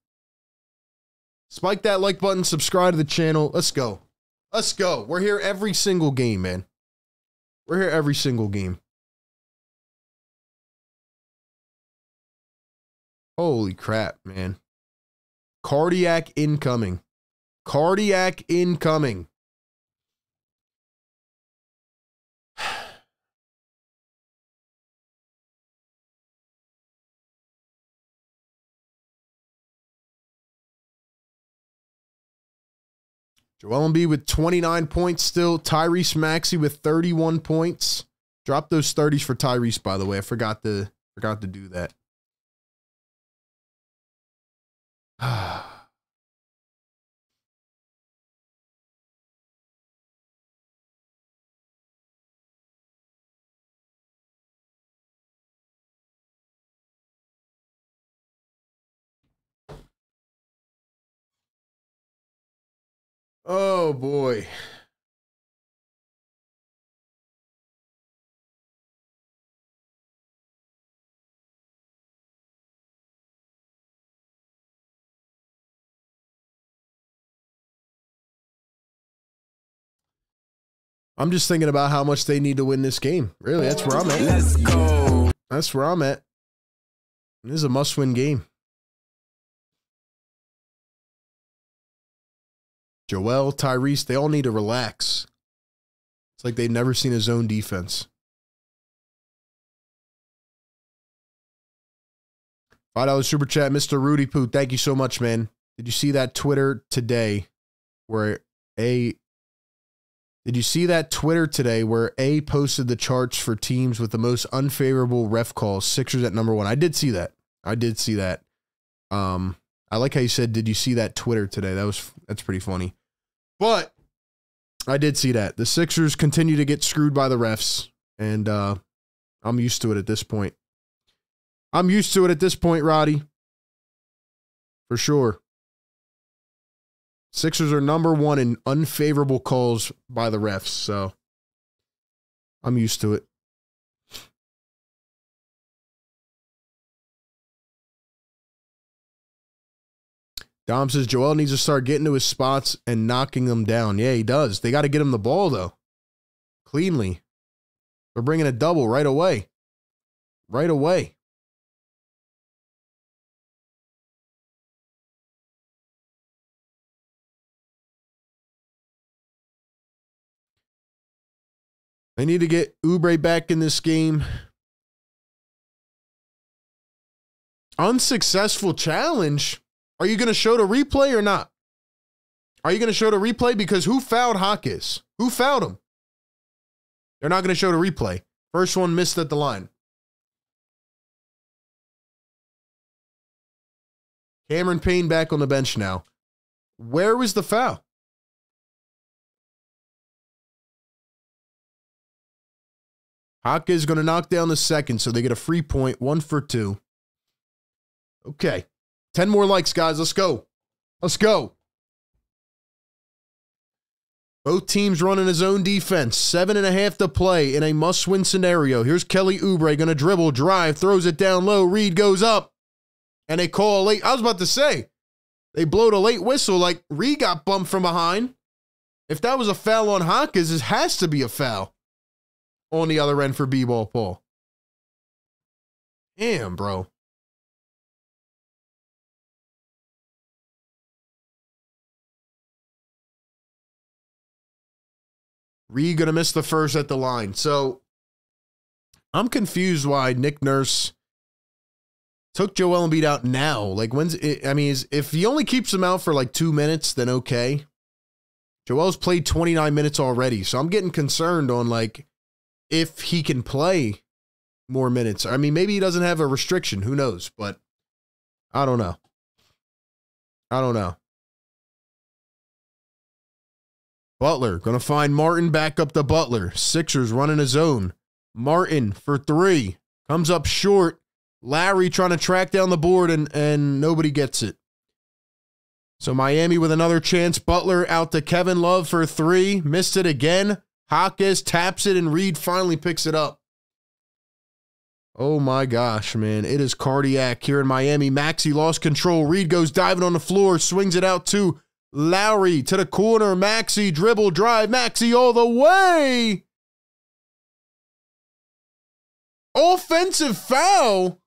Spike that like button. Subscribe to the channel. Let's go. Let's go. We're here every single game, man. We're here every single game. Holy crap, man. Cardiac incoming. Cardiac incoming. Joel Embiid with twenty-nine points still. Tyrese Maxey with thirty-one points. Drop those thirties for Tyrese, by the way. I forgot to forgot to do that. Oh, boy. I'm just thinking about how much they need to win this game. Really, that's where I'm at. Let's go. That's where I'm at. This is a must-win game. Joel, Tyrese, they all need to relax. It's like they've never seen a zone defense. five dollar super chat, Mister Rudy Poo. Thank you so much, man. Did you see that Twitter today where A... Did you see that Twitter today where A posted the charts for teams with the most unfavorable ref calls? Sixers at number one. I did see that. I did see that. Um, I like how you said, did you see that Twitter today? That was, that's pretty funny. But I did see that. The Sixers continue to get screwed by the refs, and uh, I'm used to it at this point. I'm used to it at this point, Roddy. For sure. Sixers are number one in unfavorable calls by the refs, so I'm used to it. Dom says Joel needs to start getting to his spots and knocking them down. Yeah, he does. They got to get him the ball, though. Cleanly. They're bringing a double right away. Right away. They need to get Oubre back in this game. Unsuccessful challenge. Are you going to show the replay or not? Are you going to show the replay? Because who fouled Jaquez? Who fouled him? They're not going to show the replay. First one missed at the line. Cameron Payne back on the bench now. Where was the foul? Haka is going to knock down the second, so they get a free point, one for two. Okay. ten more likes, guys. Let's go. Let's go. Both teams running his own defense. Seven and a half to play in a must-win scenario. Here's Kelly Oubre going to dribble, drive, throws it down low. Reed goes up, and they call a late. I was about to say, they blowed a late whistle like Reed got bumped from behind. If that was a foul on Hawkins, this has to be a foul on the other end for B-ball Paul. Damn, bro. Reed going to miss the first at the line. So I'm confused why Nick Nurse took Joel Embiid out now. Like, when's it? I mean, is, if he only keeps him out for like two minutes, then okay. Joel's played twenty-nine minutes already. So I'm getting concerned on like, if he can play more minutes. I mean, maybe he doesn't have a restriction. Who knows? But I don't know. I don't know. Butler going to find Martin, back up to Butler. Sixers running his own. Martin for three. Comes up short. Lowry trying to track down the board, and, and nobody gets it. So Miami with another chance. Butler out to Kevin Love for three. Missed it again. Jaquez taps it, and Reed finally picks it up. Oh, my gosh, man. It is cardiac here in Miami. Maxey lost control. Reed goes diving on the floor, swings it out to Lowry to the corner. Maxey, dribble, drive. Maxey all the way. Offensive foul.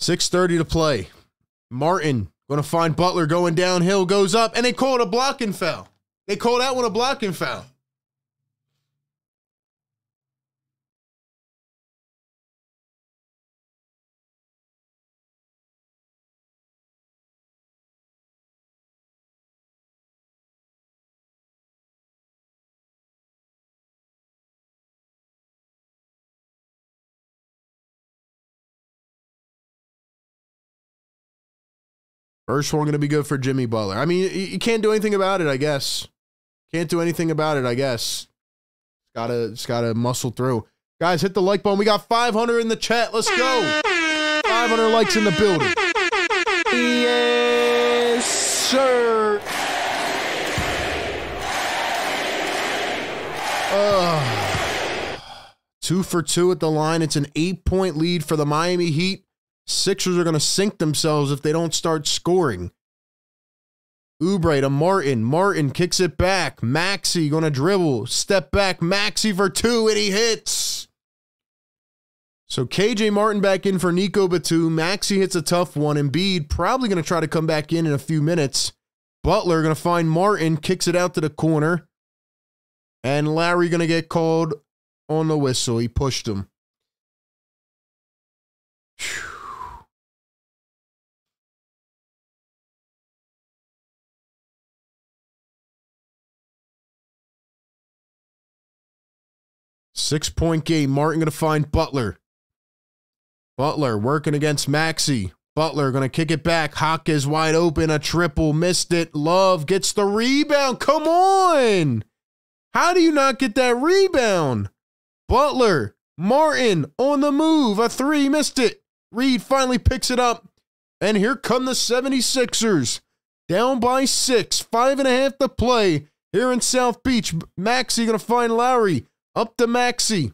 six thirty to play. Martin going to find Butler going downhill, goes up, and they call it a blocking foul. They call that one a blocking foul. First one going to be good for Jimmy Butler. I mean, you can't do anything about it, I guess. Can't do anything about it, I guess. Gotta, just gotta muscle through. Guys, hit the like button. We got five hundred in the chat. Let's go. five hundred likes in the building. Yes, sir. Uh, two for two at the line. It's an eight-point lead for the Miami Heat. Sixers are going to sink themselves if they don't start scoring. Oubre to Martin. Martin kicks it back. Maxey going to dribble. Step back. Maxey for two, and he hits. So K J Martin back in for Nico Batum. Maxey hits a tough one. Embiid probably going to try to come back in in a few minutes. Butler going to find Martin. Kicks it out to the corner. And Lowry going to get called on the whistle. He pushed him. Whew. Six-point game. Martin going to find Butler. Butler working against Maxey. Butler going to kick it back. Hawk is wide open. A triple. Missed it. Love gets the rebound. Come on. How do you not get that rebound? Butler. Martin on the move. A three. Missed it. Reed finally picks it up. And here come the 76ers. Down by six. Five and a half to play here in South Beach. Maxey going to find Lowry. Up to Maxey.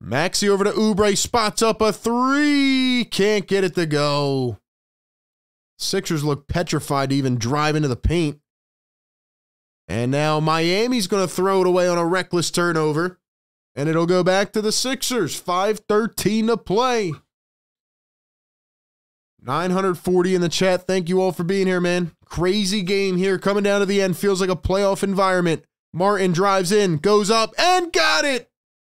Maxey over to Oubre. Spots up a three. Can't get it to go. Sixers look petrified to even drive into the paint. And now Miami's going to throw it away on a reckless turnover. And it'll go back to the Sixers. five thirteen to play. nine hundred forty in the chat. Thank you all for being here, man. Crazy game here. Coming down to the end. Feels like a playoff environment. Martin drives in, goes up, and got it!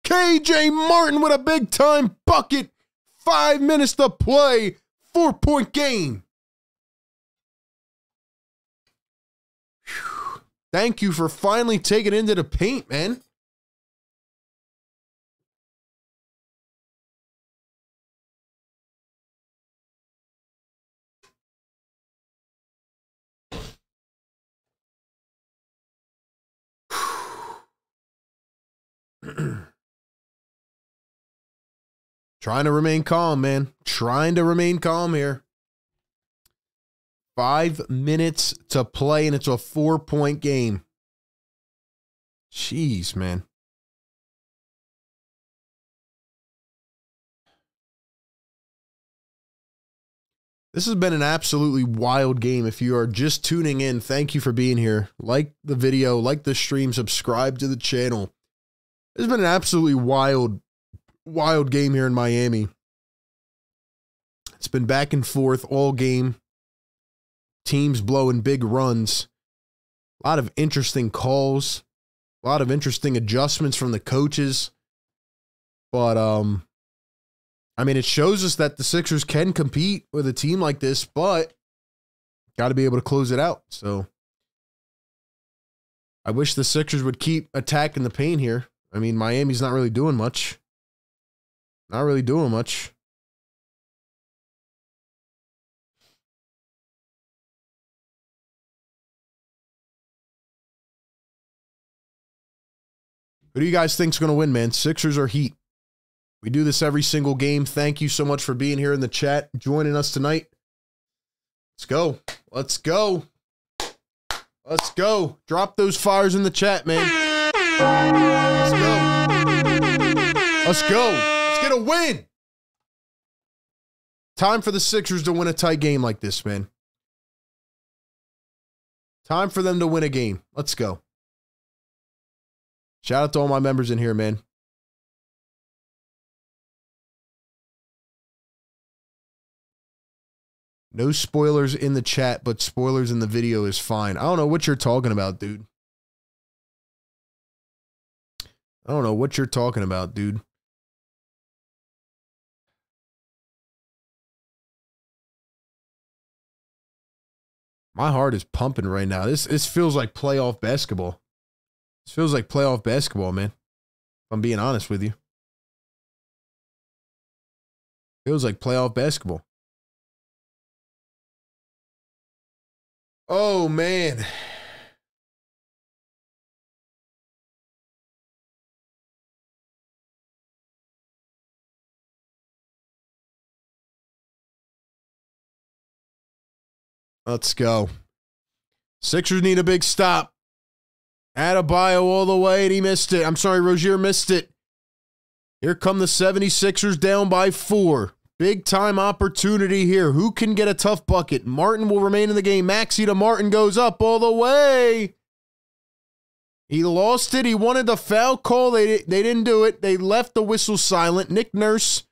K J Martin with a big-time bucket. Five minutes to play. Four-point game. Whew. Thank you for finally taking it into the paint, man. Trying to remain calm, man. Trying to remain calm here. Five minutes to play, and it's a four-point game. Jeez, man. This has been an absolutely wild game. If you are just tuning in, thank you for being here. Like the video, like the stream, subscribe to the channel. It's been an absolutely wild, wild game here in Miami. It's been back and forth all game. Teams blowing big runs. A lot of interesting calls. A lot of interesting adjustments from the coaches. But, um, I mean, it shows us that the Sixers can compete with a team like this, but got to be able to close it out. So I wish the Sixers would keep attacking the paint here. I mean, Miami's not really doing much. Not really doing much. Who do you guys think's going to win, man? Sixers or Heat? We do this every single game. Thank you so much for being here in the chat, joining us tonight. Let's go. Let's go. Let's go. Drop those fires in the chat, man. Let's go. Let's go. Let's get a win. Time for the Sixers to win a tight game like this, man. Time for them to win a game. Let's go. Shout out to all my members in here, man. No spoilers in the chat, but spoilers in the video is fine. I don't know what you're talking about, dude. I don't know what you're talking about, dude. My heart is pumping right now. This this feels like playoff basketball. This feels like playoff basketball, man. If I'm being honest with you. Feels like playoff basketball. Oh, man. Let's go. Sixers need a big stop. Adebayo all the way, and he missed it. I'm sorry, Rozier missed it. Here come the 76ers down by four. Big time opportunity here. Who can get a tough bucket? Martin will remain in the game. Maxey to Martin goes up all the way. He lost it. He wanted the foul call. They, they didn't do it. They left the whistle silent. Nick Nurse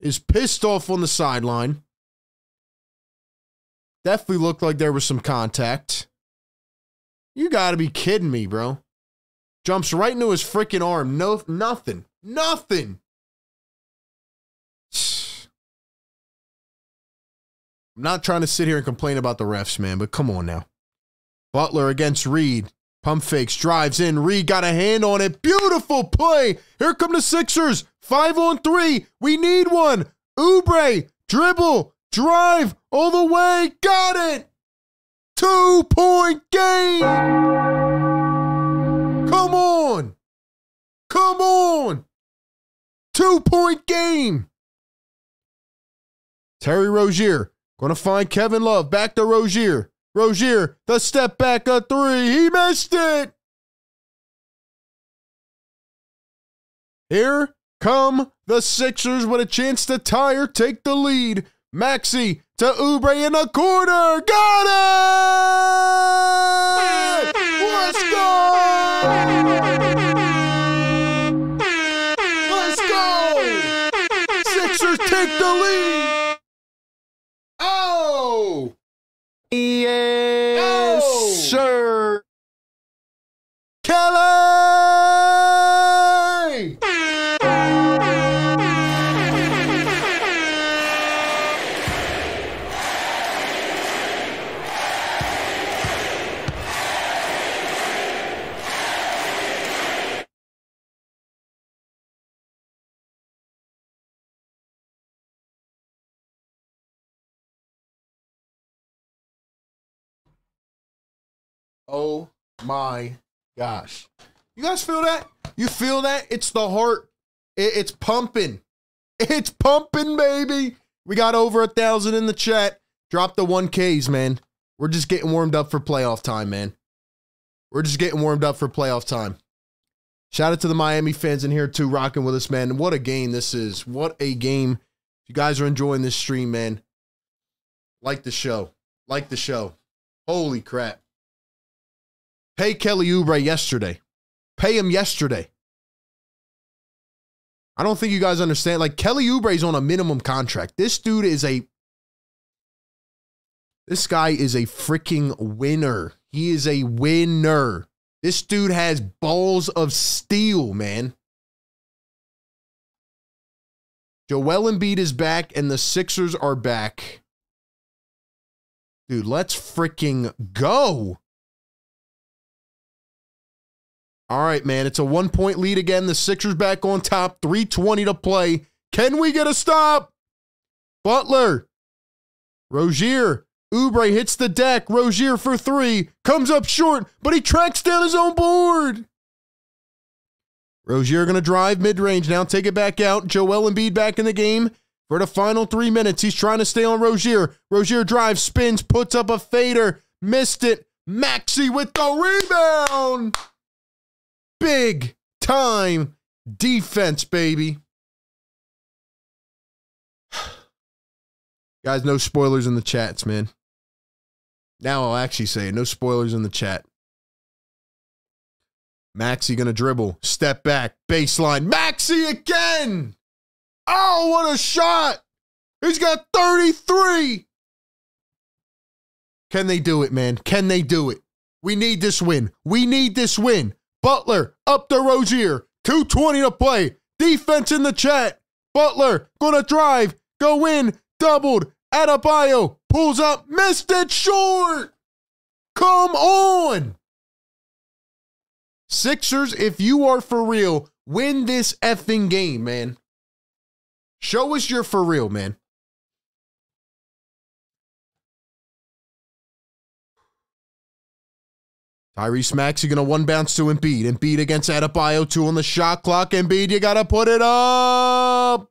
is pissed off on the sideline. Definitely looked like there was some contact. You got to be kidding me, bro. Jumps right into his freaking arm. No, nothing. Nothing. I'm not trying to sit here and complain about the refs, man, but come on now. Butler against Reed. Pump fakes, drives in. Reed got a hand on it. Beautiful play. Here come the Sixers. Five on three. We need one. Oubre, dribble, drive, all the way. Got it. Two-point game. Come on. Come on. Two-point game. Terry Rozier. Going to find Kevin Love. Back to Rozier. Rozier, the step back, a three. He missed it. Here come the Sixers with a chance to tie or take the lead. Maxey to Oubre in the corner. Got it! Let's go! Let's go! Sixers take the lead. Oh! Yes, oh. Sir. Kelly! Oh my gosh. You guys feel that? You feel that? It's the heart. It, it's pumping. It's pumping, baby. We got over a thousand in the chat. Drop the one Ks, man. We're just getting warmed up for playoff time, man. We're just getting warmed up for playoff time. Shout out to the Miami fans in here too, rocking with us, man. What a game this is. What a game. If you guys are enjoying this stream, man, like the show. Like the show. Holy crap. Pay Kelly Oubre yesterday. Pay him yesterday. I don't think you guys understand. Like, Kelly Oubre's on a minimum contract. This dude is a... This guy is a freaking winner. He is a winner. This dude has balls of steel, man. Joel Embiid is back, and the Sixers are back. Dude, let's freaking go. All right, man, it's a one-point lead again. The Sixers back on top, three twenty to play. Can we get a stop? Butler, Rozier, Oubre hits the deck. Rozier for three, comes up short, but he tracks down his own board. Rozier going to drive mid-range now, take it back out. Joel Embiid back in the game for the final three minutes. He's trying to stay on Rozier. Rozier drives, spins, puts up a fader, missed it. Maxey with the rebound. Big time defense, baby. Guys, no spoilers in the chats, man. Now I'll actually say it. No spoilers in the chat. Maxey going to dribble. Step back. Baseline. Maxey again. Oh, what a shot. He's got thirty-three. Can they do it, man? Can they do it? We need this win. We need this win. Butler up to Rozier. two twenty to play. Defense in the chat. Butler gonna drive. Go in. Doubled. Adebayo pulls up. Missed it short. Come on. Sixers, if you are for real, win this effing game, man. Show us you're for real, man. Tyrese Maxey going to one bounce to Embiid. Embiid against Adebayo, two on the shot clock. Embiid, you got to put it up.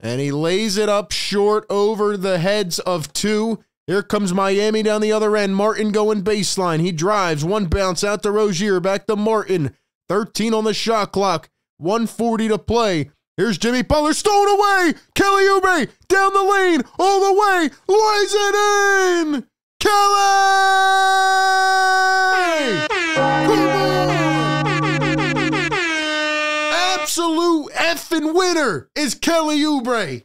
And he lays it up short over the heads of two. Here comes Miami down the other end. Martin going baseline. He drives, one bounce out to Rozier, back to Martin. thirteen on the shot clock, one forty to play. Here's Jimmy Butler, stolen away. Kelly Oubre, down the lane, all the way, lays it in. Kelly! Come on! Absolute effing winner is Kelly Oubre.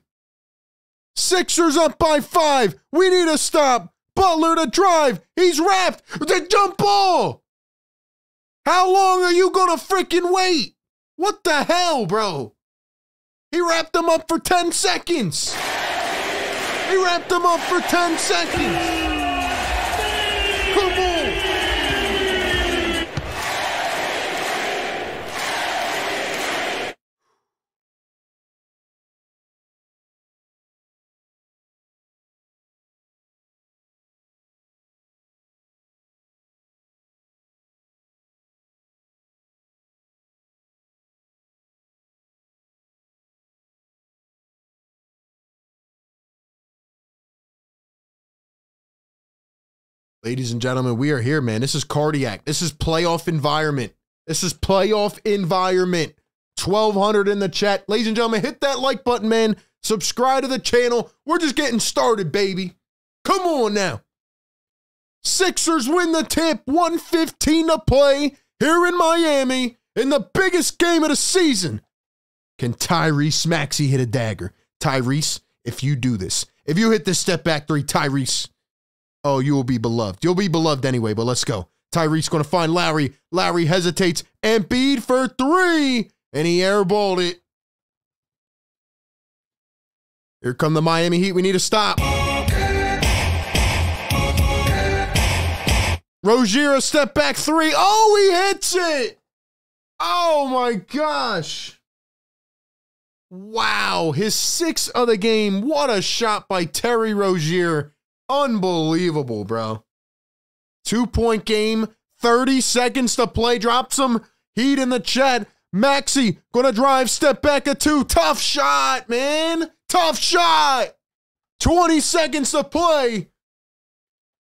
Sixers up by five. We need a stop. Butler to drive. He's wrapped. The jump ball. How long are you gonna freaking wait? What the hell, bro? He wrapped them up for ten seconds. He wrapped them up for ten seconds. Come on. Ladies and gentlemen, we are here, man. This is cardiac. This is playoff environment. This is playoff environment. twelve hundred in the chat. Ladies and gentlemen, hit that like button, man. Subscribe to the channel. We're just getting started, baby. Come on now. Sixers win the tip. one fifteen to play here in Miami in the biggest game of the season. Can Tyrese Maxey hit a dagger? Tyrese, if you do this, if you hit this step back three, Tyrese, oh, you will be beloved. You'll be beloved anyway, but let's go. Tyrese going to find Lowry. Lowry hesitates. Embiid for three, and he airballed it. Here come the Miami Heat. We need a stop. Rozier, a step back three. Oh, he hits it. Oh, my gosh. Wow, his sixth of the game. What a shot by Terry Rozier. Unbelievable, bro. Two-point game, thirty seconds to play. Drop some heat in the chat. Maxey gonna drive, step back at two. Tough shot, man. Tough shot. twenty seconds to play.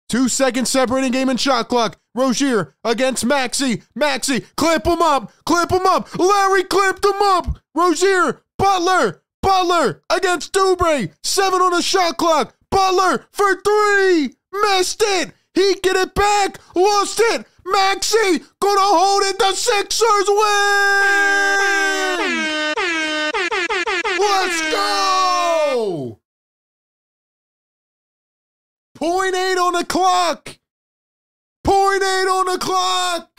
Two seconds separating game and shot clock. Rozier against Maxey. Maxey, clip him up. Clip him up. Larry clipped him up. Rozier, Butler. Butler against Oubre. Seven on the shot clock. Butler for three, missed it. He get it back, lost it. Maxey gonna hold it. The Sixers win. Let's go. Point eight on the clock. Point eight on the clock.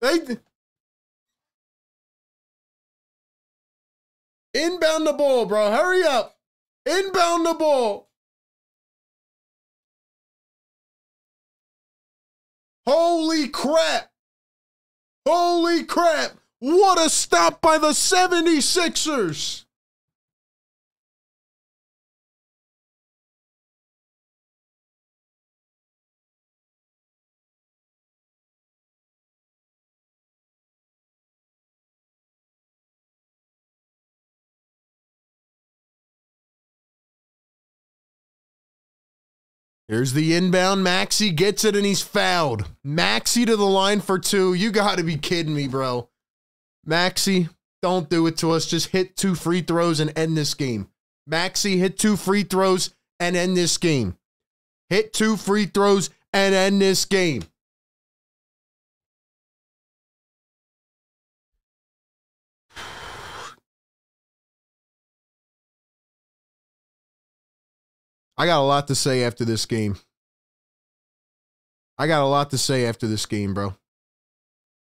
They. Inbound the ball, bro. Hurry up. Inbound the ball. Holy crap. Holy crap. What a stop by the seventy-sixers. Here's the inbound. Maxey gets it, and he's fouled. Maxey to the line for two. You got to be kidding me, bro. Maxey, don't do it to us. Just hit two free throws and end this game. Maxey, hit two free throws and end this game. Hit two free throws and end this game. I got a lot to say after this game. I got a lot to say after this game, bro.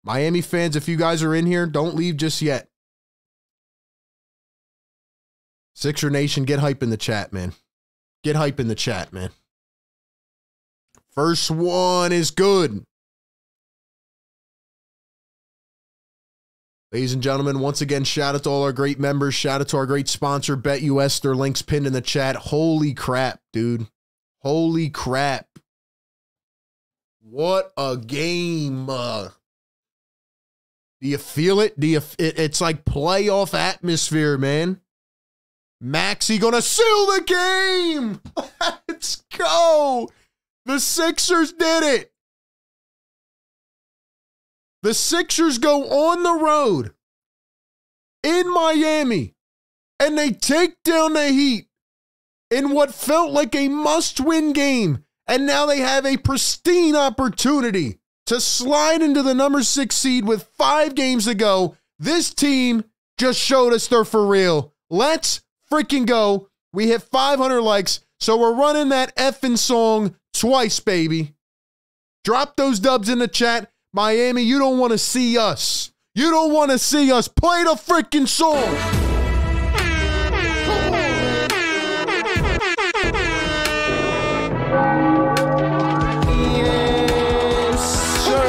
Miami fans, if you guys are in here, don't leave just yet. Sixer Nation, get hype in the chat, man. Get hype in the chat, man. First one is good. Ladies and gentlemen, once again, shout out to all our great members. Shout out to our great sponsor, BetUS. Their link's pinned in the chat. Holy crap, dude. Holy crap. What a game. Uh, do you feel it? Do you? It, it's like playoff atmosphere, man. Maxey going to seal the game. Let's go. The Sixers did it. The Sixers go on the road in Miami, and they take down the Heat in what felt like a must-win game, and now they have a pristine opportunity to slide into the number six seed with five games to go. This team just showed us they're for real. Let's freaking go. We hit five hundred likes, so we're running that effing song twice, baby. Drop those dubs in the chat. Miami, you don't want to see us. You don't want to see us. Play the freaking song. Yes, sir.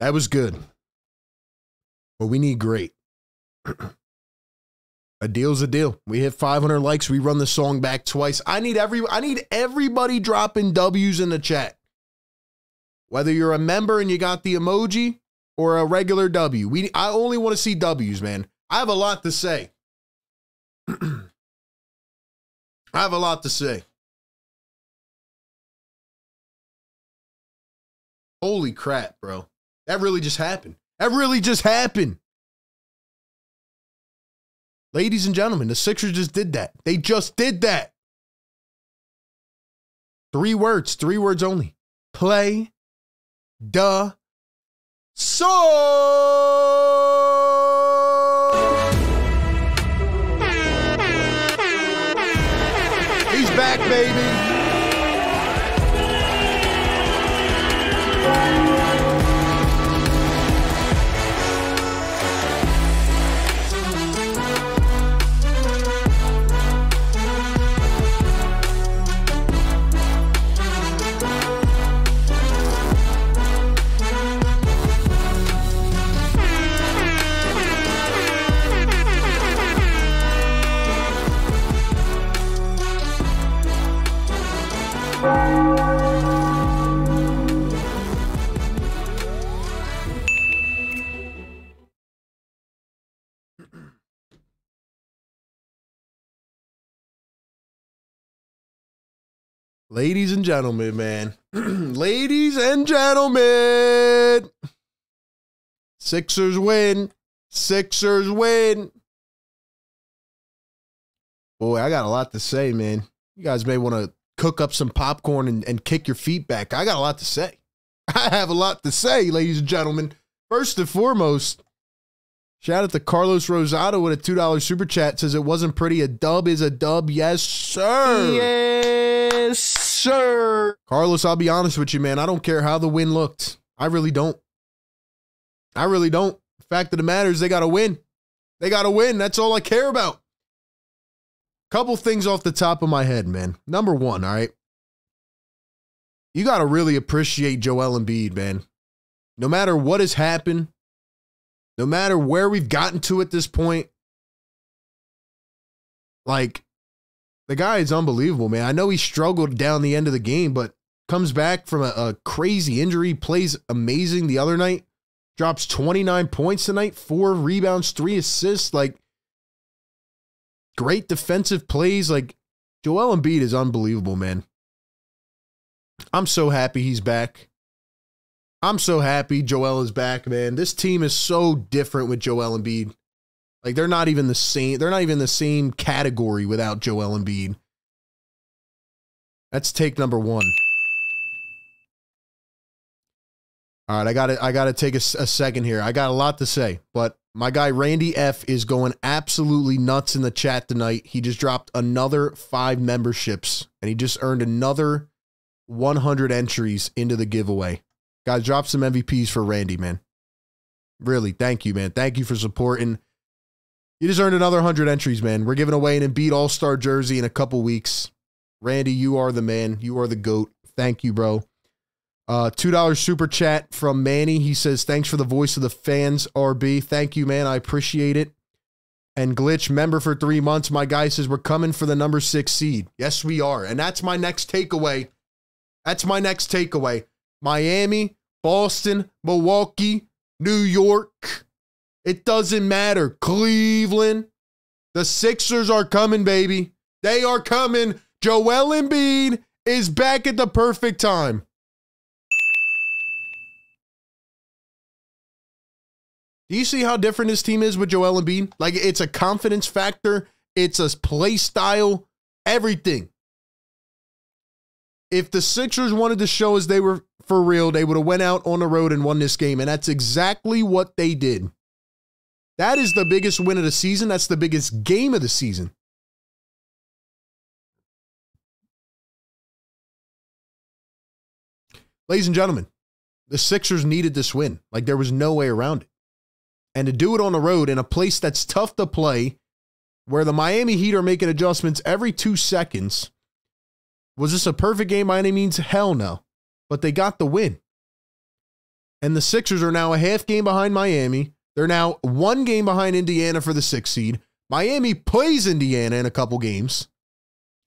That was good, but we need great. A deal's a deal. We hit five hundred likes. We run the song back twice. I need every, I need everybody dropping W's in the chat. Whether you're a member and you got the emoji or a regular W, we, I only want to see W's, man. I have a lot to say. I have a lot to say. Holy crap, bro. That really just happened. That really just happened. Ladies and gentlemen, the Sixers just did that. They just did that. Three words, three words only. Play the song. He's back, baby. Ladies and gentlemen, man. Ladies and gentlemen. Sixers win. Sixers win. Boy, I got a lot to say, man. You guys may want to cook up some popcorn and, and kick your feet back. I got a lot to say. I have a lot to say, ladies and gentlemen. First and foremost, shout out to Carlos Rosado with a two dollar super chat. Says it wasn't pretty. A dub is a dub. Yes, sir. Yes, sir. Carlos, I'll be honest with you, man. I don't care how the win looked. I really don't. I really don't. The fact of the matter is they got to win. They got to win. That's all I care about. Couple things off the top of my head, man. Number one, all right. You got to really appreciate Joel Embiid, man. No matter what has happened, no matter where we've gotten to at this point, like, the guy is unbelievable, man. I know he struggled down the end of the game, but comes back from a, a crazy injury, plays amazing the other night, drops twenty-nine points tonight, four rebounds, three assists, like, great defensive plays. Like, Joel Embiid is unbelievable, man. I'm so happy he's back. I'm so happy Joel is back, man. This team is so different with Joel Embiid. Like, they're not even the same. They're not even the same category without Joel Embiid. That's take number one. All right, I got to I got to take a, a second here. I got a lot to say, but my guy Randy F is going absolutely nuts in the chat tonight. He just dropped another five memberships, and he just earned another one hundred entries into the giveaway. Guys, drop some M V Ps for Randy, man. Really, thank you, man. Thank you for supporting. You just earned another one hundred entries, man. We're giving away an Embiid All-Star jersey in a couple weeks. Randy, you are the man. You are the GOAT. Thank you, bro. Uh, two dollar super chat from Manny. He says, thanks for the voice of the fans, R B. Thank you, man. I appreciate it. And Glitch, member for three months. My guy says, we're coming for the number six seed. Yes, we are. And that's my next takeaway. That's my next takeaway. Miami, Boston, Milwaukee, New York. It doesn't matter. Cleveland. The Sixers are coming, baby. They are coming. Joel Embiid is back at the perfect time. Do you see how different his team is with Joel Embiid? Like, it's a confidence factor. It's a play style. Everything. If the Sixers wanted to show us they were for real, they would have went out on the road and won this game. And that's exactly what they did. That is the biggest win of the season. That's the biggest game of the season. Ladies and gentlemen, the Sixers needed this win. Like, there was no way around it. And to do it on the road in a place that's tough to play, where the Miami Heat are making adjustments every two seconds, was this a perfect game by any means? Hell no. But they got the win. And the Sixers are now a half game behind Miami. They're now one game behind Indiana for the sixth seed. Miami plays Indiana in a couple games.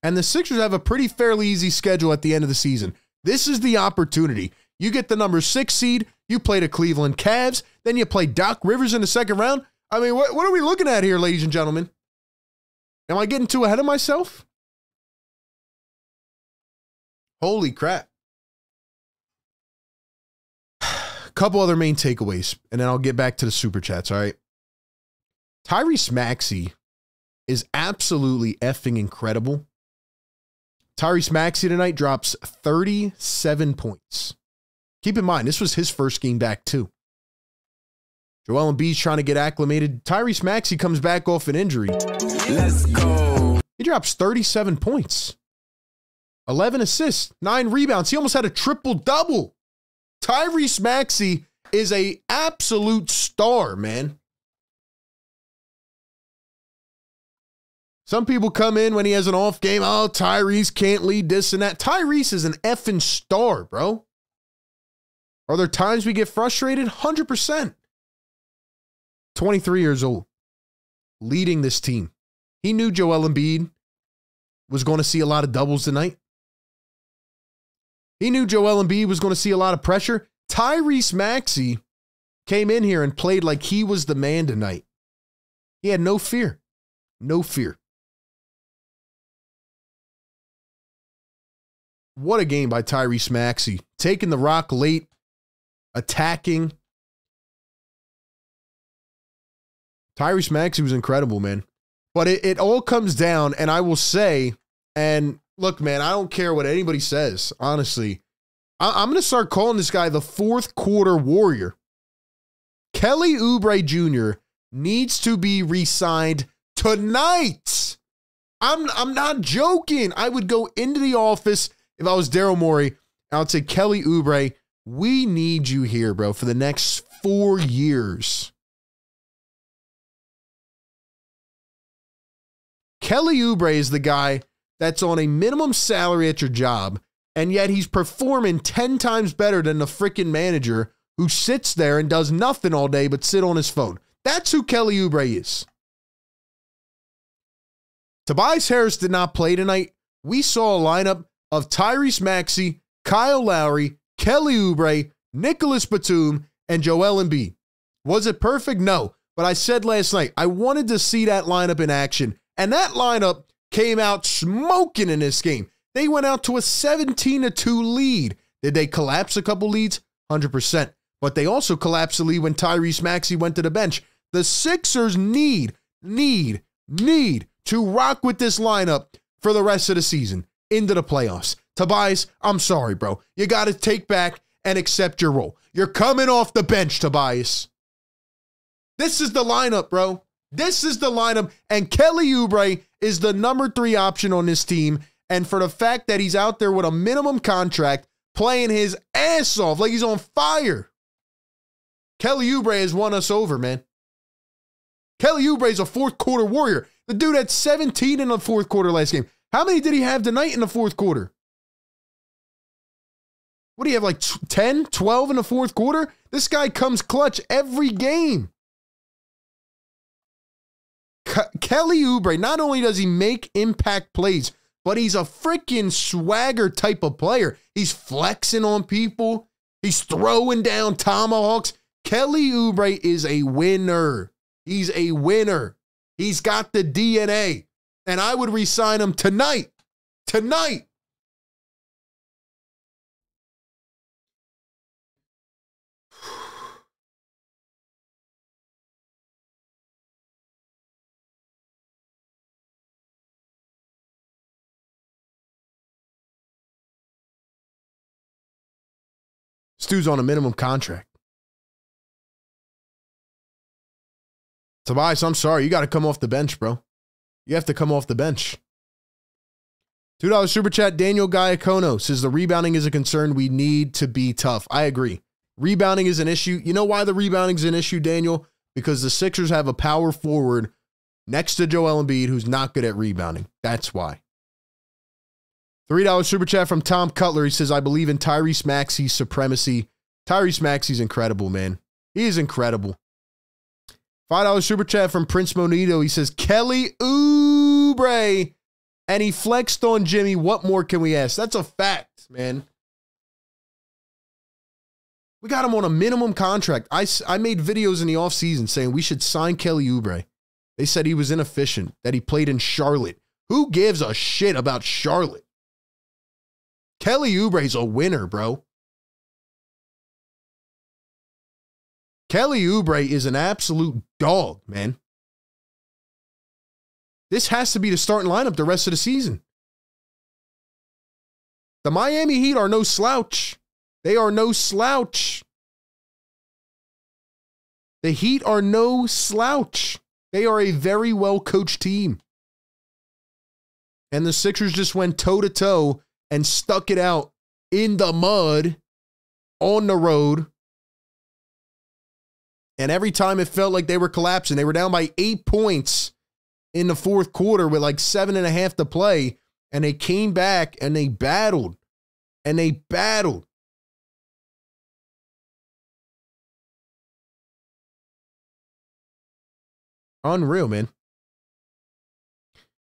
And the Sixers have a pretty fairly easy schedule at the end of the season. This is the opportunity. You get the number six seed. You play the Cleveland Cavs. Then you play Doc Rivers in the second round. I mean, what, what are we looking at here, ladies and gentlemen? Am I getting too ahead of myself? Holy crap. A couple other main takeaways, and then I'll get back to the super chats, all right? Tyrese Maxey is absolutely effing incredible. Tyrese Maxey tonight drops thirty-seven points. Keep in mind, this was his first game back, too. Joel Embiid's trying to get acclimated. Tyrese Maxey comes back off an injury. Let's go. He drops thirty-seven points, eleven assists, nine rebounds. He almost had a triple-double. Tyrese Maxey is an absolute star, man. Some people come in when he has an off game. Oh, Tyrese can't lead this and that. Tyrese is an effing star, bro. Are there times we get frustrated? one hundred percent. twenty-three years old, leading this team. He knew Joel Embiid was going to see a lot of doubles tonight. He knew Joel Embiid was going to see a lot of pressure. Tyrese Maxey came in here and played like he was the man tonight. He had no fear. No fear. What a game by Tyrese Maxey. Taking the rock late, attacking. Tyrese Maxey was incredible, man. But it, it all comes down, and I will say, and look, man, I don't care what anybody says, honestly. I, I'm going to start calling this guy the fourth quarter warrior. Kelly Oubre Junior needs to be re-signed tonight. I'm, I'm not joking. I would go into the office if I was Daryl Morey. I would say, Kelly Oubre, we need you here, bro, for the next four years. Kelly Oubre is the guy that's on a minimum salary at your job, and yet he's performing ten times better than the freaking manager who sits there and does nothing all day but sit on his phone. That's who Kelly Oubre is. Tobias Harris did not play tonight. We saw a lineup of Tyrese Maxey, Kyle Lowry, Kelly Oubre, Nicholas Batum, and Joel Embiid. Was it perfect? No. But I said last night, I wanted to see that lineup in action. And that lineup came out smoking in this game. They went out to a seventeen to two lead. Did they collapse a couple leads? one hundred percent. But they also collapsed the lead when Tyrese Maxey went to the bench. The Sixers need, need, need to rock with this lineup for the rest of the season, into the playoffs. Tobias, I'm sorry, bro. You got to take back and accept your role. You're coming off the bench, Tobias. This is the lineup, bro. This is the lineup, and Kelly Oubre is the number three option on this team, and for the fact that he's out there with a minimum contract, playing his ass off like he's on fire, Kelly Oubre has won us over, man. Kelly Oubre is a fourth quarter warrior. The dude had seventeen in the fourth quarter last game. How many did he have tonight in the fourth quarter? What do you have, like ten, twelve in the fourth quarter? This guy comes clutch every game. Ke- Kelly Oubre, not only does he make impact plays, but he's a freaking swagger type of player. He's flexing on people. He's throwing down tomahawks. Kelly Oubre is a winner. He's a winner. He's got the D N A. And I would re-sign him tonight. Tonight. Stu's on a minimum contract. Tobias, I'm sorry. You got to come off the bench, bro. You have to come off the bench. two dollar super chat, Daniel Giacono says, the rebounding is a concern. We need to be tough. I agree. Rebounding is an issue. You know why the rebounding is an issue, Daniel? Because the Sixers have a power forward next to Joel Embiid who's not good at rebounding. That's why. three dollar super chat from Tom Cutler. He says, I believe in Tyrese Maxey's supremacy. Tyrese Maxey's incredible, man. He is incredible. five dollar super chat from Prince Monito. He says, Kelly Oubre. And he flexed on Jimmy. What more can we ask? That's a fact, man. We got him on a minimum contract. I, I made videos in the offseason saying we should sign Kelly Oubre. They said he was inefficient, that he played in Charlotte. Who gives a shit about Charlotte? Kelly Oubre's a winner, bro. Kelly Oubre is an absolute dog, man. This has to be the starting lineup the rest of the season. The Miami Heat are no slouch. They are no slouch. The Heat are no slouch. They are a very well-coached team. And the Sixers just went toe-to-toe and stuck it out in the mud on the road. And every time it felt like they were collapsing, they were down by eight points in the fourth quarter with like seven and a half to play. And they came back and they battled and they battled. Unreal, man.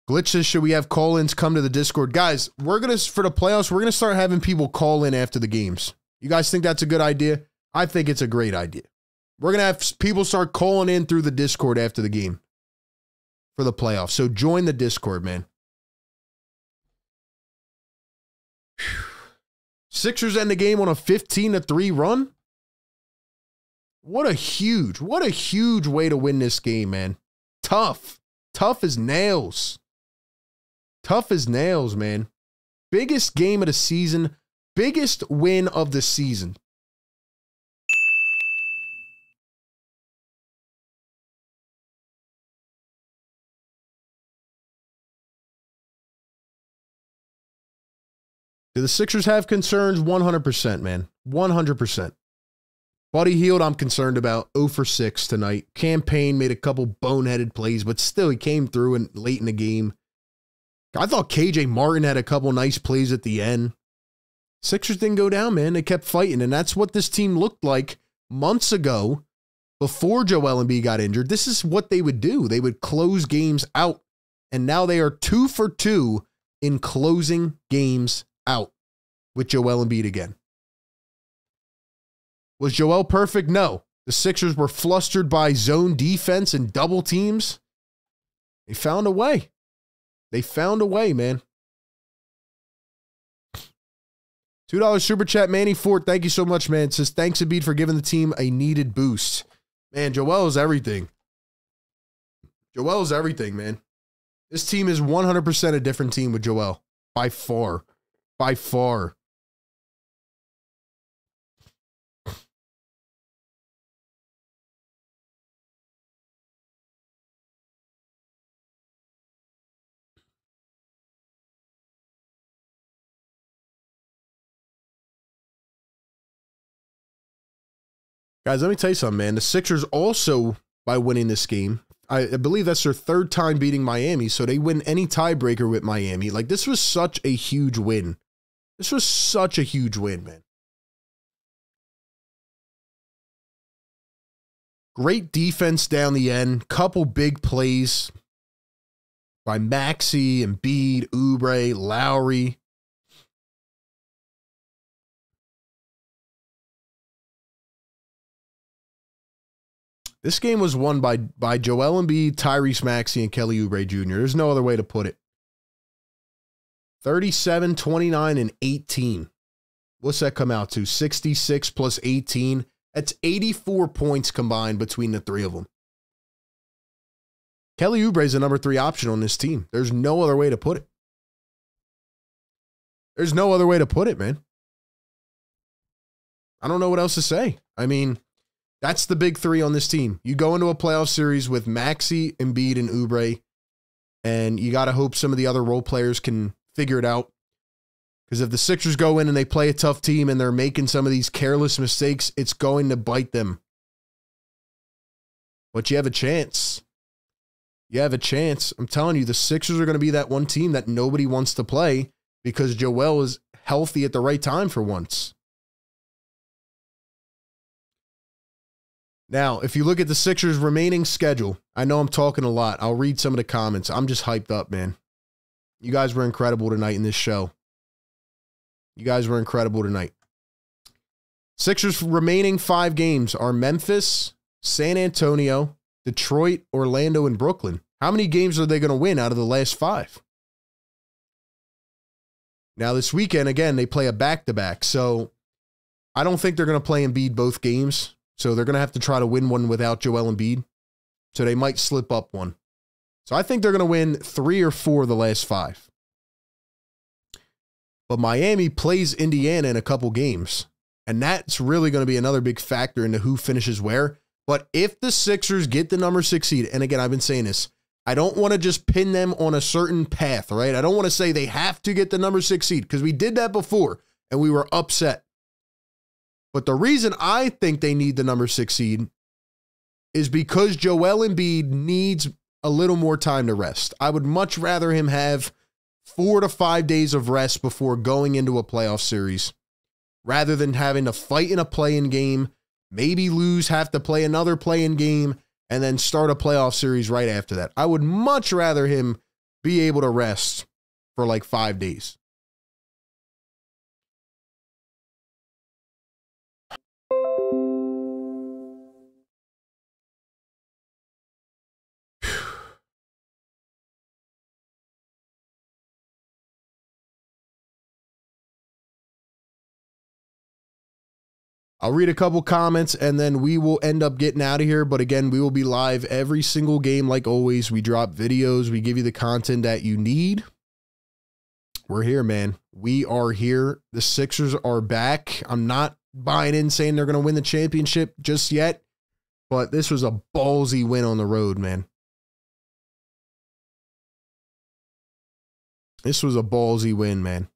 Glitch says, should we have call-ins come to the Discord? Guys, we're going to, for the playoffs, we're going to start having people call in after the games. You guys think that's a good idea? I think it's a great idea. We're going to have people start calling in through the Discord after the game for the playoffs. So join the Discord, man. Whew. Sixers end the game on a fifteen to three run. What a huge, what a huge way to win this game, man. Tough. Tough as nails. Tough as nails, man. Biggest game of the season. Biggest win of the season. Do the Sixers have concerns? one hundred percent, man. one hundred percent. Buddy Hield, I'm concerned about. zero for six tonight. Cam Payne made a couple boneheaded plays, but still he came through and late in the game. I thought K J Martin had a couple nice plays at the end. Sixers didn't go down, man. They kept fighting, and that's what this team looked like months ago before Joel Embiid got injured. This is what they would do. They would close games out, and now they are two for two in closing games out with Joel Embiid again. Was Joel perfect? No. The Sixers were flustered by zone defense and double teams. They found a way. They found a way, man. two dollar super chat, Manny Fort. Thank you so much, man. It says, thanks, Embiid, for giving the team a needed boost. Man, Joel is everything. Joel is everything, man. This team is one hundred percent a different team with Joel. By far. By far. Guys, let me tell you something, man. The Sixers also, by winning this game, I, I believe that's their third time beating Miami, so they win any tiebreaker with Miami. Like, this was such a huge win. This was such a huge win, man. Great defense down the end. Couple big plays by Maxey, Embiid, Oubre, Lowry. This game was won by, by Joel Embiid, Tyrese Maxey, and Kelly Oubre Junior There's no other way to put it. thirty-seven, twenty-nine, and eighteen. What's that come out to? sixty-six plus eighteen. That's eighty-four points combined between the three of them. Kelly Oubre is the number three option on this team. There's no other way to put it. There's no other way to put it, man. I don't know what else to say. I mean, that's the big three on this team. You go into a playoff series with Maxey, Embiid, and Oubre, and you got to hope some of the other role players can figure it out. Because if the Sixers go in and they play a tough team and they're making some of these careless mistakes, it's going to bite them. But you have a chance. You have a chance. I'm telling you, the Sixers are going to be that one team that nobody wants to play because Joel is healthy at the right time for once. Now, if you look at the Sixers' remaining schedule, I know I'm talking a lot. I'll read some of the comments. I'm just hyped up, man. You guys were incredible tonight in this show. You guys were incredible tonight. Sixers' remaining five games are Memphis, San Antonio, Detroit, Orlando, and Brooklyn. How many games are they going to win out of the last five? Now, this weekend, again, they play a back-to-back, so I don't think they're going to play Embiid both games, so they're going to have to try to win one without Joel Embiid, so they might slip up one. So I think they're going to win three or four of the last five. But Miami plays Indiana in a couple games, and that's really going to be another big factor into who finishes where. But if the Sixers get the number six seed, and again, I've been saying this, I don't want to just pin them on a certain path, right? I don't want to say they have to get the number six seed because we did that before, and we were upset. But the reason I think they need the number six seed is because Joel Embiid needs a little more time to rest. I would much rather him have four to five days of rest before going into a playoff series rather than having to fight in a play-in game, maybe lose, have to play another play-in game, and then start a playoff series right after that. I would much rather him be able to rest for like five days. I'll read a couple comments, and then we will end up getting out of here. But again, we will be live every single game. Like always, we drop videos. We give you the content that you need. We're here, man. We are here. The Sixers are back. I'm not buying in saying they're going to win the championship just yet, but this was a ballsy win on the road, man. This was a ballsy win, man.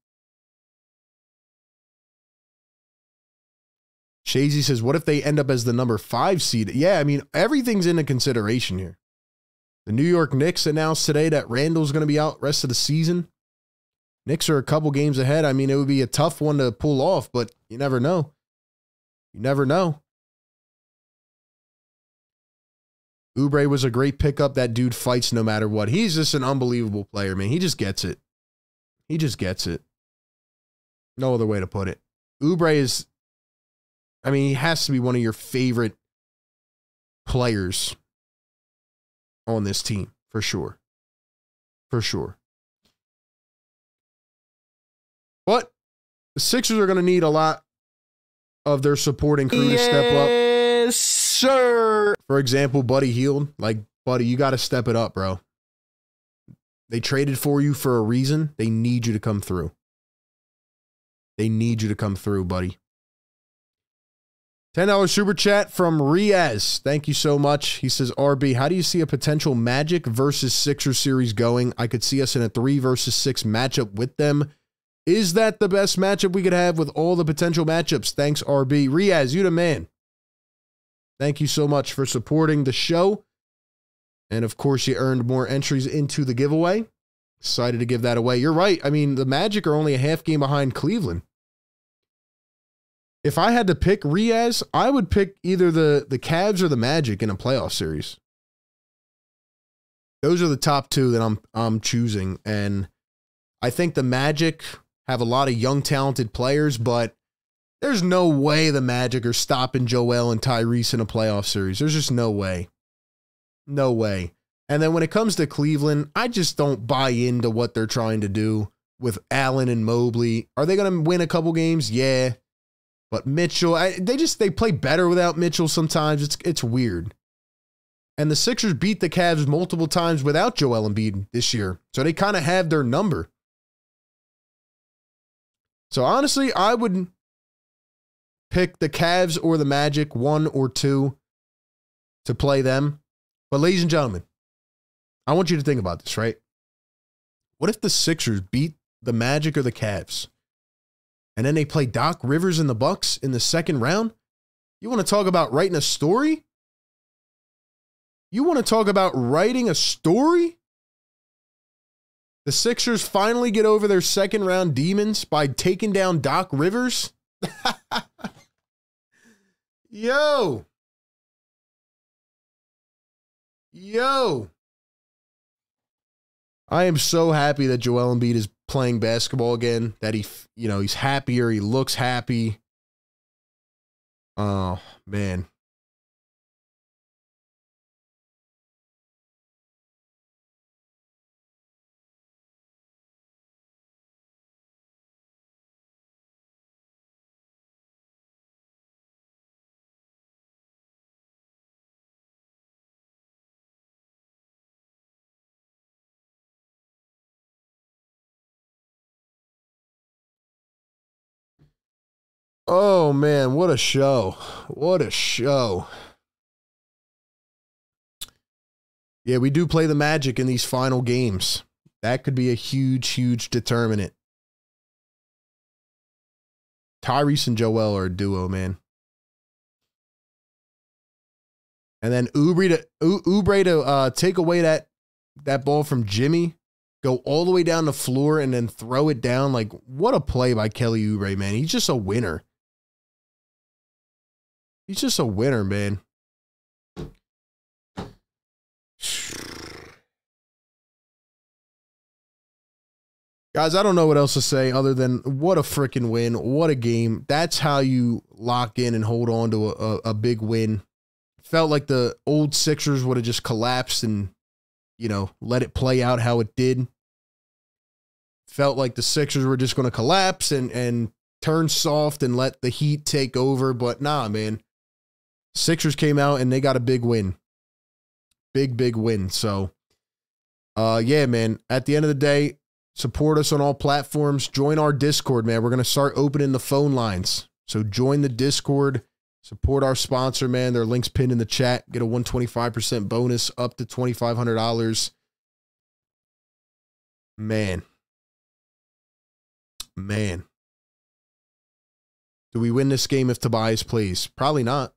Shazy says, what if they end up as the number five seed? Yeah, I mean, everything's into consideration here. The New York Knicks announced today that Randle's going to be out rest of the season. Knicks are a couple games ahead. I mean, it would be a tough one to pull off, but you never know. You never know. Oubre was a great pickup. That dude fights no matter what. He's just an unbelievable player, man. He just gets it. He just gets it. No other way to put it. Oubre is... I mean, he has to be one of your favorite players on this team, for sure. For sure. But the Sixers are going to need a lot of their supporting crew yes, to step up. Yes, sir. For example, Buddy Hield. Like, Buddy, you got to step it up, bro. They traded for you for a reason. They need you to come through. They need you to come through, buddy. ten dollar super chat from Riaz. Thank you so much. He says, R B, how do you see a potential Magic versus Sixer series going? I could see us in a three versus six matchup with them. Is that the best matchup we could have with all the potential matchups? Thanks, R B. Riaz, you the man. Thank you so much for supporting the show. And of course, you earned more entries into the giveaway. Excited to give that away. You're right. I mean, the Magic are only a half game behind Cleveland. If I had to pick Riaz, I would pick either the, the Cavs or the Magic in a playoff series. Those are the top two that I'm, I'm choosing. And I think the Magic have a lot of young, talented players, but there's no way the Magic are stopping Joel and Tyrese in a playoff series. There's just no way. No way. And then when it comes to Cleveland, I just don't buy into what they're trying to do with Allen and Mobley. Are they going to win a couple games? Yeah. But Mitchell, I, they just, they play better without Mitchell sometimes. It's, it's weird. And the Sixers beat the Cavs multiple times without Joel Embiid this year. So they kind of have their number. So honestly, I would pick the Cavs or the Magic, one or two, to play them. But ladies and gentlemen, I want you to think about this, right? What if the Sixers beat the Magic or the Cavs, and then they play Doc Rivers and the Bucks in the second round? You want to talk about writing a story? You want to talk about writing a story? The Sixers finally get over their second round demons by taking down Doc Rivers? Yo. Yo. I am so happy that Joel Embiid is playing basketball again, that he, you know, he's happier, he looks happy. Oh, man. Oh, man, what a show. What a show. Yeah, we do play the Magic in these final games. That could be a huge, huge determinant. Tyrese and Joel are a duo, man. And then Oubre to, Oubre to uh, take away that, that ball from Jimmy, go all the way down the floor, and then throw it down. Like, what a play by Kelly Oubre, man. He's just a winner. He's just a winner, man. Guys, I don't know what else to say other than what a freaking win. What a game. That's how you lock in and hold on to a, a, a big win. Felt like the old Sixers would have just collapsed and, you know, let it play out how it did. Felt like the Sixers were just going to collapse and, and turn soft and let the Heat take over. But nah, man, Sixers came out and they got a big win. Big, big win. So, uh, yeah, man, at the end of the day, support us on all platforms. Join our Discord, man. We're going to start opening the phone lines. So join the Discord. Support our sponsor, man. Their link's pinned in the chat. Get a one hundred twenty-five percent bonus up to twenty-five hundred dollars. Man. Man. Do we win this game if Tobias plays? Probably not.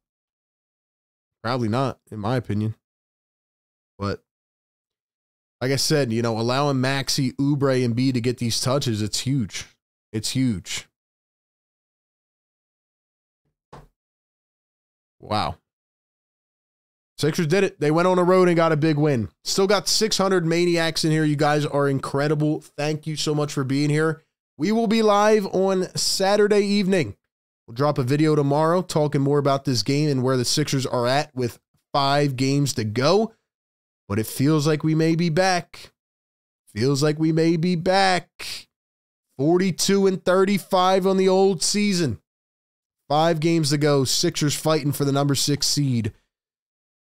Probably not, in my opinion. But like I said, you know, allowing Maxey, Oubre, and B to get these touches, it's huge. It's huge. Wow. Sixers did it. They went on the road and got a big win. Still got six hundred maniacs in here. You guys are incredible. Thank you so much for being here. We will be live on Saturday evening. We'll drop a video tomorrow talking more about this game and where the Sixers are at with five games to go. But it feels like we may be back. Feels like we may be back. forty-two and thirty-five on the old season. Five games to go. Sixers fighting for the number six seed.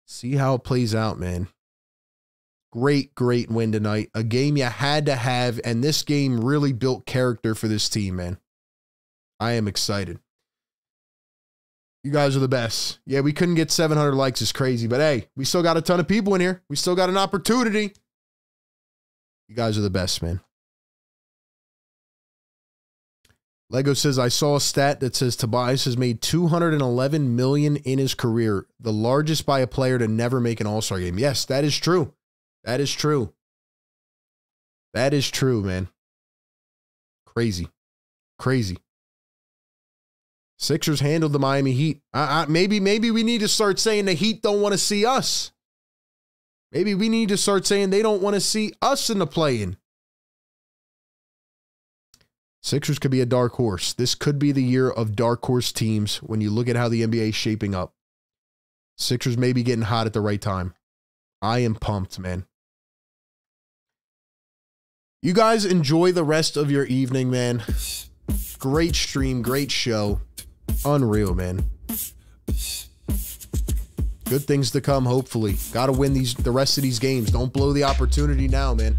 See how it plays out, man. Great, great win tonight. A game you had to have, and this game really built character for this team, man. I am excited. You guys are the best. Yeah, we couldn't get seven hundred likes. It's crazy, but hey, we still got a ton of people in here. We still got an opportunity. You guys are the best, man. Lego says, I saw a stat that says Tobias has made two hundred eleven million dollars in his career, the largest by a player to never make an all-star game. Yes, that is true. That is true. That is true, man. Crazy. Crazy. Sixers handled the Miami Heat. I, I, maybe, maybe we need to start saying the Heat don't want to see us. Maybe we need to start saying they don't want to see us in the play-in. Sixers could be a dark horse. This could be the year of dark horse teams when you look at how the N B A is shaping up. Sixers may be getting hot at the right time. I am pumped, man. You guys enjoy the rest of your evening, man. Great stream, great show. Unreal, man. Good things to come, hopefully. Got to win these the rest of these games. Don't blow the opportunity now, man.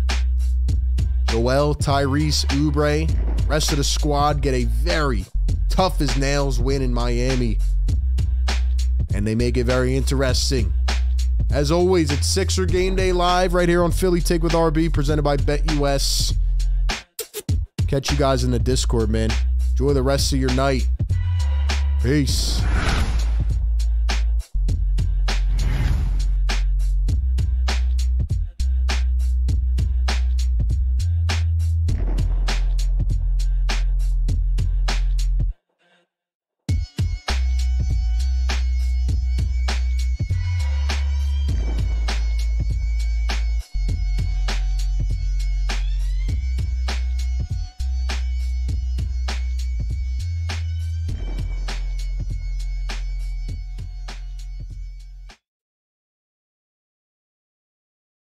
Joel, Tyrese, Oubre, rest of the squad get a very tough as nails win in Miami. And they make it very interesting. As always, it's Sixer Game Day Live right here on Philly Take with R B, presented by BetUS. Catch you guys in the Discord, man. Enjoy the rest of your night. Peace.